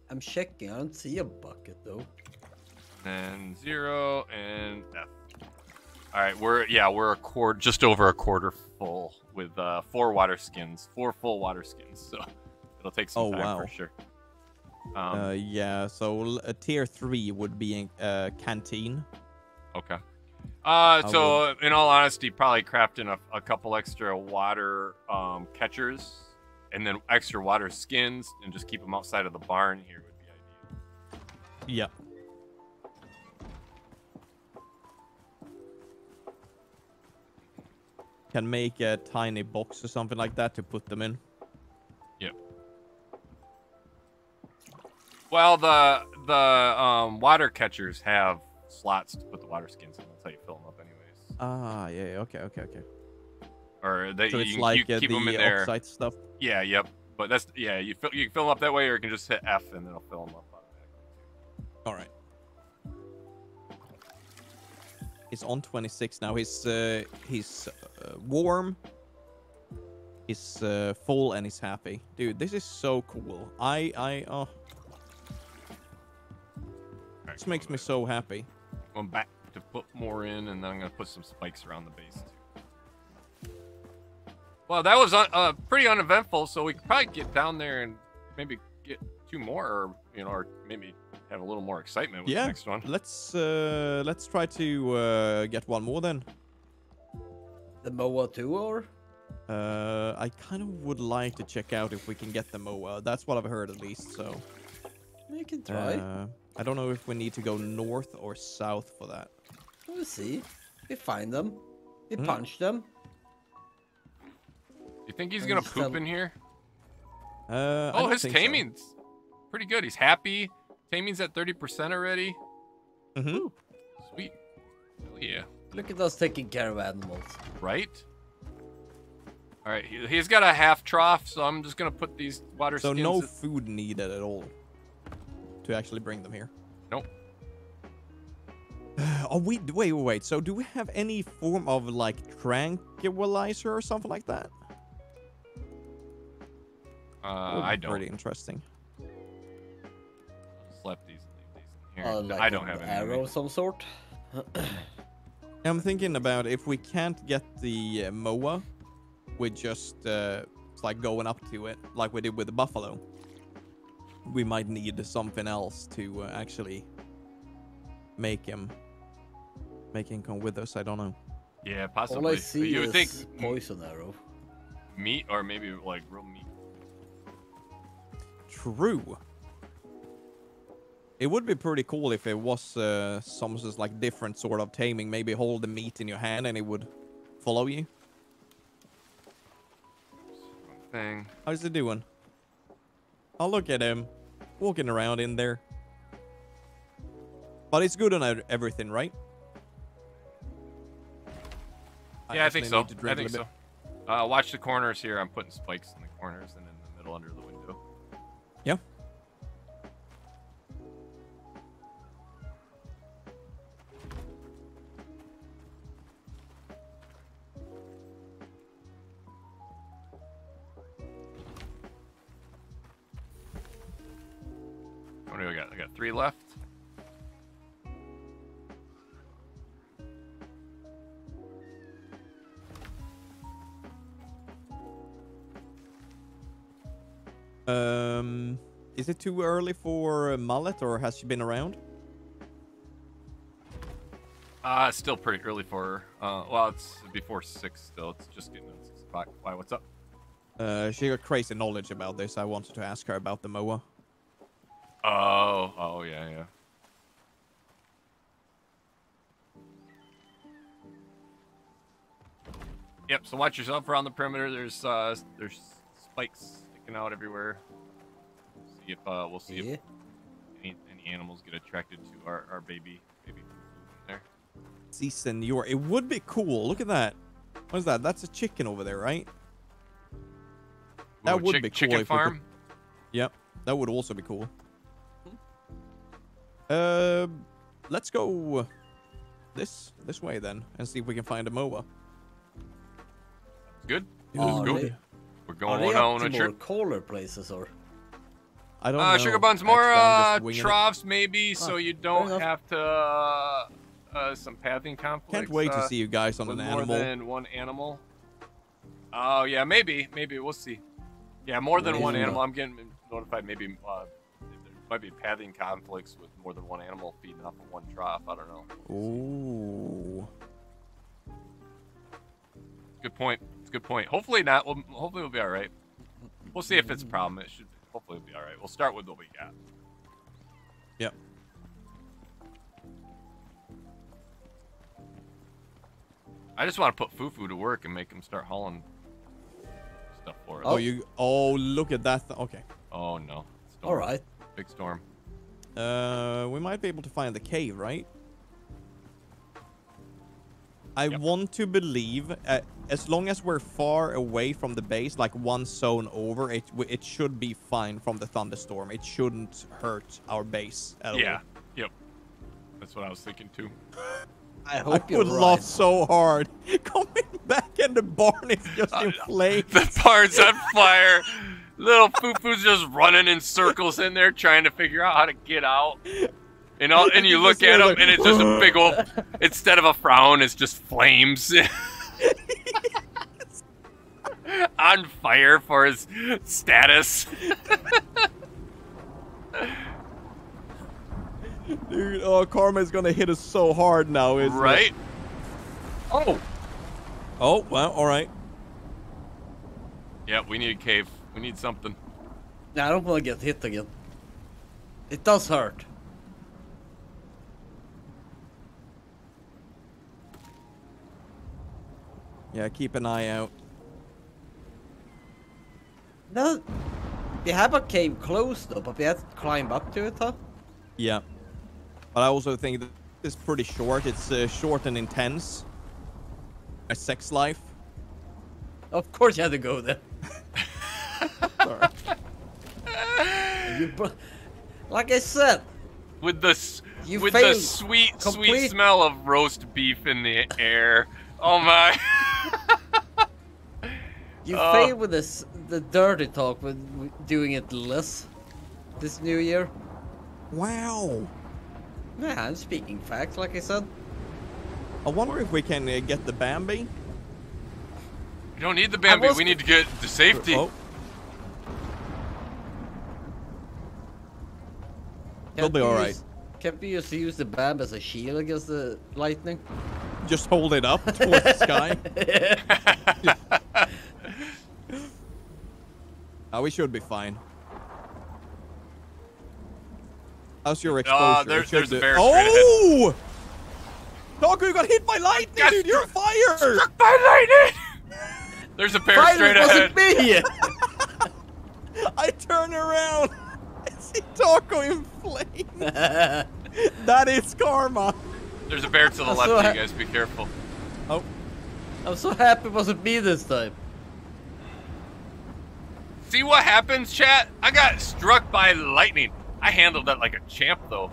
I'm checking. I don't see a bucket though. And zero and F. All right, we're yeah, we're a quarter, just over a quarter full with uh, four water skins, four full water skins. So it'll take some oh, time wow. for sure. Um, uh, yeah, so a tier three would be a uh, canteen. Okay. Uh, so would... in all honesty, probably crafting a, a couple extra water um, catchers, and then extra water skins, and just keep them outside of the barn here would be ideal. Yeah. Can make a tiny box or something like that to put them in. Yeah. Well, the the um, water catchers have slots to put the water skins in. That's how you fill them up, anyways. Ah, yeah. Okay, okay, okay. Or they so you, it's like you keep uh, the them in there. Offsite stuff. Yeah. Yep. But that's yeah. You fill you can fill them up that way, or you can just hit F and it'll fill them up automatically. All right. He's on twenty-six now. He's uh, he's uh, warm. He's uh, full and he's happy. Dude, this is so cool. I I oh. Right, this makes me so happy. I'm back to put more in, and then I'm gonna put some spikes around the base too. Well, that was un uh, pretty uneventful. So we could probably get down there and maybe get two more, or you know, or maybe. Have a little more excitement with yeah. the next one. Let's uh, let's try to uh, get one more then. The Moa too, or? Uh, I kind of would like to check out if we can get the Moa. That's what I've heard at least. So we can try. Uh, I don't know if we need to go north or south for that. We'll see. We find them. We mm. punch them. You think he's and gonna he's poop in here? Uh, oh, his taming's so. pretty good. He's happy. Taming's at thirty percent already. Mm-hmm. Sweet. Hell yeah. Look at us taking care of animals. Right? All right. He, he's got a half trough, so I'm just going to put these water so skins... So no in. food needed at all to actually bring them here. Nope. Oh, we, wait, wait, wait. So do we have any form of, like, tranquilizer or something like that? Uh, I don't. Pretty interesting. Left these, leave these in here. Uh, like I don't have an arrow of some sort. I'm thinking about if we can't get the uh, Moa, we're just uh, like going up to it, like we did with the buffalo. We might need something else to uh, actually make him, make him come with us. I don't know. Yeah, possibly. All I see you is think poison arrow, meat, or maybe like real meat. True. It would be pretty cool if it was uh, some sort of like different sort of taming. Maybe hold the meat in your hand and it would follow you. Thing. How's he doing? Oh, look at him. Walking around in there. But it's good on everything, right? Yeah, I, I think so. I think so. Uh, watch the corners here. I'm putting spikes in the corners and in the middle under the window. Yeah. What do we got? I got three left. Um, is it too early for mullet, or has she been around? Uh, it's still pretty early for her. Uh, well, it's before six still. It's just getting on six o'clock. Why? What's up? Uh, she got crazy knowledge about this. I wanted to ask her about the M O A. Oh, oh yeah, yeah. Yep. So watch yourself around the perimeter. There's uh, there's spikes sticking out everywhere. See if uh, we'll see yeah. if any, any animals get attracted to our our baby baby there. See, senor, it would be cool. Look at that. What is that? That's a chicken over there, right? That Ooh, would chick, be cool. Chicken farm. Could... Yep, that would also be cool. Uh, let's go this this way then, and see if we can find a M O A. Good. Let's go. They, We're going on a trip. Colder places, or I don't uh, know. Sugar buns, more uh, troughs maybe, oh, so you don't have to uh, uh, some pathing conflicts. Can't wait uh, to see you guys on an animal. More than one animal. Oh yeah, maybe, maybe we'll see. Yeah, more than one animal. I'm getting notified. Maybe uh, there might be pathing conflicts with more than one animal feeding off of one trough. I don't know. Ooh. Good point. It's a good point. Hopefully not. We'll, hopefully we'll be all right. We'll see if it's a problem. It should. Hopefully it'll be all right. We'll start with what we got. Yep. I just want to put Fufu to work and make him start hauling stuff for us. Oh, you! Oh, look at that! Th okay. Oh no! Storm. All right. Big storm. Uh, we might be able to find the cave, right? I yep. want to believe, uh, as long as we're far away from the base, like one zone over, it it should be fine from the thunderstorm. It shouldn't hurt our base at all. Yeah. Yep. That's what I was thinking too. I hope I would right. lost so hard. Coming back and the barn is just in flames. The barn's on fire. Little Fufu's just running in circles in there trying to figure out how to get out. And all, and you look at him like, and it's just a big old, instead of a frown, it's just flames. On fire for his status. Dude, oh, karma's gonna hit us so hard now, isn't right? it? Right? Oh! Oh, well, alright. Yeah, we need a cave. We need something. Nah, I don't wanna get hit again. It does hurt. Yeah, keep an eye out. No, we have a cave close though, but we have to climb up to it, huh? Yeah. But I also think that it's pretty short. It's uh, short and intense. My sex life. Of course you had to go there. Sorry. You, like I said. With the, you with the sweet, complete... sweet smell of roast beef in the air. Oh my. You uh, failed with this, the dirty talk with doing it less this new year. Wow. Nah, I'm speaking facts, like I said. I wonder if we can uh, get the Bambi. We don't need the Bambi. We need to get to safety. Oh. They'll be all right. Can't we just use the Bambi as a shield against the lightning? Just hold it up towards the sky. Oh, we should be fine. How's your exposure? Uh, there's, there's a bear oh! Doggo, you got hit by lightning, dude! You're fired! Struck by lightning! There's a bear Fire straight ahead. Me. I turn around. I see Doggo in flames. That is karma. There's a bear to the I'm left so of you guys. Be careful. Oh. I'm so happy it wasn't me this time. See what happens, chat? I got struck by lightning. I handled that like a champ, though.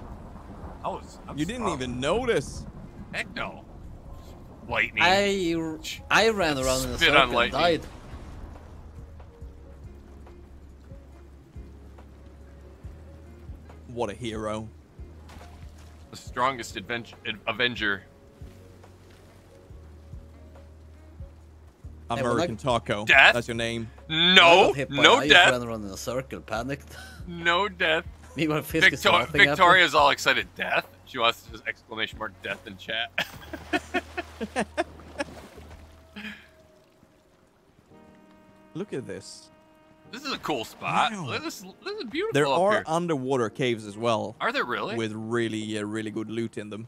I was. I'm you didn't strong. even notice. Heck no. Lightning. I I ran around in the circle and lightning. died. What a hero. The strongest adventure, Avenger. American hey, like, Taco. Death? That's your name. No. No death. I ran around in a circle, panicked. No death. Meanwhile, Fisk Victor is Victoria's all excited. Death? She wants to just exclamation mark death in chat. Look at this. This is a cool spot. Wow. Look, this, this is beautiful. There up are here. underwater caves as well. Are there really? With really, uh, really good loot in them.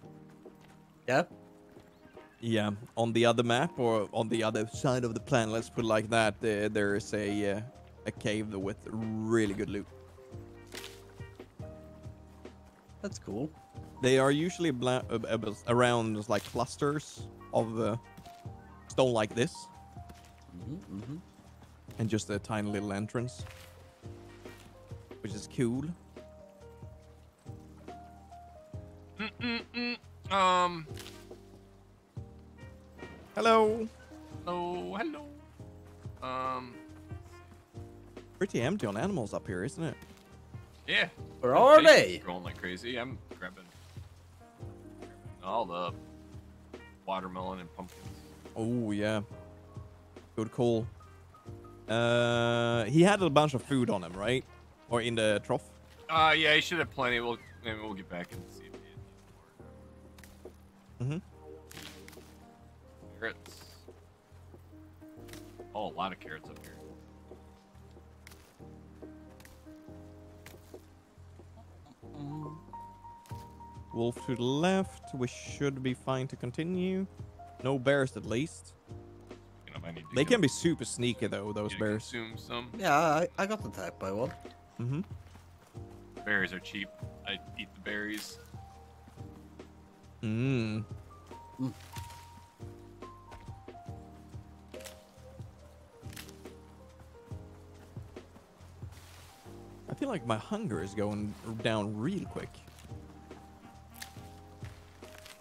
Yeah. Yeah. On the other map, or on the other side of the planet, let's put it like that. Uh, there is a uh, a cave with really good loot. That's cool. They are usually bla uh, around just like clusters of uh, stone like this. Mm-hmm, mm-hmm. And just a tiny little entrance, which is cool. Mm-mm-mm. Um. Hello. Hello. Hello. Um. Pretty empty on animals up here, isn't it? Yeah. Where are they? Going like crazy. I'm grabbing all the watermelon and pumpkins. Oh yeah. Good call. Uh, he had a bunch of food on him, right? Or in the trough? Uh, yeah, he should have plenty. We'll maybe we'll get back and see if he had any more. Mm-hmm. Carrots. Oh, a lot of carrots up here. Wolf to the left. We should be fine to continue. No bears, at least. They can be super sneaky though, those bears. Some. Yeah, I, I got attacked by one. Mm-hmm. Berries are cheap. I eat the berries. Mmm. Mm. I feel like my hunger is going down real quick.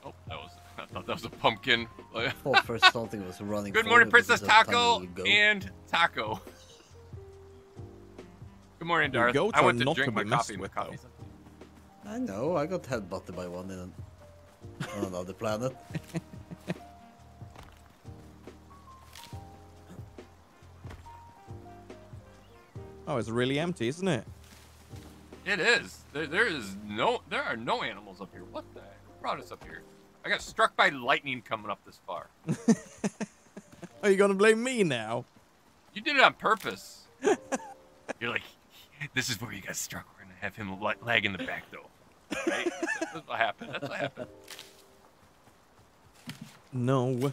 Oh, that was. I thought that was a pumpkin. Oh, first something was running. Good morning, Princess Taco and Taco. Good morning, Darth. I went to drink my coffee with coffee. I know. I got headbutted by one in on another planet. Oh, it's really empty, isn't it? It is. There, there is no. There are no animals up here. What the heck? Who brought us up here? I got struck by lightning coming up this far. Are you gonna blame me now? You did it on purpose. You're like, this is where you got struck. We're gonna have him lag in the back, though. Right? That's what happened. That's what happened. No.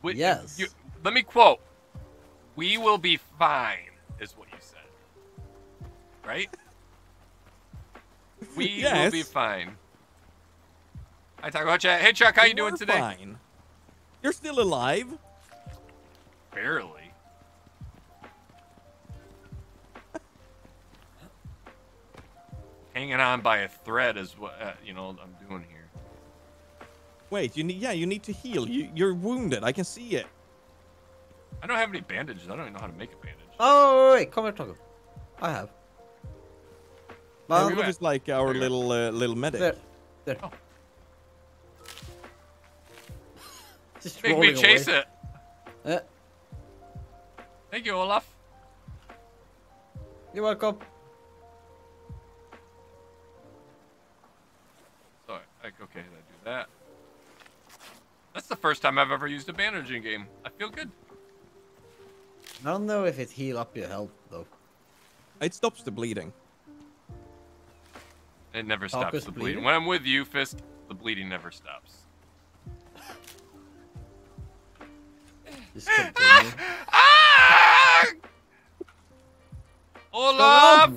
Wait, yes. You, let me quote. We will be fine, is what you said. Right? We yes. will be fine. Hi, Taco Chat. Hey, Chuck, how you doing today? Fine. You're still alive. Barely. Hanging on by a thread is what uh, you know I'm doing here. Wait, you need yeah, you need to heal. You, you're wounded. I can see it. I don't have any bandages. I don't even know how to make a bandage. Oh wait, come here, Taco. I have. Well, yeah, just like our little uh, little medic. There. There. Oh. Just Make me chase away. it. Yeah. Thank you, Olaf. You're welcome. Sorry. Like, okay, I do that. That's the first time I've ever used a bandaging game. I feel good. I don't know if it heals up your health though. It stops the bleeding. It never stops Focus the bleeding. bleeding. When I'm with you, Fisk, the bleeding never stops. Just ah, ah! Olaf!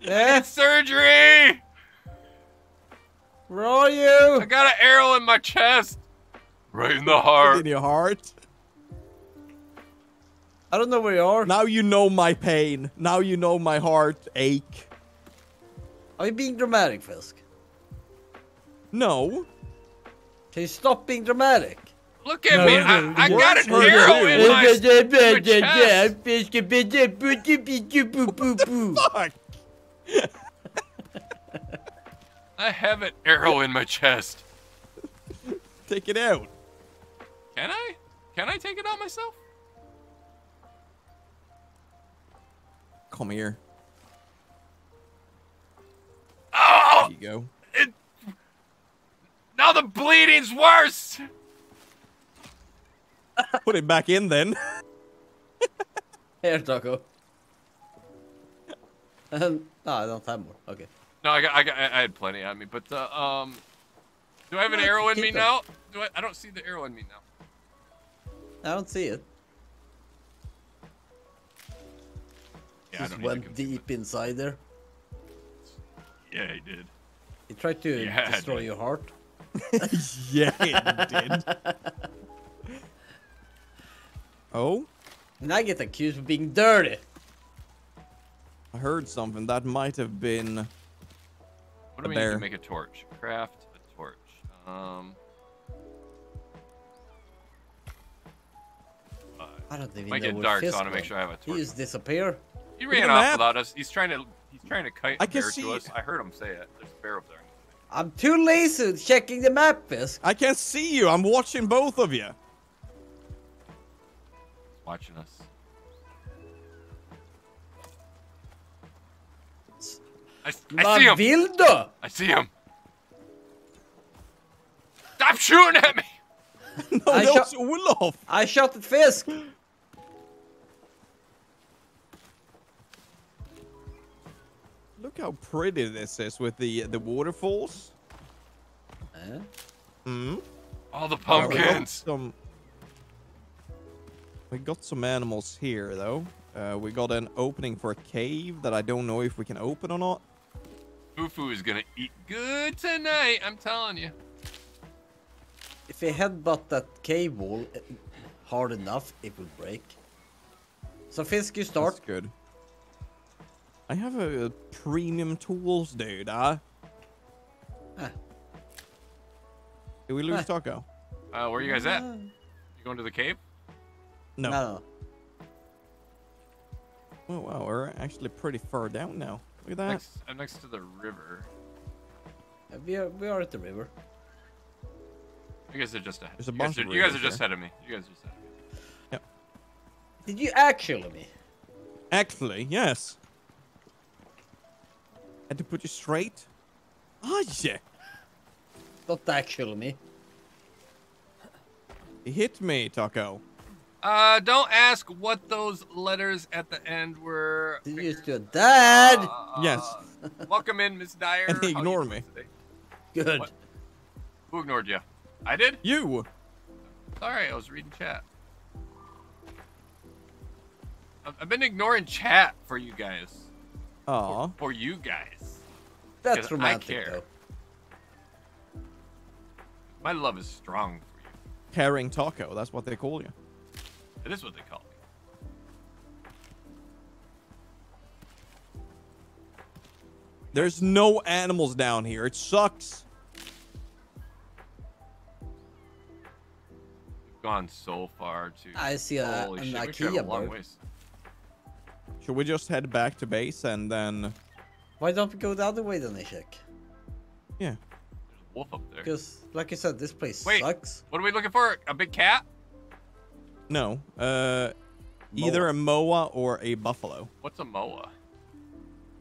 Yeah. It's surgery! Where are you? I got an arrow in my chest. Right in the heart. In your heart? I don't know where you are. Now you know my pain. Now you know my heart ache. Are you being dramatic, Fisk? No. Can you stop being dramatic? Look at no, me! I, I got an arrow in my, my chest. What the fuck? I have an arrow in my chest. Take it out. Can I? Can I take it out myself? Come here. Oh! There you go. It, now the bleeding's worse. Put it back in then. Here, Taco. Um, no, I don't have more. Okay. No, I got, I, got, I had plenty on me, but uh, um, do I have an no, arrow in me them. now? Do I? I don't see the arrow in me now. I don't see it. Yeah, just I don't went deep inside there. Yeah, he did. He tried to yeah, destroy your heart. Yeah, it did. Oh? And I get accused of being dirty. I heard something. That might have been What a do we bear. need to make a torch? Craft a torch. Um, uh, I don't even might know get dark, Fisk so I want to make sure I have a torch. He just disappear. He ran off without us. He's trying to he's trying to kite a bear to us. It. I heard him say it. There's a bear up there. I'm too lazy checking the map, Fisk. I can't see you. I'm watching both of you. Watching us. I, I see him. Vildo. I see him. Stop shooting at me. No, I that was Olaf. I shot at Fisk. Look how pretty this is with the the waterfalls. Huh? Hmm. All the pumpkins. Oh, we got some animals here, though. Uh, we got an opening for a cave that I don't know if we can open or not. Fufu is gonna eat good tonight, I'm telling you. If he headbutt that cave wall hard enough, it would break. So Fisk, you start. That's good. I have a, a premium tools, dude. Huh? Ah. Did we lose ah. Taco? Uh, where are you guys at? You going to the cave? No. no. Oh, wow, we're actually pretty far down now. Look at that. Next, I'm next to the river. Yeah, we, are, we are at the river. You guys are just ahead. There's a you bunch guys of are, you guys are just ahead of me. You guys are just ahead of me. Yep. Did you actually me? Actually, yes. Had to put you straight. Oh, yeah. Not actually me. You hit me, Taco. Uh, don't ask what those letters at the end were. Did you just do a dad? Uh, yes. Welcome in, Miss Dyer. And they ignored me. Good. What? Who ignored you? I did? You. Sorry, I was reading chat. I've been ignoring chat for you guys. Aw. For, for you guys. That's romantic, I care. Though. My love is strong for you. Caring Taco, that's what they call you. It is what they call me. There's no animals down here. It sucks. We've gone so far to... I see a, an shit. IKEA bird. Should we just head back to base and then... Why don't we go the other way then, Ishek? Yeah. There's a wolf up there. Because, like I said, this place Wait, sucks. What are we looking for? A big cat? No, uh, either a moa or a buffalo. What's a moa?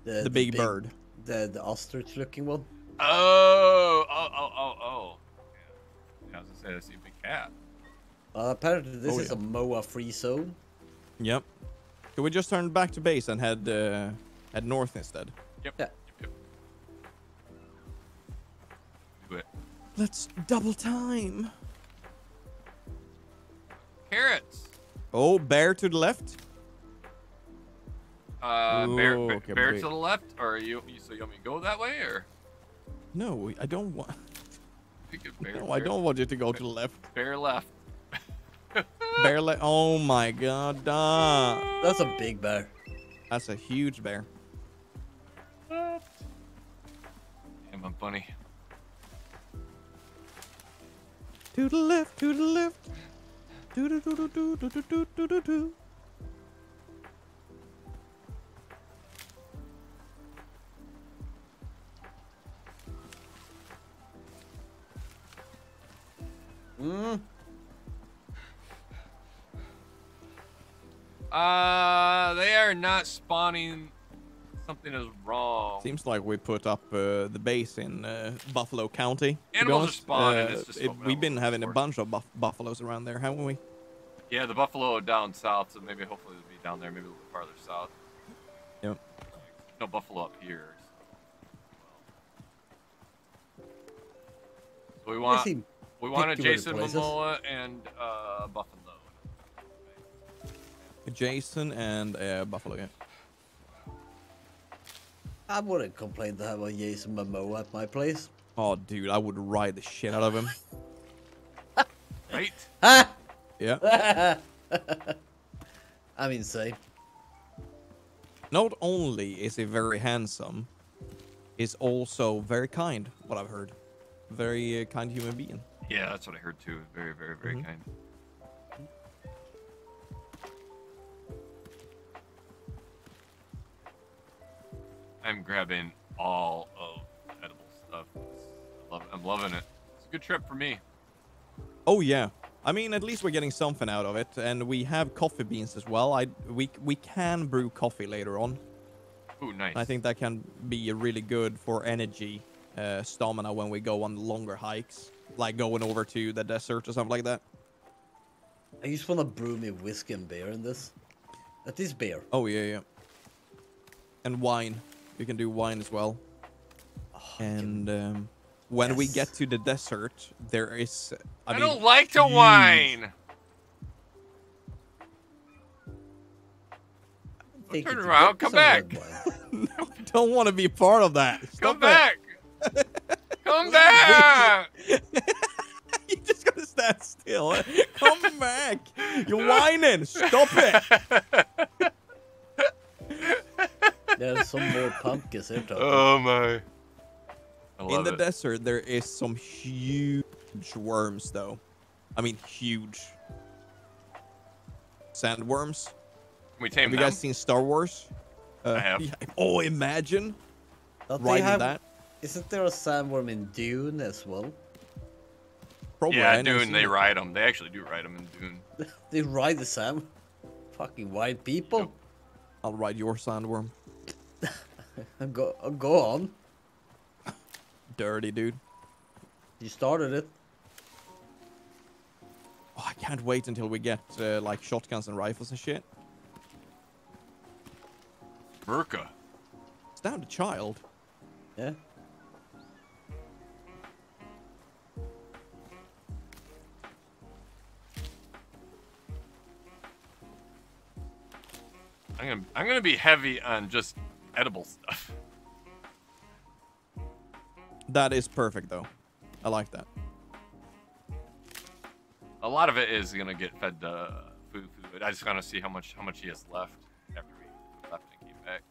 The, the, the big, big bird. The the ostrich-looking one. Oh, oh, oh, oh, oh. Yeah. I was gonna say I see a big cat. Uh, apparently this oh, is yeah. a moa-free zone. Yep. Can we just turn back to base and head uh, head north instead? Yep. Yeah. Yep, yep. Do it. Let's double time. Carrots. Oh, bear to the left. Uh, Ooh, bear, bear, okay, bear to the left, or are you? So you want me to go that way, or? No, I don't want. Bear, no, bear. I don't want you to go bear, to the left. Bear left. Bear left. Oh my God! Uh. That's a big bear. That's a huge bear. What? Damn, I'm funny. To the left. To the left. Do do do do do do do do do do. Mm. Uh, they are not spawning. Something is wrong. Seems like we put up uh, the base in uh, Buffalo County. Animals are spawning. Uh, it's just it, we've been having a bunch of buff buffaloes around there, haven't we? Yeah, the buffalo are down south, so maybe hopefully it'll be down there, maybe a little farther south. Yep. No buffalo up here. So we want we want a Jason Momoa and uh, buffalo. A Jason and a buffalo. Yeah. I wouldn't complain to have a Jason Momoa at my place. Oh, dude, I would ride the shit out of him. Right? Yeah. I'm insane. Not only is he very handsome, he's also very kind, what I've heard. Very uh, kind human being. Yeah, that's what I heard too. Very, very, very mm-hmm. kind. I'm grabbing all of edible stuff. I love, I'm loving it. It's a good trip for me. Oh, yeah. I mean, at least we're getting something out of it. And we have coffee beans as well. I We, we can brew coffee later on. Oh, nice. I think that can be really good for energy, uh, stamina when we go on longer hikes. Like going over to the desert or something like that. I just want to brew me whiskey and beer in this. That is beer. Oh, yeah, yeah. And wine. You can do wine as well. Oh, and um, when yes. we get to the desert, there is... I, I mean, don't like to geez. wine! Well, turn around, come back! No, I don't want to be part of that. Stop come back! Come back! You just gotta stand still. Come back! You're whining! Stop it! There's some more pumpkins here. Oh my! I love In the it. desert, there is some huge worms, though. I mean, huge sandworms. We tame have them. You guys seen Star Wars? Uh, I have. Yeah. Oh, imagine riding have... that. Isn't there a sandworm in Dune as well? Probably. Yeah, Dune. They it. ride them. They actually do ride them in Dune. They ride the sand. Fucking white people. Yep. I'll ride your sandworm. Go, go on. Dirty dude. You started it. Oh, I can't wait until we get uh, like shotguns and rifles and shit. Burka. It's down to child. Yeah. I'm gonna, I'm gonna be heavy on just edible stuff. That is perfect, though. I like that. A lot of it is gonna get fed to uh, food, food. I just gotta see how much how much he has left after we left and came back.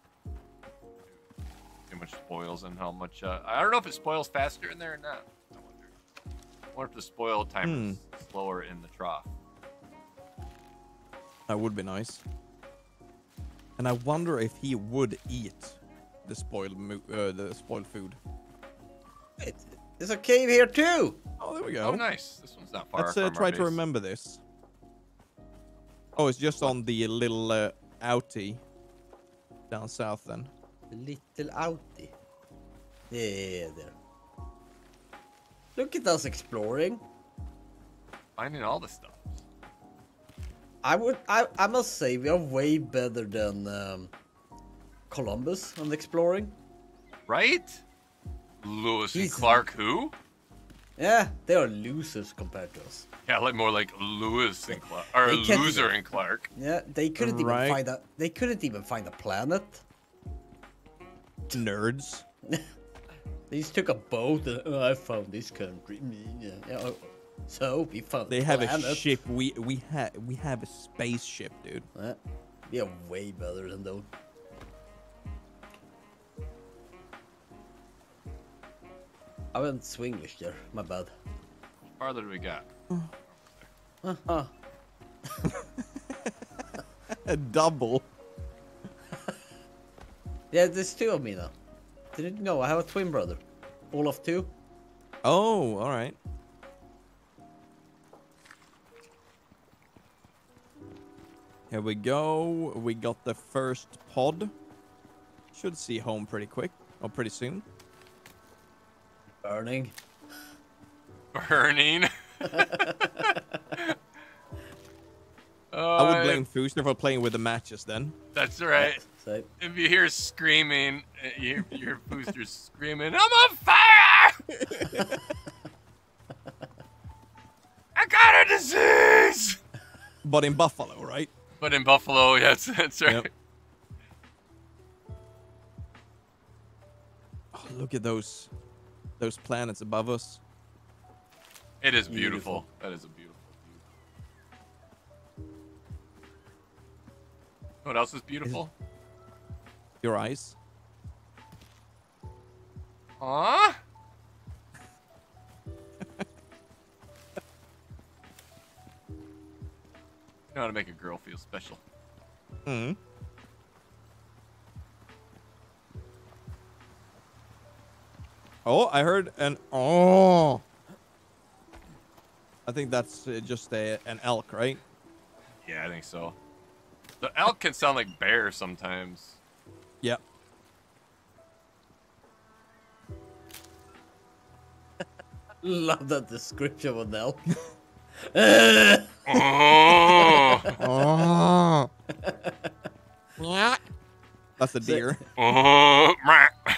Too much spoils and how much. Uh, I don't know if it spoils faster in there or not. I wonder. I wonder if the spoil timer is hmm. slower in the trough. That would be nice. And I wonder if he would eat the spoiled uh, the spoiled food. Wait, there's a cave here too. Oh, there we go. Oh, nice. This one's not far. Let's uh, from try our to base. remember this. Oh, it's just on the little uh, outie down south then. Little outie. Yeah, yeah, there. Look at us exploring. Finding all the stuff. I would. I, I must say we are way better than um, Columbus on exploring. Right? Lewis He's, and Clark who? Yeah, they are losers compared to us. Yeah, like more like Lewis and Clark, or Loser and Clark. Yeah, they couldn't right. even find a. They couldn't even find a planet. Nerds. They just took a boat and oh, I found this country. Yeah. yeah oh. So we found they have planet. a ship. We we have we have a spaceship, dude. Yeah. We are way better than those. I went Swinglish there. My bad. What farther do we got? Uh huh. A double. Yeah, there's two of me now. Didn't know I have a twin brother. Olaf two. Oh, all right. Here we go. We got the first pod. Should see home pretty quick or pretty soon. Burning. Burning. Uh, I would blame Fooster for playing with the matches then. That's right. So, if you hear screaming, you hear Fooster screaming, I'm on fire! I got a disease! But in Buffalo, right? But in Buffalo, yes, that's right. Yep. Oh, look at those those planets above us. It is beautiful. beautiful. That is a beautiful. What else is beautiful? Your eyes. Huh? You know how to make a girl feel special. Mm-hmm. Oh, I heard an oh. I think that's just a an elk, right? Yeah, I think so. The elk can sound like bear sometimes. Yep. Love that description of an elk. Oh. Oh. That's a deer. Oh.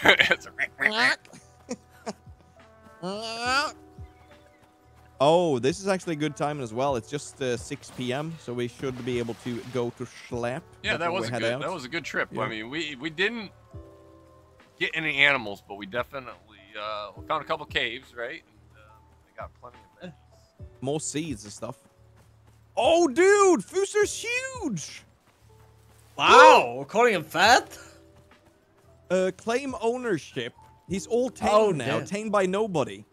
That's a oh, this is actually a good time as well. It's just uh, six P M, so we should be able to go to Schlep. Yeah, that was a good. Out. That was a good trip. Yeah. I mean, we we didn't get any animals, but we definitely uh, found a couple caves, right? And, uh, we got plenty of things. More seeds and stuff. Oh, dude, Fooster's huge! Wow, dude. We're calling him fat. Uh, claim ownership. He's all tamed oh, now, damn. tamed by nobody.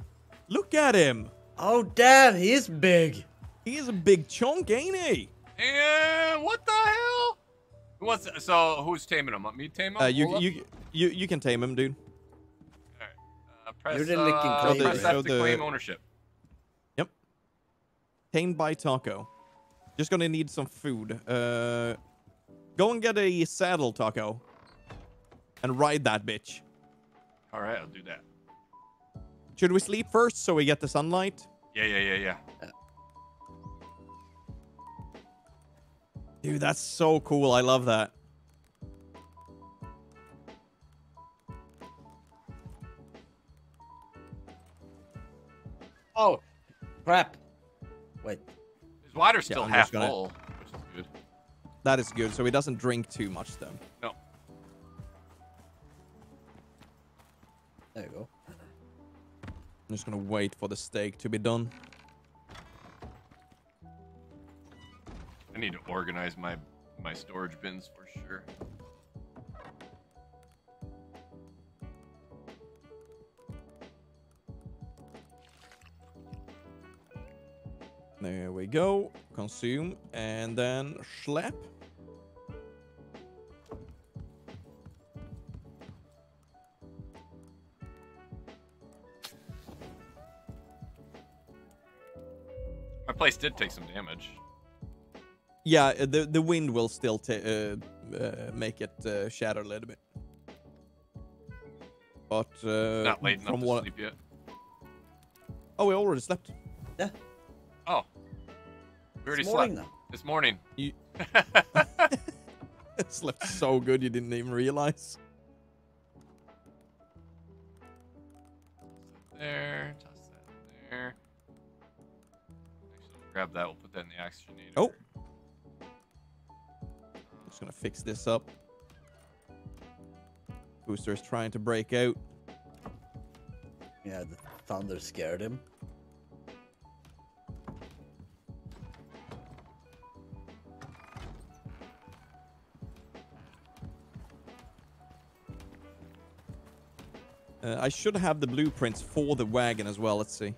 Look at him. Oh, damn, he's big. He is a big chunk, ain't he? Yeah, what the hell? Who wants to, so, who's taming him? Me tame him? Uh, you, you, you, you can tame him, dude. All right. Uh, press, You're the licking uh, crazy. Press F to claim ownership. Yep. Tamed by Taco. Just gonna need some food. Uh, go and get a saddle, Taco. And ride that bitch. All right, I'll do that. Should we sleep first so we get the sunlight? Yeah, yeah, yeah, yeah. Dude, that's so cool. I love that. Oh, crap. Wait. His water's still yeah, half gonna... full, which is good. That is good. So he doesn't drink too much, then. No. There you go. I'm just gonna wait for the steak to be done. I need to organize my my storage bins for sure. There we go. Consume and then schlep. My place did take some damage. Yeah, the the wind will still ta uh, uh, make it uh, shatter a little bit. But uh, not late enough to sleep yet. Oh, we already slept. Yeah. Oh, we already it's slept morning, this morning. You slept so good you didn't even realize. There. Grab that, we'll put that in the oxygenator. Oh! I'm just gonna fix this up. Booster's trying to break out. Yeah, the thunder scared him. Uh, I should have the blueprints for the wagon as well, let's see.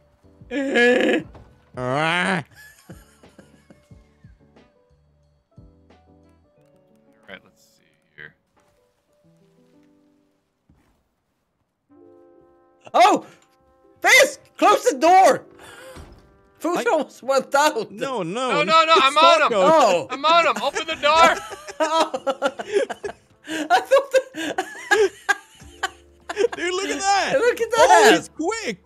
Alright, let's see here. Oh! Fisk! Close the door! Food almost went out! No, no. No, no, no, I'm on him! Oh. I'm on him! Open the door! Oh. I thought that... Dude, look at that! Look at that! Oh, he's quick!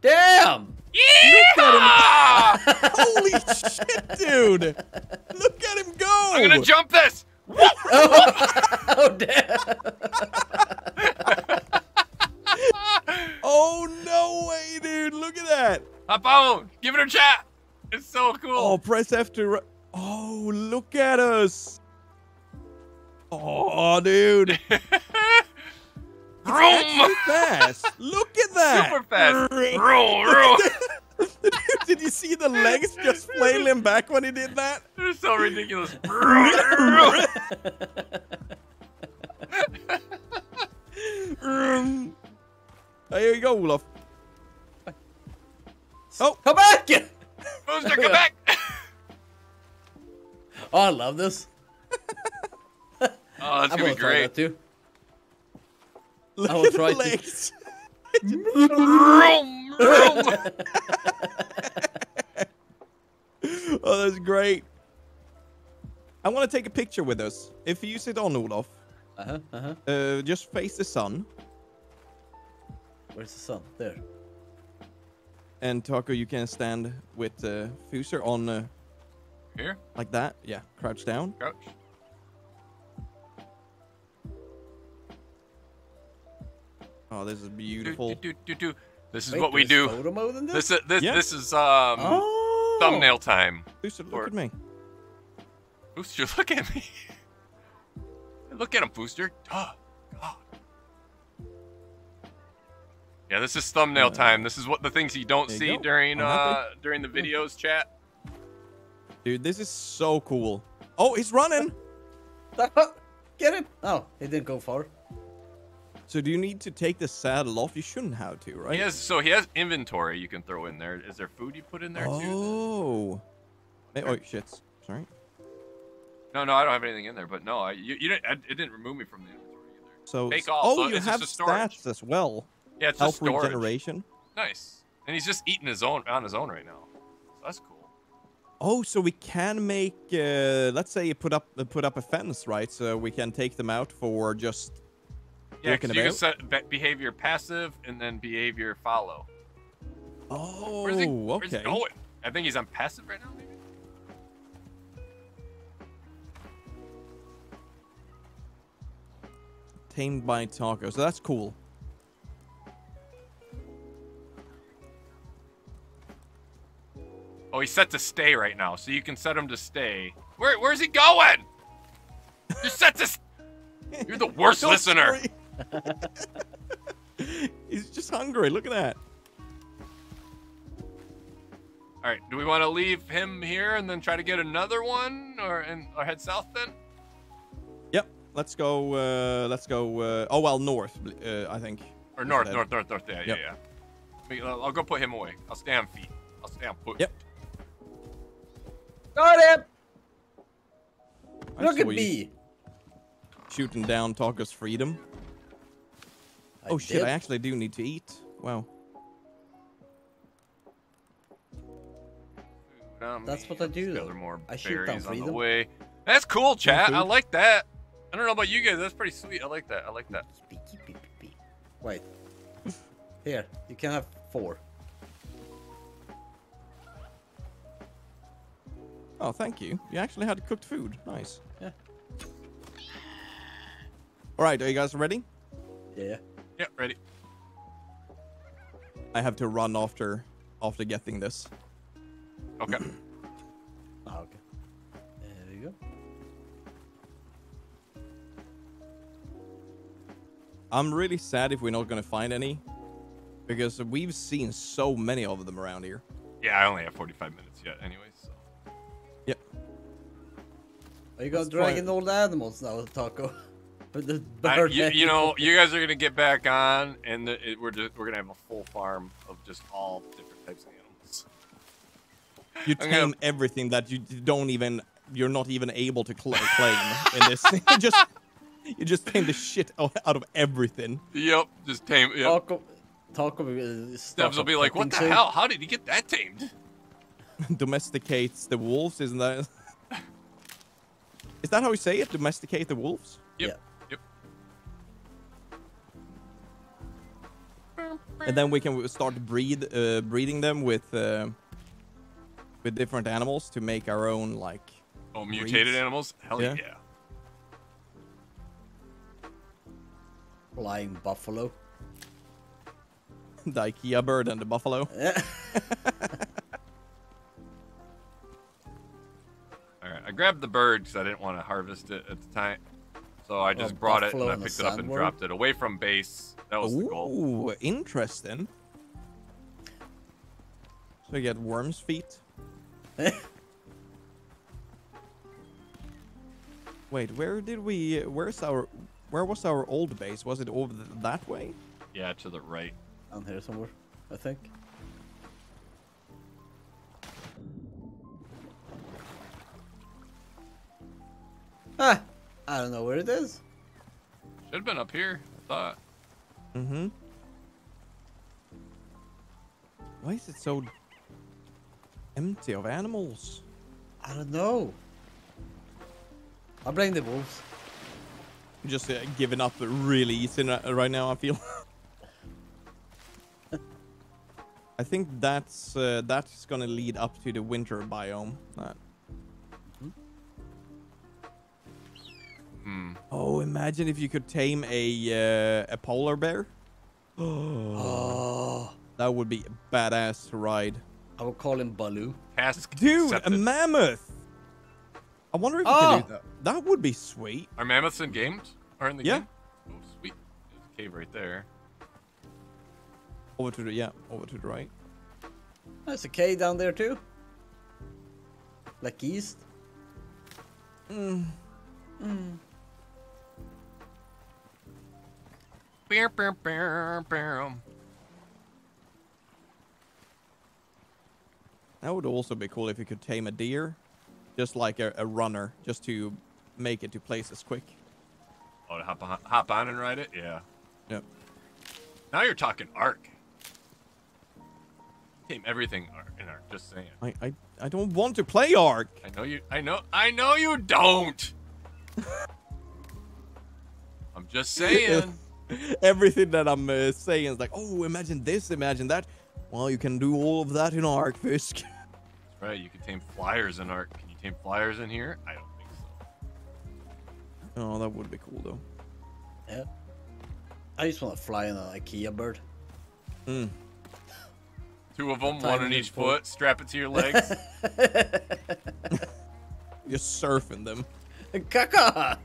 Damn! Look at him. Holy shit, dude! Look at him go! I'm gonna jump this! Oh, oh damn! Oh no way, dude! Look at that! Hop on! Give it a chat! It's so cool! Oh, press F to. Oh, look at us! Oh, dude! Vroom! Fast! Look at that! Super fast! Vroom, vroom! Dude, did you see the legs just flailing back when he did that? They're so ridiculous. Oh, here you go, Olaf. Oh, come back! Fooster, come back! Oh, I love this. Oh, that's gonna be great. Too. Look I will at try the legs. Vroom, vroom. Oh, that's great. I want to take a picture with us. If you sit on, Olaf, uh-huh, uh-huh. Uh, just face the sun. Where's the sun? There. And Taco, you can stand with uh, Fooster on... Uh, Here? Like that? Yeah. Crouch down. Crouch. Oh, this is beautiful. Do, do, do, do, do. This is Wait, what we do. Than this? This is this, yeah. this is um oh. thumbnail time. Fooster, look or... at me. Fooster, look at me. Look at him, Fooster. Oh, God. Yeah, this is thumbnail uh, time. This is what the things you don't see you during uh during the videos chat. Dude, this is so cool. Oh, he's running. Get him. Oh, he didn't go far. So do you need to take the saddle off? You shouldn't have to, right? He has, so he has inventory you can throw in there. Is there food you put in there, oh. too? Oh. Oh, shit. Sorry. No, no, I don't have anything in there. But no, I, you, you didn't, I, it didn't remove me from the inventory either. So, Take off, oh, so you it's have just stats as well. Yeah, it's Health just storage. Regeneration. Nice. And he's just eating his own on his own right now. So that's cool. Oh, so we can make, uh, let's say you put up, put up a fence, right? So we can take them out for just... Yeah, because you can set behavior passive and then behavior follow. Oh, where's he, where's okay. He going? I think he's on passive right now, maybe? Tamed by Taco, so that's cool. Oh, he's set to stay right now, so you can set him to stay. Where, where's he going? You're set to stay. You're the worst listener. Sorry. He's just hungry. Look at that. All right, do we want to leave him here and then try to get another one, or and or head south then? Yep. Let's go. Uh, let's go. Uh, oh well, north. Uh, I think. Or north, north, north, north. Yeah, yep. yeah, yeah. I'll, I'll go put him away. I'll stay on feet. I'll stay on foot. Yep. Got him. I Look at me. Shooting down Taco's freedom. I oh shit, did. I actually do need to eat. Wow. That's what I do. More I shoot down freedom. The way. That's cool, chat. I like that. I don't know about you guys. That's pretty sweet. I like that. I like that. Wait. Here, you can have four. Oh, thank you. You actually had cooked food. Nice. Yeah. All right, are you guys ready? Yeah. Yeah, ready. I have to run after, after getting this. Okay. Oh, okay. There you go. I'm really sad if we're not gonna find any, because we've seen so many of them around here. Yeah, I only have forty-five minutes yet, anyways. So. Yep. Are you gonna drag in all the animals now, Taco? The I, you, you know, you guys are gonna get back on, and the, it, we're just, we're gonna have a full farm of just all different types of animals. You tame gonna... everything that you don't even, you're not even able to cl claim in this. You just, you just tame the shit out of everything. Yep, just tame. Yep. Taco, Taco, uh, Stubbs will be like, "What the too? hell? How did he get that tamed?" Domesticates the wolves, isn't that? Is that how we say it? Domesticate the wolves? Yep. Yeah. Yep. and then we can start breed uh, breeding them with uh, with different animals to make our own like. Oh, mutated breeds. Animals? Hell yeah. yeah. Flying buffalo. The IKEA bird and the buffalo. Yeah. All right, I grabbed the bird because I didn't want to harvest it at the time, so I just oh, brought it and I picked it up and world? dropped it away from base. That was Ooh, the goal. Ooh, interesting. So you get worm's feet. Wait, where did we? Where's our? Where was our old base? Was it over the, that way? Yeah, to the right. Down here somewhere, I think. Ah, I don't know where it is. Should have been up here, I thought. Mm-hmm. Why is it so empty of animals? I don't know. I blame the wolves. Just uh, giving up really easy right now, I feel. I think that's uh, that's gonna lead up to the winter biome. That. Mm. Oh, imagine if you could tame a uh, a polar bear. Oh, that would be a badass ride. I would call him Baloo. Task Dude, accepted. A mammoth. I wonder if oh. we can do that. That would be sweet. Are mammoths in games? Are in the yeah. game? Oh, sweet. There's a cave right there. Over to the yeah, over to the right. There's a cave down there too. Like east. Mm. Mm. Bear, bear, bear, bear. That would also be cool if you could tame a deer, just like a, a runner, just to make it to places quick. Oh, to hop on, hop on and ride it? Yeah. Yep. Now you're talking Ark. Tame everything Ark in Ark. Just saying. I, I I don't want to play Ark. I know you. I know. I know you don't. I'm just saying. Everything that I'm uh, saying is like, oh, imagine this, imagine that. Well, you can do all of that in Ark, Fisk. That's right. You can tame flyers in Ark. Can you tame flyers in here? I don't think so. Oh, that would be cool though. Yeah. I just want to fly in an IKEA bird. Mm. Two of them, one on each foot. foot. Strap it to your legs. You're surfing them. Caca.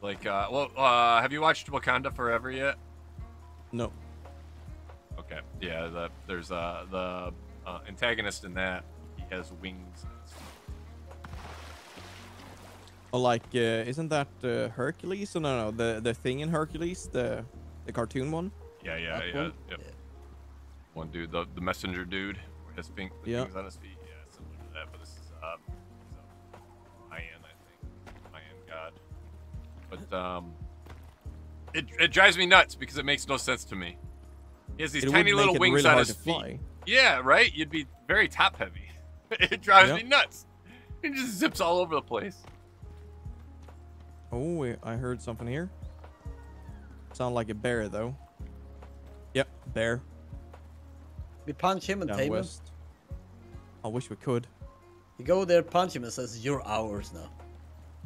Like, uh, well, uh, have you watched Wakanda Forever yet? No. Okay. Yeah, the, there's uh, the uh, antagonist in that. He has wings. Oh, like, uh, isn't that uh, Hercules? Oh, no, no, the the thing in Hercules, the the cartoon one. Yeah, yeah, that yeah, one? Yep. yeah. One dude, the the messenger dude, where his pink the yeah. things on his feet. Yeah, similar to that, but this is uh, Iron, I think, Iron God. But um, it it drives me nuts because it makes no sense to me. He has these it tiny little wings really on his feet. Fly. Yeah, right. You'd be very top heavy. It drives yep. me nuts. It just zips all over the place. Oh, I heard something here. Sound like a bear, though. Yep, bear. We punch him and Down tame west. him. I wish we could. You go there, punch him, and says, you're ours now.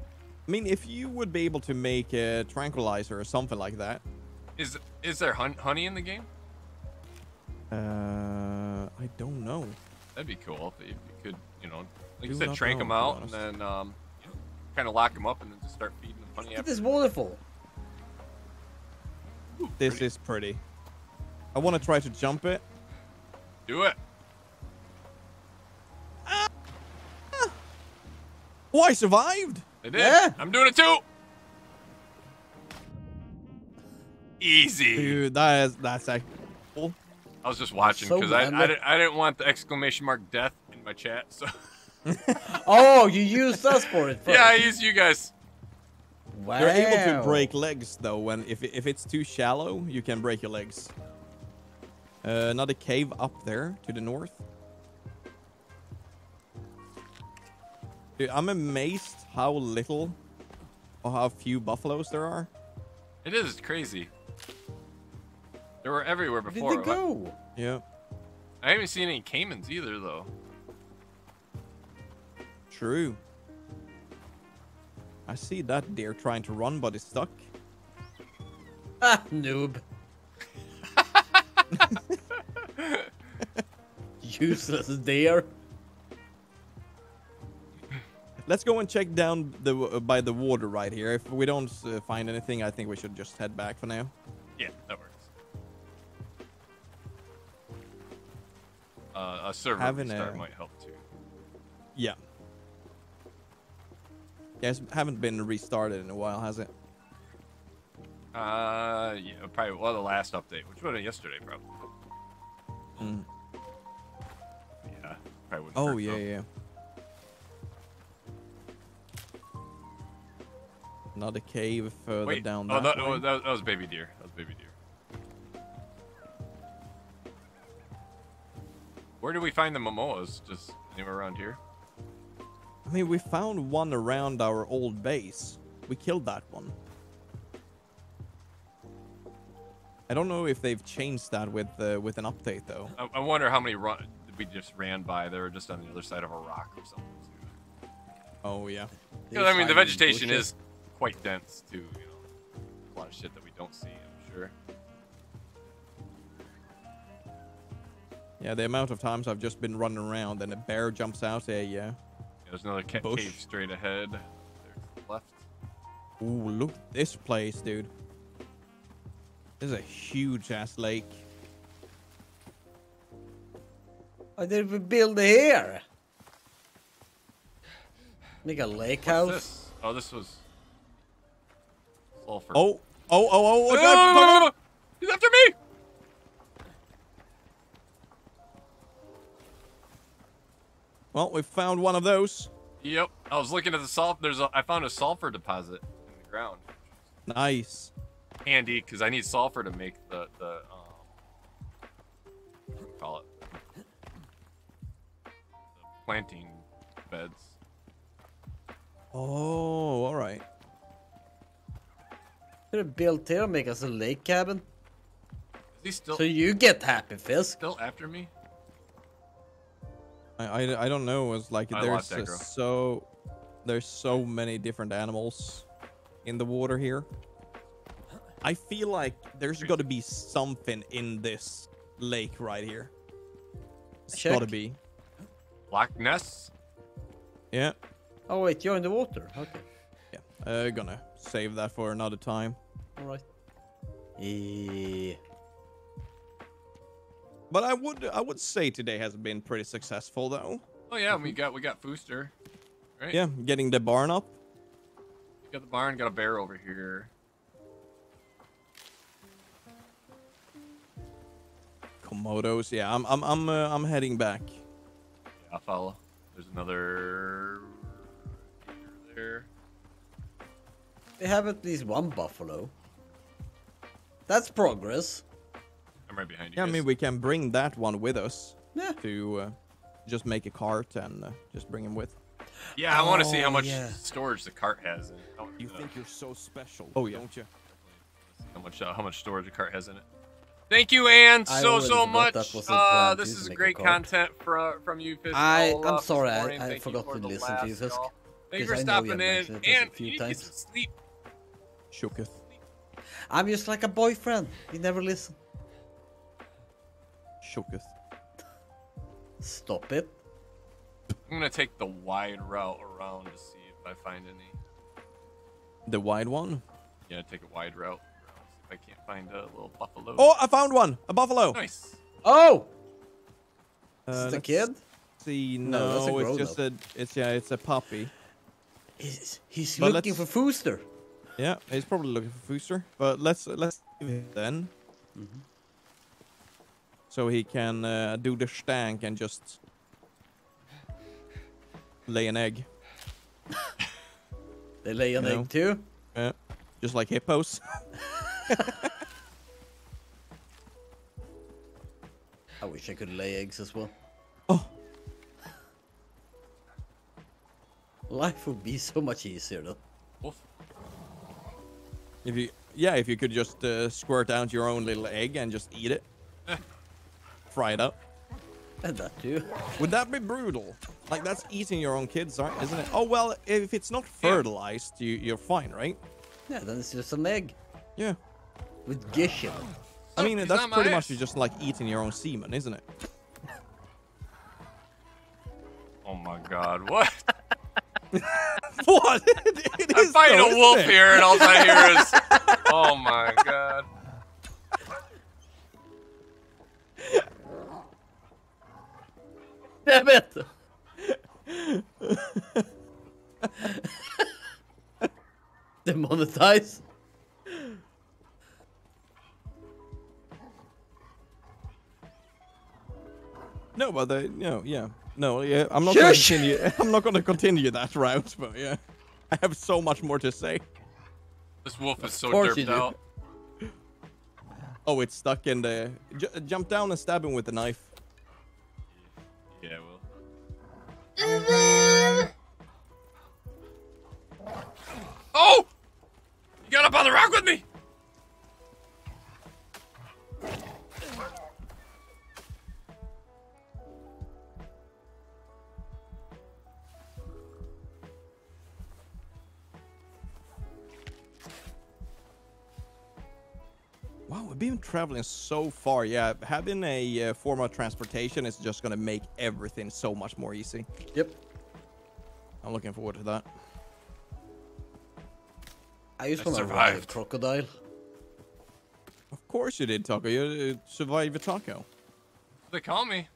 I mean, if you would be able to make a tranquilizer or something like that. Is is there hun honey in the game? Uh, I don't know. That'd be cool if you could, you know, like you said, trank him out and then... um. Kind of lock them up and then just start feeding them honey. Look at this waterfall. Ooh, this pretty. is pretty. I want to try to jump it. Do it. Ah. Ah. Oh, I survived. I did. Yeah. I'm doing it too. Easy. Dude, that is, that's actually cool. I was just watching because so I, I, didn't, I didn't want the exclamation mark death in my chat, so... Oh, you used us for it first. Yeah, I used you guys. Wow. You're able to break legs though. When if if it's too shallow, you can break your legs. Uh, another cave up there to the north. Dude, I'm amazed how little how few buffaloes there are? It is crazy. They were everywhere before. Where did they go? What? Yeah. I haven't seen any caimans either, though. True. I see that deer trying to run, but it's stuck. Ah, noob. Useless deer. Let's go and check down the uh, by the water right here. If we don't uh, find anything, I think we should just head back for now. Yeah, that works. Uh, a server having restart a... might help too. Yeah. Yes, yeah, haven't been restarted in a while, has it? Uh, yeah, probably. Well, the last update, which was yesterday, probably. Mm. Yeah. Probably wouldn't oh hurt, yeah, though. yeah. Another cave further Wait, down. Oh, that, oh that, that was baby deer. That was baby deer. Where do we find the Momoas? Just anywhere around here? I mean, we found one around our old base. We killed that one. I don't know if they've changed that with uh, with an update, though. I, I wonder how many run we just ran by. They were just on the other side of a rock or something. Too. Oh, yeah. Because, I mean, the vegetation is... quite dense too, you know. A lot of shit that we don't see, I'm sure. Yeah, the amount of times I've just been running around and a bear jumps out there, yeah. yeah there's another ca Bush. cave straight ahead. There's to the left. Ooh, look at this place, dude. There's a huge ass lake. Oh, did we build here? Make a lake What's house? This? Oh, this was. Sulfur. Oh, oh, oh, oh, oh, no, God. No, no, no, no. He's after me. Well, we found one of those. Yep. I was looking at the sulfur. There's a, I found a sulfur deposit in the ground. Nice. Handy, because I need sulfur to make the, the, um, what do you call it? The planting beds. Oh, all right. Built here, make us a lake cabin. Is he still so you get happy, Fisk? Still after me? I I, I don't know. It's like I there's that, so there's so many different animals in the water here. I feel like there's got to be something in this lake right here. It's got to be. Loch Ness. Yeah. Oh wait, you're in the water. Okay. Yeah. Uh, gonna save that for another time. All right. Yeah. But I would I would say today has been pretty successful though. Oh yeah, we got we got Fooster. Right? Yeah, getting the barn up. We got the barn, got a bear over here. Komodos, yeah. I'm I'm I'm uh, I'm heading back. Yeah, I'll follow. There's another here, there. They have at least one buffalo. That's progress. I'm right behind you. Yeah, guys. I mean, we can bring that one with us yeah. to uh, just make a cart and uh, just bring him with. Yeah, I oh, want to see how much yeah. storage the cart has in it. Oh, you uh, think you're so special, oh, yeah. don't you? How much uh, how much storage a cart has in it. Thank you, Anne, so, so much. Uh, this is great content for, uh, from you, Fisk. I, I'm sorry, I, I forgot to listen to you, Fisk. Thanks for stopping in, and you need to get some sleep. Shooketh. I'm just like a boyfriend. You never listen. Shooketh. Stop it. I'm gonna take the wide route around to see if I find any. The wide one? Yeah, take a wide route. If I can't find a little buffalo. Oh, I found one. A buffalo. Nice. Oh. Uh, is it a kid? See, no, no it's just a. It's yeah, it's a puppy. He's he's but looking for Fooster. Yeah, he's probably looking for Fooster, but let's let's leave him then, mm-hmm. so he can uh, do the stank and just lay an egg. They lay an you egg know? too. Yeah, just like hippos. I wish I could lay eggs as well. Oh, life would be so much easier though. Oof. If you, yeah, if you could just uh, squirt out your own little egg and just eat it, fry it up. And that too. Would that be brutal? Like that's eating your own kids, isn't it? Oh well, if it's not fertilized, you you're fine, right? Yeah, then it's just an egg. Yeah. With gish. I mean, oh, that's pretty much just like eating your own semen, isn't it? Oh my God! What? What? It, it I'm fighting so, a wolf it? Here, and all I hear is, "Oh my God!" Damn it! Demonetize. No, but they, no, yeah, no, yeah. I'm not going to continue. I'm not going to continue that route, but yeah, I have so much more to say. This wolf is so derped out. Oh, it's stuck in the. J jump down and stab him with the knife. Yeah, well. Oh! You got up on the rock with me. Wow, we've been traveling so far. Yeah, having a uh, form of transportation is just gonna make everything so much more easy. Yep. I'm looking forward to that. I used to survive a crocodile. Of course you did, Taco. You survived a taco. They call me.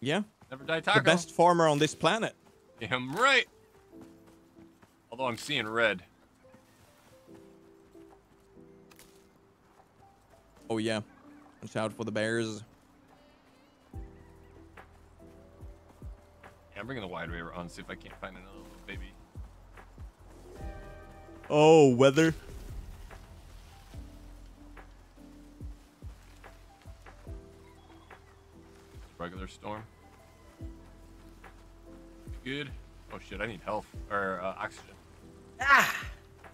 Yeah. Never die taco. The best farmer on this planet. Damn right. Although I'm seeing red. Oh yeah, watch out for the bears. Yeah, I'm bringing the wide way on, see if I can't find another little baby. Oh, weather. Regular storm. Good. Oh shit, I need health or uh, oxygen. Ah.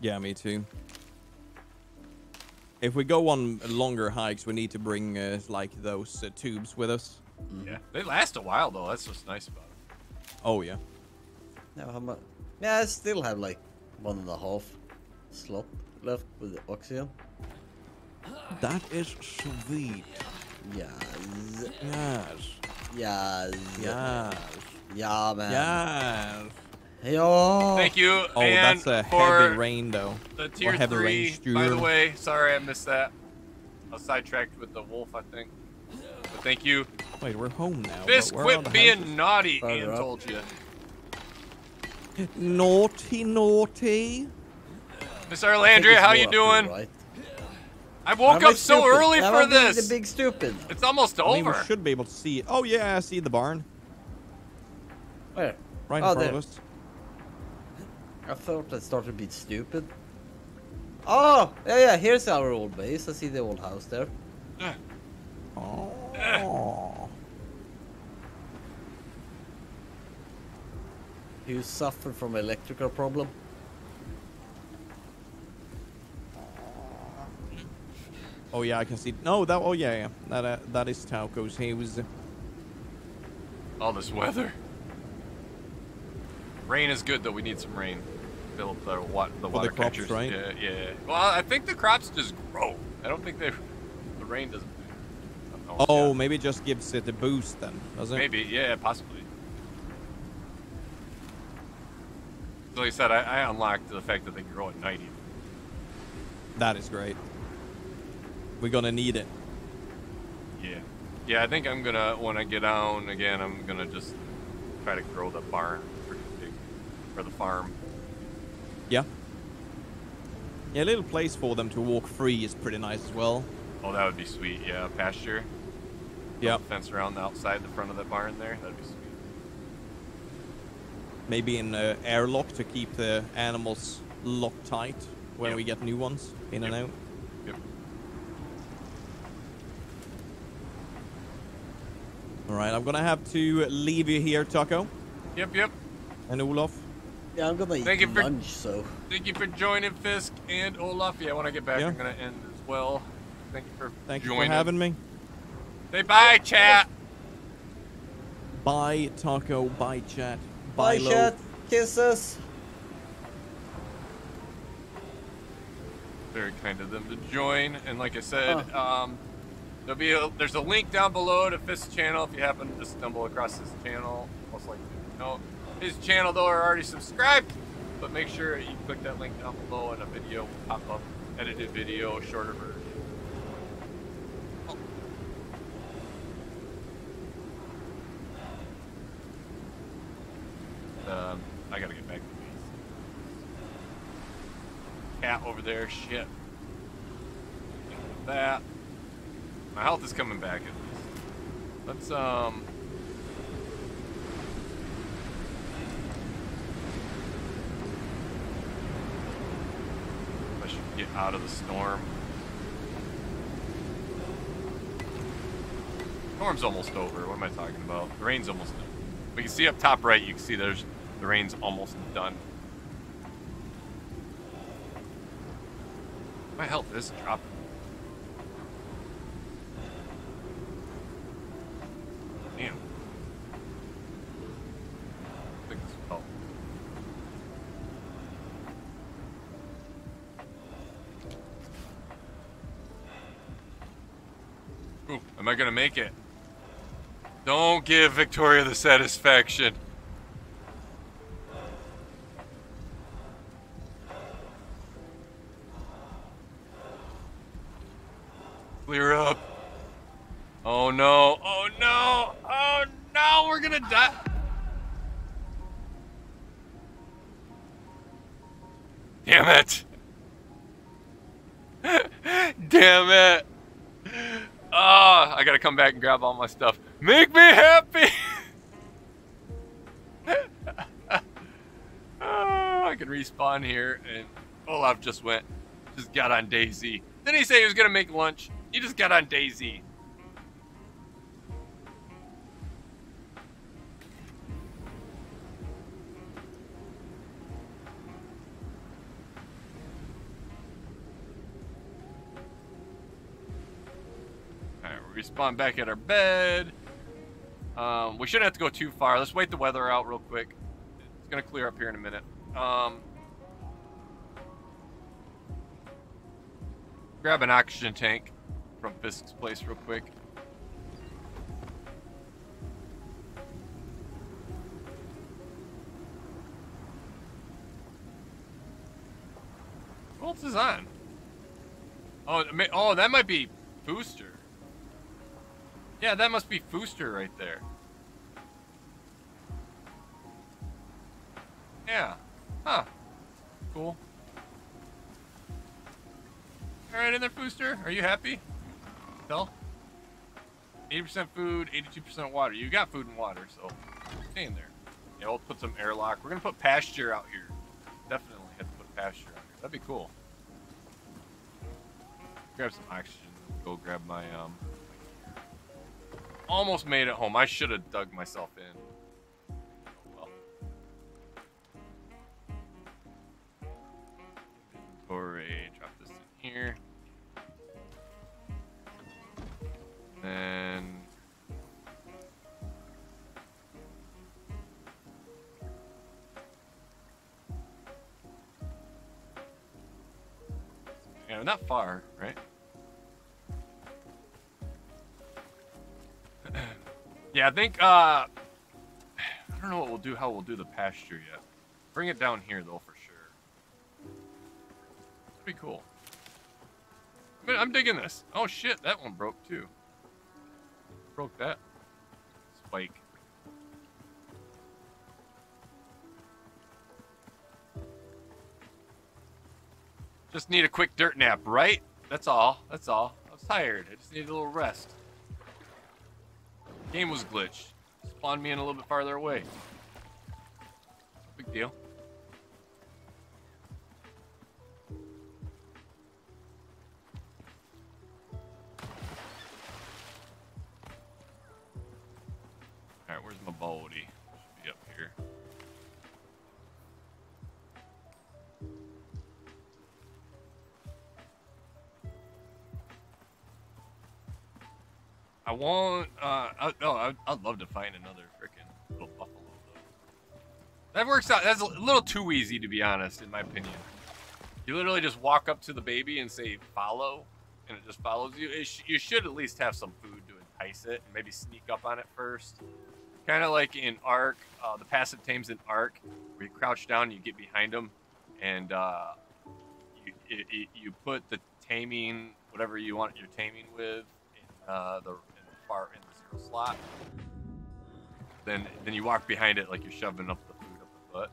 Yeah, me too. If we go on longer hikes, we need to bring, uh, like, those uh, tubes with us. Yeah. They last a while, though. That's what's nice about it. Oh, yeah. Now, how much? Yeah, I still have, like, one and a half slot left with the oxygen. That is sweet. Yes. Yes. Yes. Yes. Yeah, man. Yes. Yo. Thank you, oh, man, that's a heavy rain, though. The tier heavy three, rain by the way. Sorry, I missed that. I was sidetracked with the wolf, I think. But thank you. Wait, we're home now. Fisk, quit being houses. Naughty, Ian told you. Naughty, naughty. Miss Arlandria, how you doing? Right. I woke up so stupid. Early now for I'm this. The big stupid. It's almost over. I mean, we should be able to see it. Oh, yeah, I see the barn. Where? Right oh, in front there. Of us. I thought I started a bit stupid. Oh, yeah, yeah, here's our old base. I see the old house there. Uh. Oh. Uh. You suffer from electrical problem? Oh, yeah, I can see. No, that, oh, yeah, yeah. That, uh, that is Tauko's. He was. Uh... All this weather. Rain is good, though. We need some rain. The, the, wa the water the crops, catchers, right? Yeah, yeah. Well, I think the crops just grow. I don't think they. The rain doesn't. Do oh, yeah. Maybe it just gives it a boost then, doesn't it? Maybe, yeah, possibly. So like I said, I, I unlocked the fact that they grow at night. Even. That is great. We're gonna need it. Yeah, yeah. I think I'm gonna when I get down again. I'm gonna just try to grow the barn pretty big for the farm. Yeah. Yeah, a little place for them to walk free is pretty nice as well. Oh, that would be sweet. Yeah, pasture. Yeah. Fence around the outside, the front of that barn there. That'd be sweet. Maybe an uh, airlock to keep the animals locked tight when yep. we get new ones in yep. and out. Yep. All right, I'm gonna have to leave you here, Taco. Yep, yep. And Olaf. Yeah, I'm gonna eat thank lunch, for, so. Thank you for joining, Fisk and Olaf. Yeah, when I get back, yeah. I'm gonna end as well. Thank you for thank joining. you for having me. Say bye, chat. Bye, Taco. Bye, chat. Bye, bye chat. Kisses. Very kind of them to join, and like I said, huh. um, there'll be a, there's a link down below to Fisk's channel if you happen to stumble across his channel. Most likely, you know his channel though are already subscribed, but make sure you click that link down below, and a video will pop up, edited video, shorter version. Oh. Um, I gotta get back. Cat over there, shit. That. My health is coming back at least. Let's, um. I should get out of the storm. Storm's almost over. What am I talking about? The rain's almost done. We can see up top right, you can see there's the rain's almost done. My health is dropping. Damn. I think this will help. Ooh, am I gonna make it? Don't give Victoria the satisfaction. Clear up. Oh no, oh no, oh no, we're gonna die. Damn it. Damn it. Oh, I gotta come back and grab all my stuff. Make me happy. Oh, I can respawn here and Olaf just went, just got on Daisy. Then he said he was gonna make lunch. You just got on Daisy. Alright, we respawn back at our bed. Um, we shouldn't have to go too far. Let's wait the weather out real quick. It's gonna clear up here in a minute. Um, grab an oxygen tank from Fisk's place real quick. What else is on? Oh, may, oh, that might be Fooster. Yeah, that must be Fooster right there. Yeah. Huh. Cool. All right, in there, Fooster. Are you happy? Tell. eighty percent food, eighty-two percent water. You got food and water, so stay in there. Yeah, we'll put some airlock. We're gonna put pasture out here. Definitely have to put pasture out here. That'd be cool. Grab some oxygen. Go grab my um. Almost made it home. I should have dug myself in. Oh well. Inventory. Drop this in here. And yeah, not far, right? Yeah, I think uh I don't know what we'll do, how we'll do the pasture yet. Bring it down here though for sure. That'd be cool. I mean, I'm digging this. Oh shit, that one broke too. Broke that spike. Just need a quick dirt nap, right? That's all. That's all. I was tired. I just needed a little rest. Game was glitched. Spawned me in a little bit farther away. Big deal. Alright, where's my baldy? Should be up here. I want, uh, I, no, I, I'd love to find another frickin' little buffalo, though. That works out, that's a little too easy, to be honest, in my opinion. You literally just walk up to the baby and say, follow, and it just follows you. It sh you should at least have some food to entice it, and maybe sneak up on it first. Kind of like in Ark, uh, the passive tames in Ark, where you crouch down and you get behind them, and uh, you, it, it, you put the taming, whatever you want your taming with, in uh, the bar in the zero slot. Then then you walk behind it like you're shoving up the food up the butt.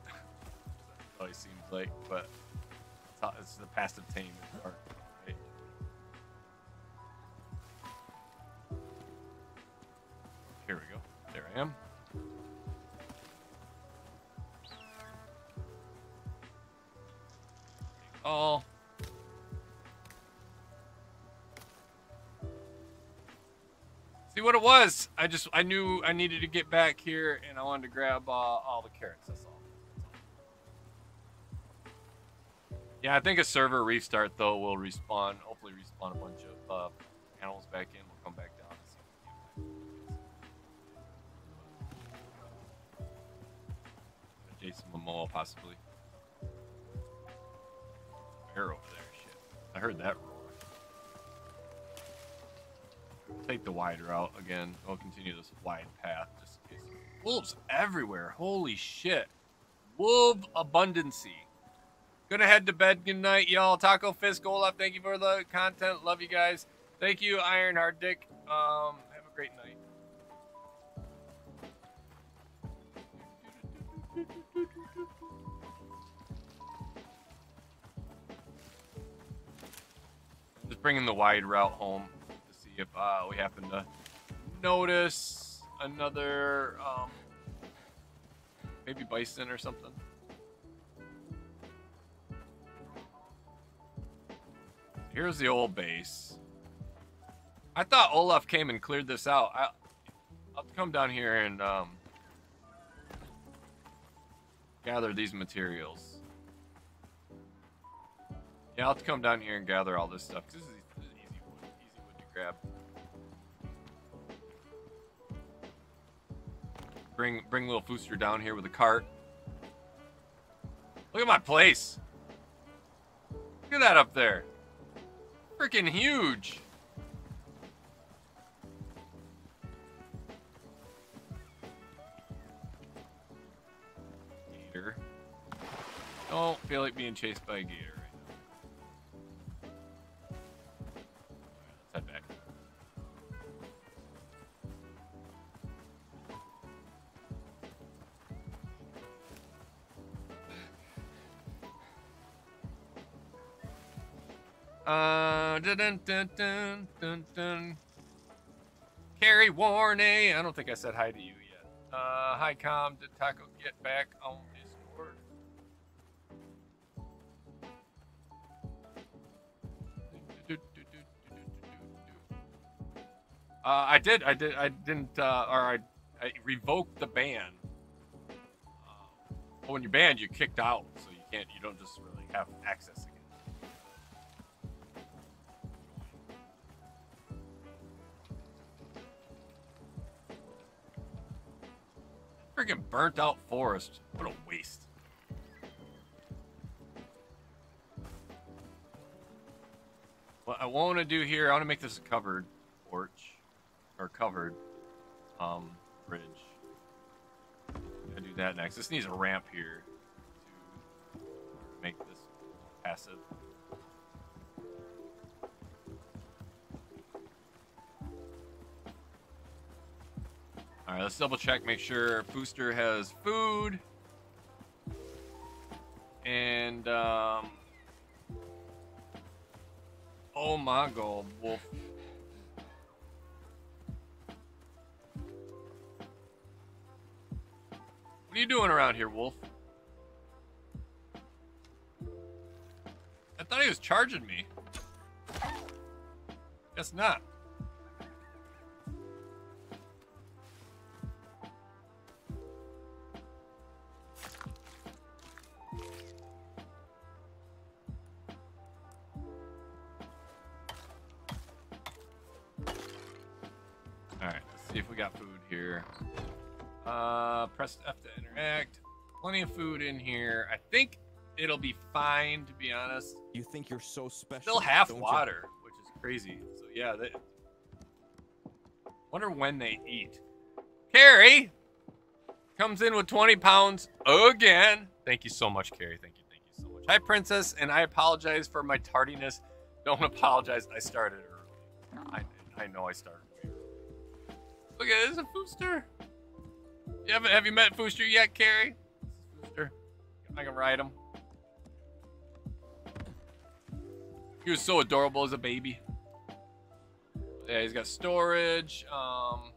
That's what it seems like, but it's, how, it's the passive tame in Ark. Right? Here we go. There I am. Oh. See what it was. I just I knew I needed to get back here, and I wanted to grab uh, all the carrots. That's all. That's all. Yeah, I think a server restart though will respawn. Hopefully, respawn a bunch of uh, animals back in. We'll come back down and see if we can find Jason Momoa possibly. Bear over there. Shit. I heard that roar. Take the wide route again. I'll continue this wide path just in case. Wolves everywhere. Holy shit. Wolf abundancy. Gonna head to bed. Good night, y'all. Taco Fisk, Olaf, thank you for the content. Love you guys. Thank you, Iron Hard Dick. Um, have a great night. Just bringing the wide route home. If uh, we happen to notice another, um, maybe bison or something. Here's the old base. I thought Olaf came and cleared this out. I, I'll have to come down here and um, gather these materials. Yeah, I'll have to come down here and gather all this stuff. Cause this is grab. Bring bring little Fooster down here with a cart. Look at my place. Look at that up there. Freaking huge. Gator. Don't feel like being chased by a gator. Uh, dun, dun, dun, dun, dun. Carrie Warney. I don't think I said hi to you yet. Uh, hi, Com. Did Taco get back on Discord? Uh, I did. I did. I didn't. Uh, or I, I revoked the ban. Uh, when you're banned, you're kicked out, so you can't. You don't just really have access again. Freaking burnt out forest. What a waste. What I want to do here, I want to make this a covered porch. Or covered um, bridge. I do that next. This needs a ramp here to make this passive. All right, let's double check, make sure Fooster has food. And, um... oh my god, wolf. What are you doing around here, wolf? I thought he was charging me. Guess not. we got food here. Uh, press F to interact. Plenty of food in here. I think it'll be fine, to be honest. You think you're so special. Still half water, you? Which is crazy. So yeah, they... wonder when they eat. Carrie comes in with twenty pounds again. Thank you so much, Carrie. Thank you, thank you so much. Hi, Princess, and I apologize for my tardiness. Don't apologize. I started early. I I know I started way early. Look at this, a Fooster. You haven't have you met Fooster yet, Carrie? Fooster. I can ride him. He was so adorable as a baby. Yeah, he's got storage. Um,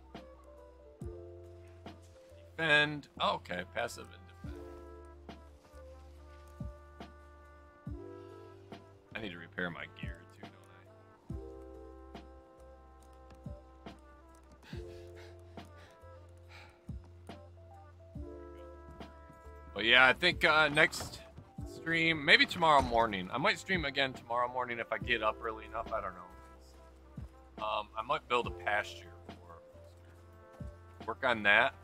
defend. Oh, okay, passive and defend. I need to repair my gear too, don't I? But yeah, I think uh, next stream, maybe tomorrow morning. I might stream again tomorrow morning if I get up early enough. I don't know. Um, I might build a pasture for work on that.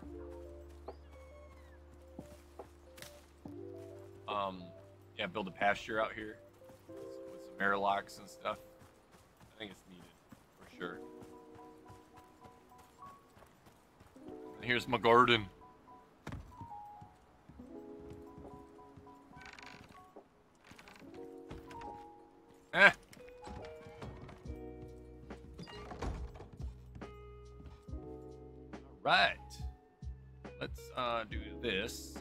Um, yeah, build a pasture out here with some airlocks and stuff. I think it's needed for sure. And here's my garden. Eh. Right, let's uh, do this.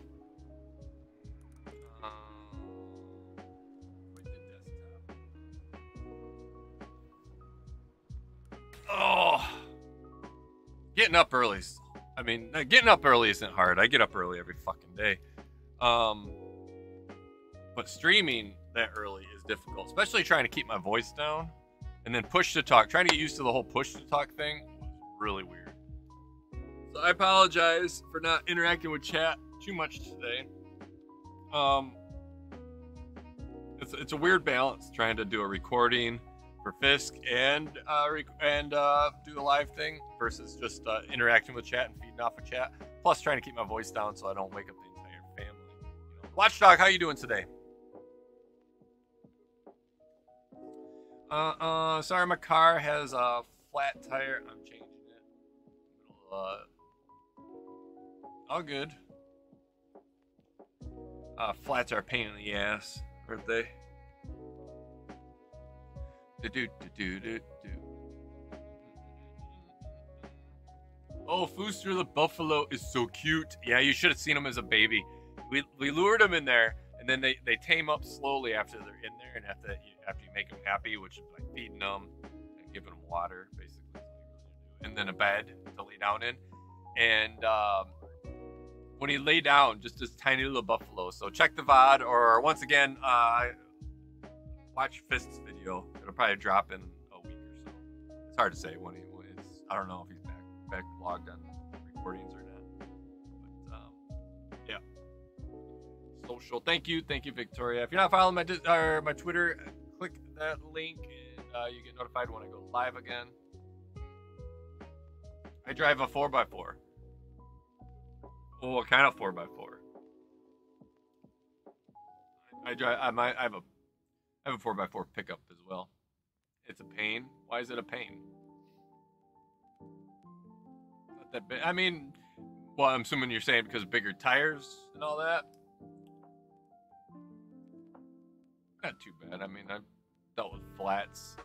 Um, with the desktop. Oh, getting up early. I mean, getting up early isn't hard. I get up early every fucking day. Um, but streaming that early is difficult, especially trying to keep my voice down and then push to talk. Trying to get used to the whole push to talk thing was really weird. So I apologize for not interacting with chat too much today. Um, it's, it's a weird balance trying to do a recording for Fisk and uh, rec and uh, do the live thing versus just uh, interacting with chat and feeding off of chat. Plus trying to keep my voice down so I don't wake up the entire family. You know. Watchdog, how you doing today? Uh, uh, sorry, my car has a flat tire. I'm changing it. Uh. All good. Uh, flats are a pain in the ass, aren't they? Do-do-do-do-do-do. Oh, Fooster the buffalo is so cute. Yeah, you should have seen him as a baby. We we lured him in there, and then they, they tame up slowly after they're in there, and after you, after you make them happy, which is like feeding them and giving them water, basically, and then a bed to lay down in. And um, when he lay down, just this tiny little buffalo. So check the V O D, or once again, uh, watch Fist's video. It'll probably drop in a week or so. It's hard to say when he is. I don't know if he's back, back logged on recordings or not. But um, yeah, social. Thank you, thank you, Victoria. If you're not following my or my Twitter, click that link, and uh, you get notified when I go live again. I drive a four by four. Oh, what kind of four by four? I drive. I might. I have a. I have a four by four pickup as well. It's a pain. Why is it a pain? Not that big. I mean, well, I'm assuming you're saying because of bigger tires and all that. Not too bad. I mean, I've dealt with flats.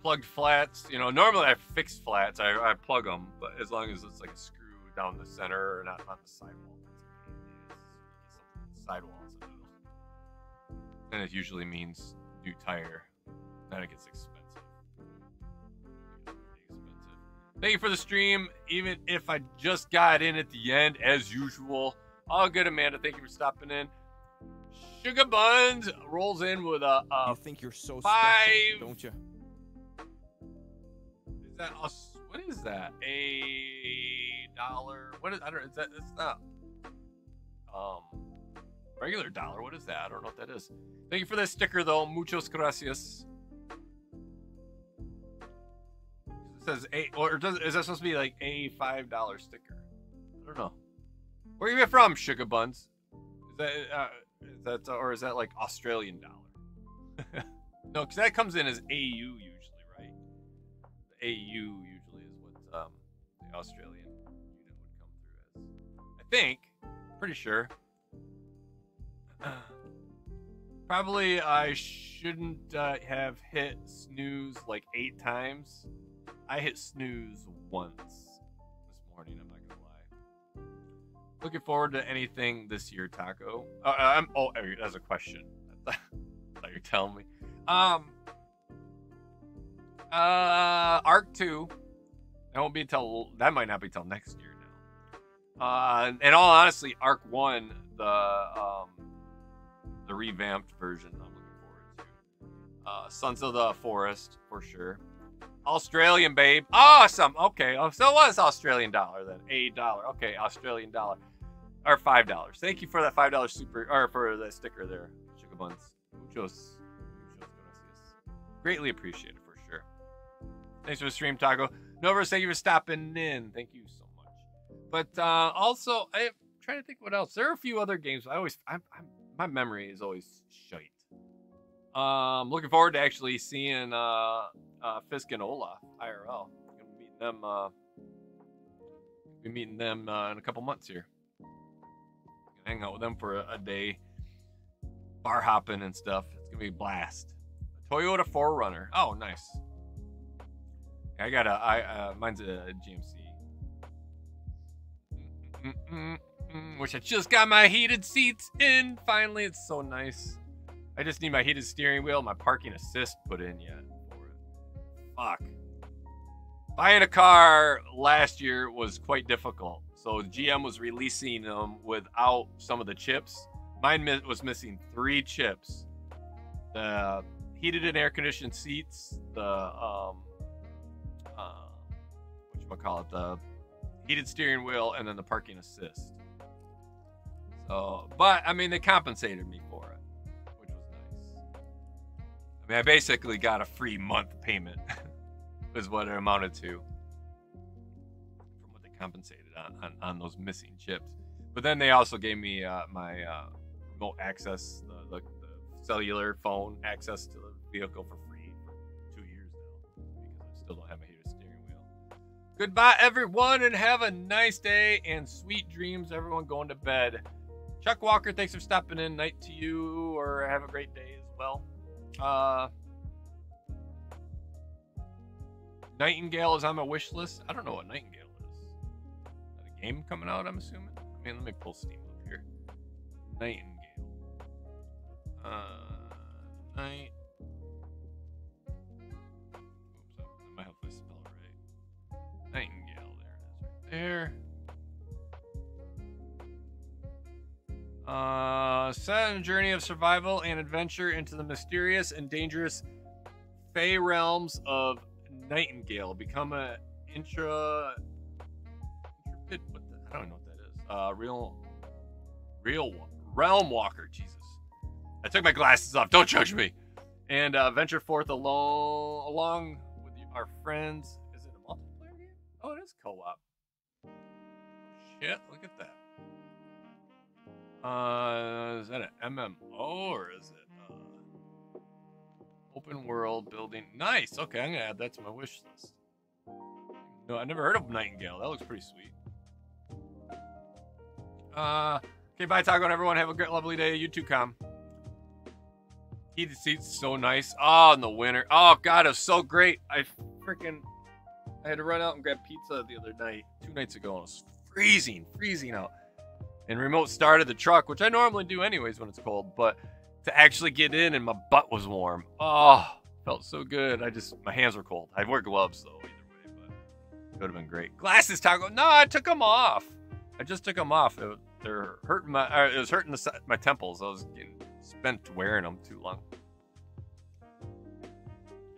Plugged flats, you know, normally I fix flats, I, I plug them, but as long as it's like a screw down the center or not on the sidewall, sidewalls, and it usually means new tire, and it gets expensive. expensive. Thank you for the stream, even if I just got in at the end, as usual. All good, Amanda, thank you for stopping in. Sugar Buns rolls in with a, a you think you're so five, special, don't you? That, what is that? A dollar? What is? I don't. Is that? It's not. Um, regular dollar. What is that? I don't know what that is. Thank you for that sticker, though. Muchos gracias. Is says a or does is that supposed to be like a five dollar sticker? I don't know. Where are you from, Sugar Buns? Is that uh, is that or is that like Australian dollar? No, because that comes in as A U usually, right? The A U usually is what um, the Australian unit would come through as. I think, pretty sure. Probably I shouldn't uh, have hit snooze like eight times. I hit snooze once this morning, I'm not gonna lie. Looking forward to anything this year, Taco. Uh, I'm, oh, that's a question. I thought you were telling me. Um, uh, Ark two. That won't be till, that might not be till next year now. Uh, and all honestly, Ark one, the, um, the revamped version I'm looking forward to. Uh, Sons of the Forest, for sure. Australian, babe. Awesome. Okay. Oh, so it was Australian dollar then. A dollar. Okay. Australian dollar. Or five dollars. Thank you for that five dollar super, or for that sticker there. Sugar buns. Muchos. Greatly appreciated, for sure. Thanks for the stream, Taco. Novers, thank you for stopping in. Thank you so much. But uh, also, I'm trying to think what else. There are a few other games. I always, I'm, I'm, my memory is always shite. Um, looking forward to actually seeing uh, uh, Fisk and Olaf I R L. We're meeting them. Uh, we're meeting them uh, in a couple months here. Hang out with them for a, a day, bar hopping and stuff. It's gonna be a blast. Toyota four runner. Oh, nice. I got a. I uh, mine's a G M C. Mm -mm -mm -mm, which I just got my heated seats in. Finally, it's so nice. I just need my heated steering wheel, my parking assist put in yet. Fuck. Buying a car last year was quite difficult. So G M was releasing them without some of the chips. Mine was missing three chips. The heated and air-conditioned seats, the um, uh, whatchamacallit, the heated steering wheel, and then the parking assist. So, but I mean, they compensated me for it, which was nice. I mean, I basically got a free month payment, is what it amounted to, from what they compensated on on, on those missing chips. But then they also gave me uh, my uh, remote access, the, the cellular phone access to the vehicle for free for two years now because I still don't have a heated steering wheel. Goodbye, everyone, and have a nice day and sweet dreams. Everyone going to bed. Chuck Walker, thanks for stopping in. Night to you, or have a great day as well. Uh, Nightingale is on my wish list. I don't know what Nightingale is. Is that a game coming out, I'm assuming? I mean, let me pull Steam up here. Nightingale. Uh, night. Oops, I might have to spell it right. Nightingale, there it is, right there. Uh, set on a journey of survival and adventure into the mysterious and dangerous fey realms of Nightingale. Become a intra. Intrepid, what the, I don't know what that is. Uh, real, real realm walker. Jesus. I took my glasses off. Don't judge me. And uh, venture forth alone, along with our friends. Is it a multiplayer game? Oh, it is co-op. Shit, look at that. Uh, is that an M M O or is it uh, open world building? Nice. Okay, I'm gonna add that to my wish list. No, I never heard of Nightingale. That looks pretty sweet. Uh, okay, bye, Taco, and everyone. Have a great, lovely day. You too, Com. Heated seats, so nice. Oh, in the winter. Oh, God, it was so great. I freaking, I had to run out and grab pizza the other night, two nights ago, and it was freezing, freezing out. And remote started the truck, which I normally do anyways when it's cold, but to actually get in and my butt was warm. Oh, felt so good. I just, my hands were cold. I wear gloves, though, either way, but it would have been great. Glasses, Taco. No, I took them off. I just took them off. It, they're hurting my, it was hurting the, my temples. I was getting spent wearing them too long.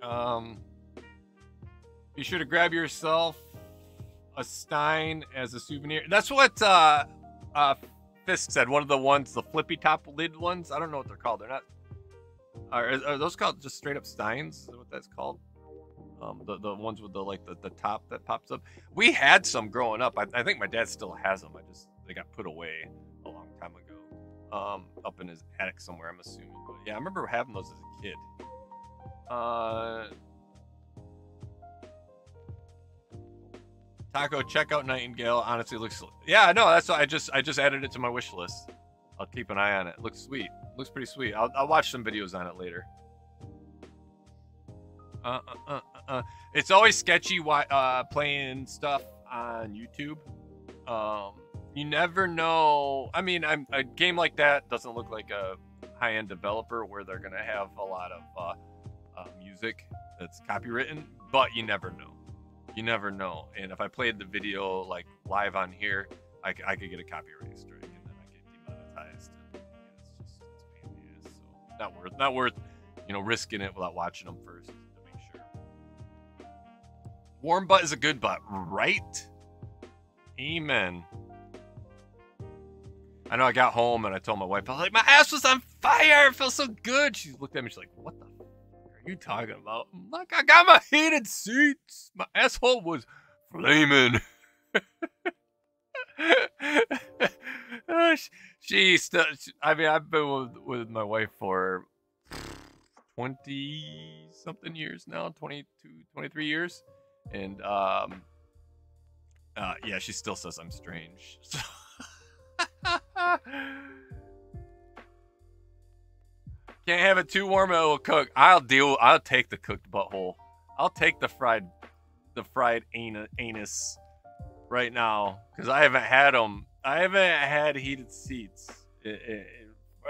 Um, be sure to grab yourself a stein as a souvenir. That's what uh, uh, Fisk said. One of the ones, the flippy top lid ones. I don't know what they're called. They're not. Are, are those called just straight up steins? Is that what that's called? Um, the, the ones with the, like, the, the top that pops up. We had some growing up. I, I think my dad still has them. I just, they got put away a long time ago. Um, up in his attic somewhere, I'm assuming. But yeah, I remember having those as a kid. Uh... Taco, check out Nightingale. Honestly, looks... Yeah, no, that's I just I just added it to my wish list. I'll keep an eye on it. Looks sweet. Looks pretty sweet. I'll, I'll watch some videos on it later. Uh, uh, uh, uh. It's always sketchy why, uh, playing stuff on YouTube. Um, you never know. I mean, I'm, a game like that doesn't look like a high-end developer where they're going to have a lot of uh, uh, music that's copywritten, but you never know. You never know. And if I played the video like live on here, I, I could get a copyright strike and then I get demonetized. And, yeah, it's just it's a pain in the ass. So not worth, not worth, you know, risking it without watching them first to make sure. Warm butt is a good butt, right? Amen. I know I got home and I told my wife, I was like, my ass was on fire. It felt so good. She looked at me. She's like, what the? You talking about? Look, I got my heated seats. My asshole was flaming. she, still, she, I mean, I've been with, with my wife for twenty something years now, twenty-two, twenty-three years, and um, uh, yeah, she still says I'm strange. So. Can't have it too warm, it will cook. I'll deal. I'll take the cooked butthole. I'll take the fried, the fried anus, right now because I haven't had them. I haven't had heated seats it, it,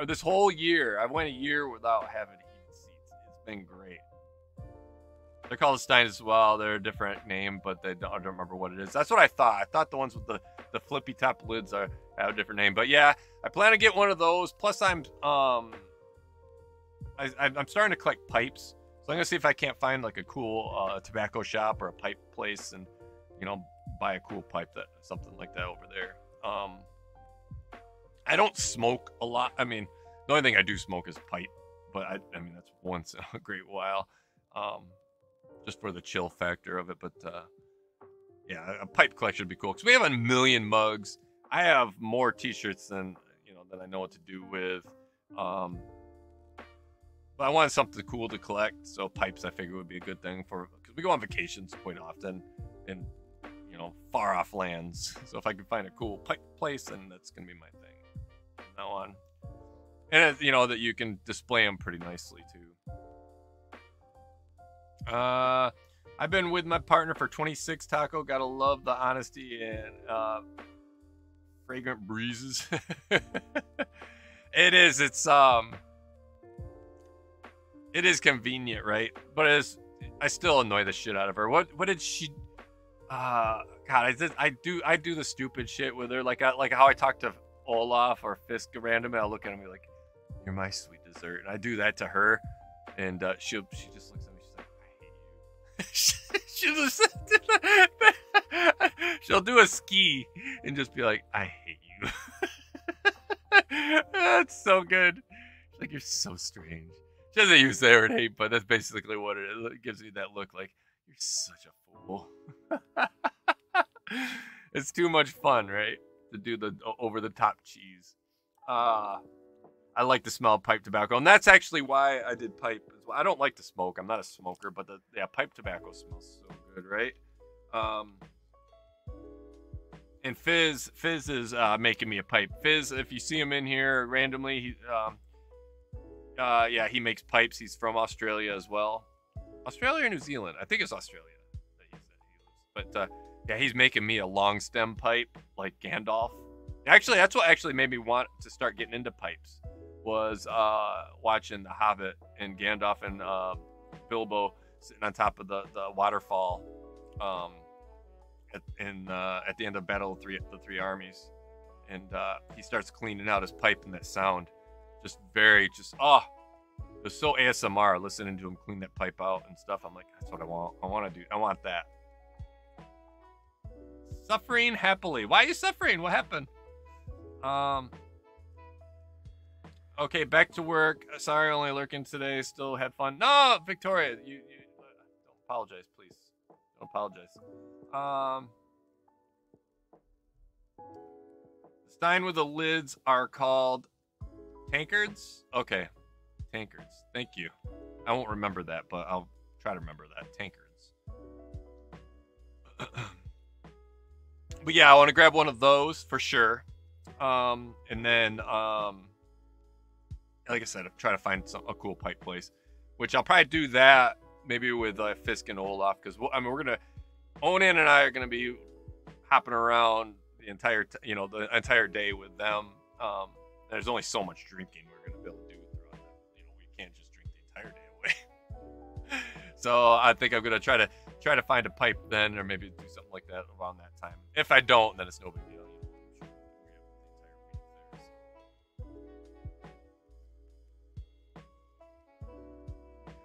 it, this whole year. I went a year without having heated seats. It's been great. They're called Stein as well. They're a different name, but they don't, I don't remember what it is. That's what I thought. I thought the ones with the the flippy top lids are have a different name. But yeah, I plan to get one of those. Plus, I'm um. I, I'm starting to collect pipes, so I'm gonna see if I can't find like a cool uh, tobacco shop or a pipe place, and you know, buy a cool pipe that something like that over there. Um, I don't smoke a lot. I mean, the only thing I do smoke is pipe, but I, I mean that's once in a great while, um, just for the chill factor of it. But uh, yeah, a pipe collection would be cool because we have a million mugs. I have more T-shirts than you know that I know what to do with. Um, I wanted something cool to collect, so pipes I figured would be a good thing for because we go on vacations quite often in you know far off lands. So if I could find a cool pipe place, then that's gonna be my thing from now on. And it, you know that you can display them pretty nicely too. Uh, I've been with my partner for twenty-six. Taco, gotta love the honesty and uh, fragrant breezes. It is. It's um. It is convenient, right? But it is, I still annoy the shit out of her. What what did she uh God, I did I do I do the stupid shit with her. Like I, like how I talk to Olaf or Fisk randomly, I'll look at him and be like, you're my sweet dessert. And I do that to her. And uh she'll she just looks at me, she's like, I hate you. she, she'll just she'll do a ski and just be like, I hate you. That's so good. She's like, you're so strange. She doesn't use the word hate, but that's basically what it is. It gives me that look like, you're such a fool. It's too much fun, right? To do the over-the-top cheese. Uh, I like the smell of pipe tobacco, and that's actually why I did pipe as well. I don't like to smoke. I'm not a smoker, but the, yeah, pipe tobacco smells so good, right? Um, and Fizz, Fizz is uh, making me a pipe. Fizz, if you see him in here randomly, he... Um, Uh, yeah, he makes pipes. He's from Australia as well. Australia or New Zealand? I think it's Australia. But uh, yeah, he's making me a long stem pipe like Gandalf. Actually, that's what actually made me want to start getting into pipes was uh, watching The Hobbit and Gandalf and uh, Bilbo sitting on top of the, the waterfall um, at, in, uh, at the end of Battle of three, the Three Armies. And uh, he starts cleaning out his pipe and that sound. Just very, just, oh, it was so A S M R listening to him clean that pipe out and stuff. I'm like, that's what I want. I want to do. I want that. Suffering happily. Why are you suffering? What happened? Um. Okay, back to work. Sorry, only lurking today. Still had fun. No, Victoria, you, you apologize, please. Don't apologize. Um, stein with the lids are called tankards? Okay. Tankards. Thank you. I won't remember that, but I'll try to remember that. Tankards. But yeah, I want to grab one of those for sure. Um, and then, um, like I said, I'm trying to find some, a cool pipe place, which I'll probably do that maybe with uh, Fisk and Olaf, because we'll, I mean we're gonna Onan and I are gonna be hopping around the entire t you know the entire day with them. Um, there's only so much drinking we're gonna be able to do throughout that. You know, we can't just drink the entire day away. So I think I'm gonna try to try to find a pipe then, or maybe do something like that around that time. If I don't, then it's no big deal.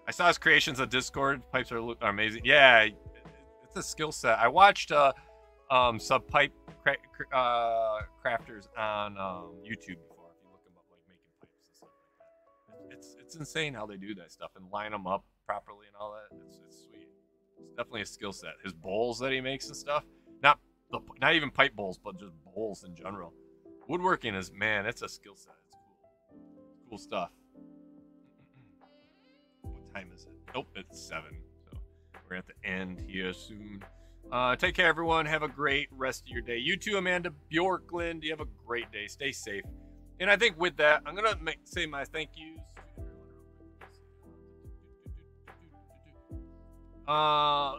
I saw his creations on Discord. Pipes are, are amazing. Yeah, it's a skill set. I watched uh, um, sub pipe cra uh, crafters on um, YouTube before. If you look them up, like making pipes and stuff like that, it's it's insane how they do that stuff and line them up properly and all that. It's, it's sweet. It's definitely a skill set. His bowls that he makes and stuff. Not the, not even pipe bowls, but just bowls in general. Woodworking is, man, it's a skill set. It's cool, cool stuff. Time is it? Nope, it's seven. So we're at the end here soon. Uh, take care, everyone. Have a great rest of your day. You too, Amanda Bjorklund. You have a great day. Stay safe. And I think with that, I'm gonna make, say my thank yous. Uh,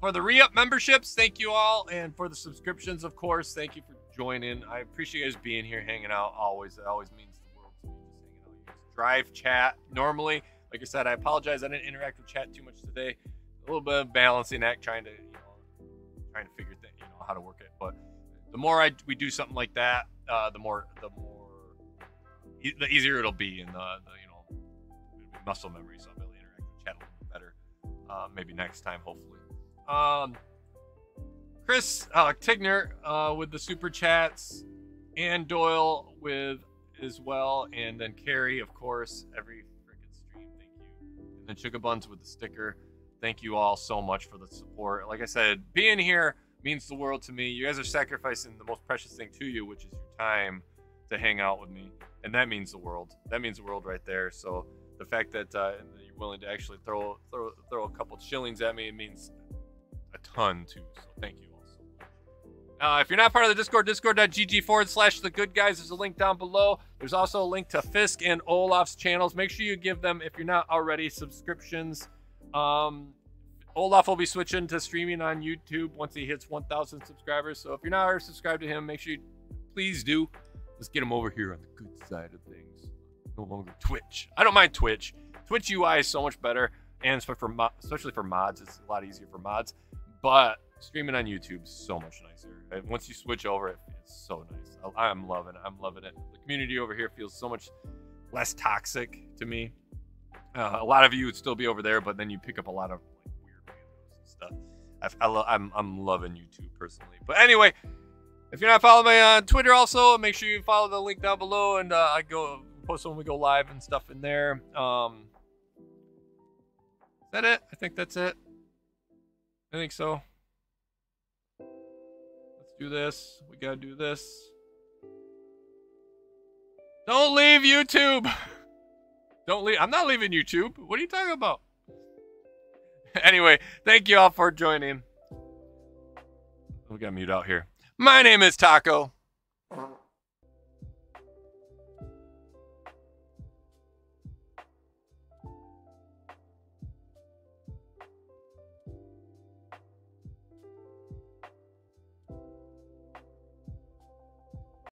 for the re-up memberships, thank you all, and for the subscriptions, of course, thank you for joining. I appreciate you guys being here, hanging out. Always, it always means the world to me. Just hanging out. You guys drive chat normally. Like I said, I apologize. I didn't interact with chat too much today. A little bit of balancing act, trying to, you know, trying to figure things, you know, how to work it. But the more I we do something like that, uh, the more, the more, e the easier it'll be, and the, the you know, it'll be muscle memory. So I'll be able to interact with chat a little bit better. Uh, maybe next time, hopefully. Um, Chris uh, Tigner uh, with the super chats, and Doyle with as well, and then Carrie, of course, every. And Sugar Buns with the sticker. Thank you all so much for the support. Like I said, being here means the world to me. You guys are sacrificing the most precious thing to you, which is your time, to hang out with me, and that means the world. That means the world right there. So the fact that uh, you're willing to actually throw throw throw a couple shillings at me, it means a ton too. So thank you all so much. Uh, if you're not part of the Discord, discord.gg forward slash the good guys. There's a link down below. There's also a link to Fisk and Olaf's channels. Make sure you give them, if you're not already, subscriptions. Um, Olaf will be switching to streaming on YouTube once he hits one thousand subscribers. So if you're not already subscribed to him, make sure you please do. Let's get him over here on the good side of things. No longer Twitch. I don't mind Twitch. Twitch U I is so much better, and for mo especially for mods, it's a lot easier for mods. But streaming on YouTube is so much nicer. And once you switch over, it, it's so nice. I, I'm loving it. I'm loving it. The community over here feels so much less toxic to me. Uh, a lot of you would still be over there, but then you pick up a lot of like, weird randos and stuff. I, I I'm, I'm loving YouTube personally. But anyway, if you're not following me on Twitter also, make sure you follow the link down below. And uh, I go post when we go live and stuff in there. Um, is that it? I think that's it. I think so. Do this. We gotta do this. Don't leave YouTube. Don't leave. I'm not leaving YouTube. What are you talking about? Anyway, thank you all for joining. We gotta mute out here. My name is Taco.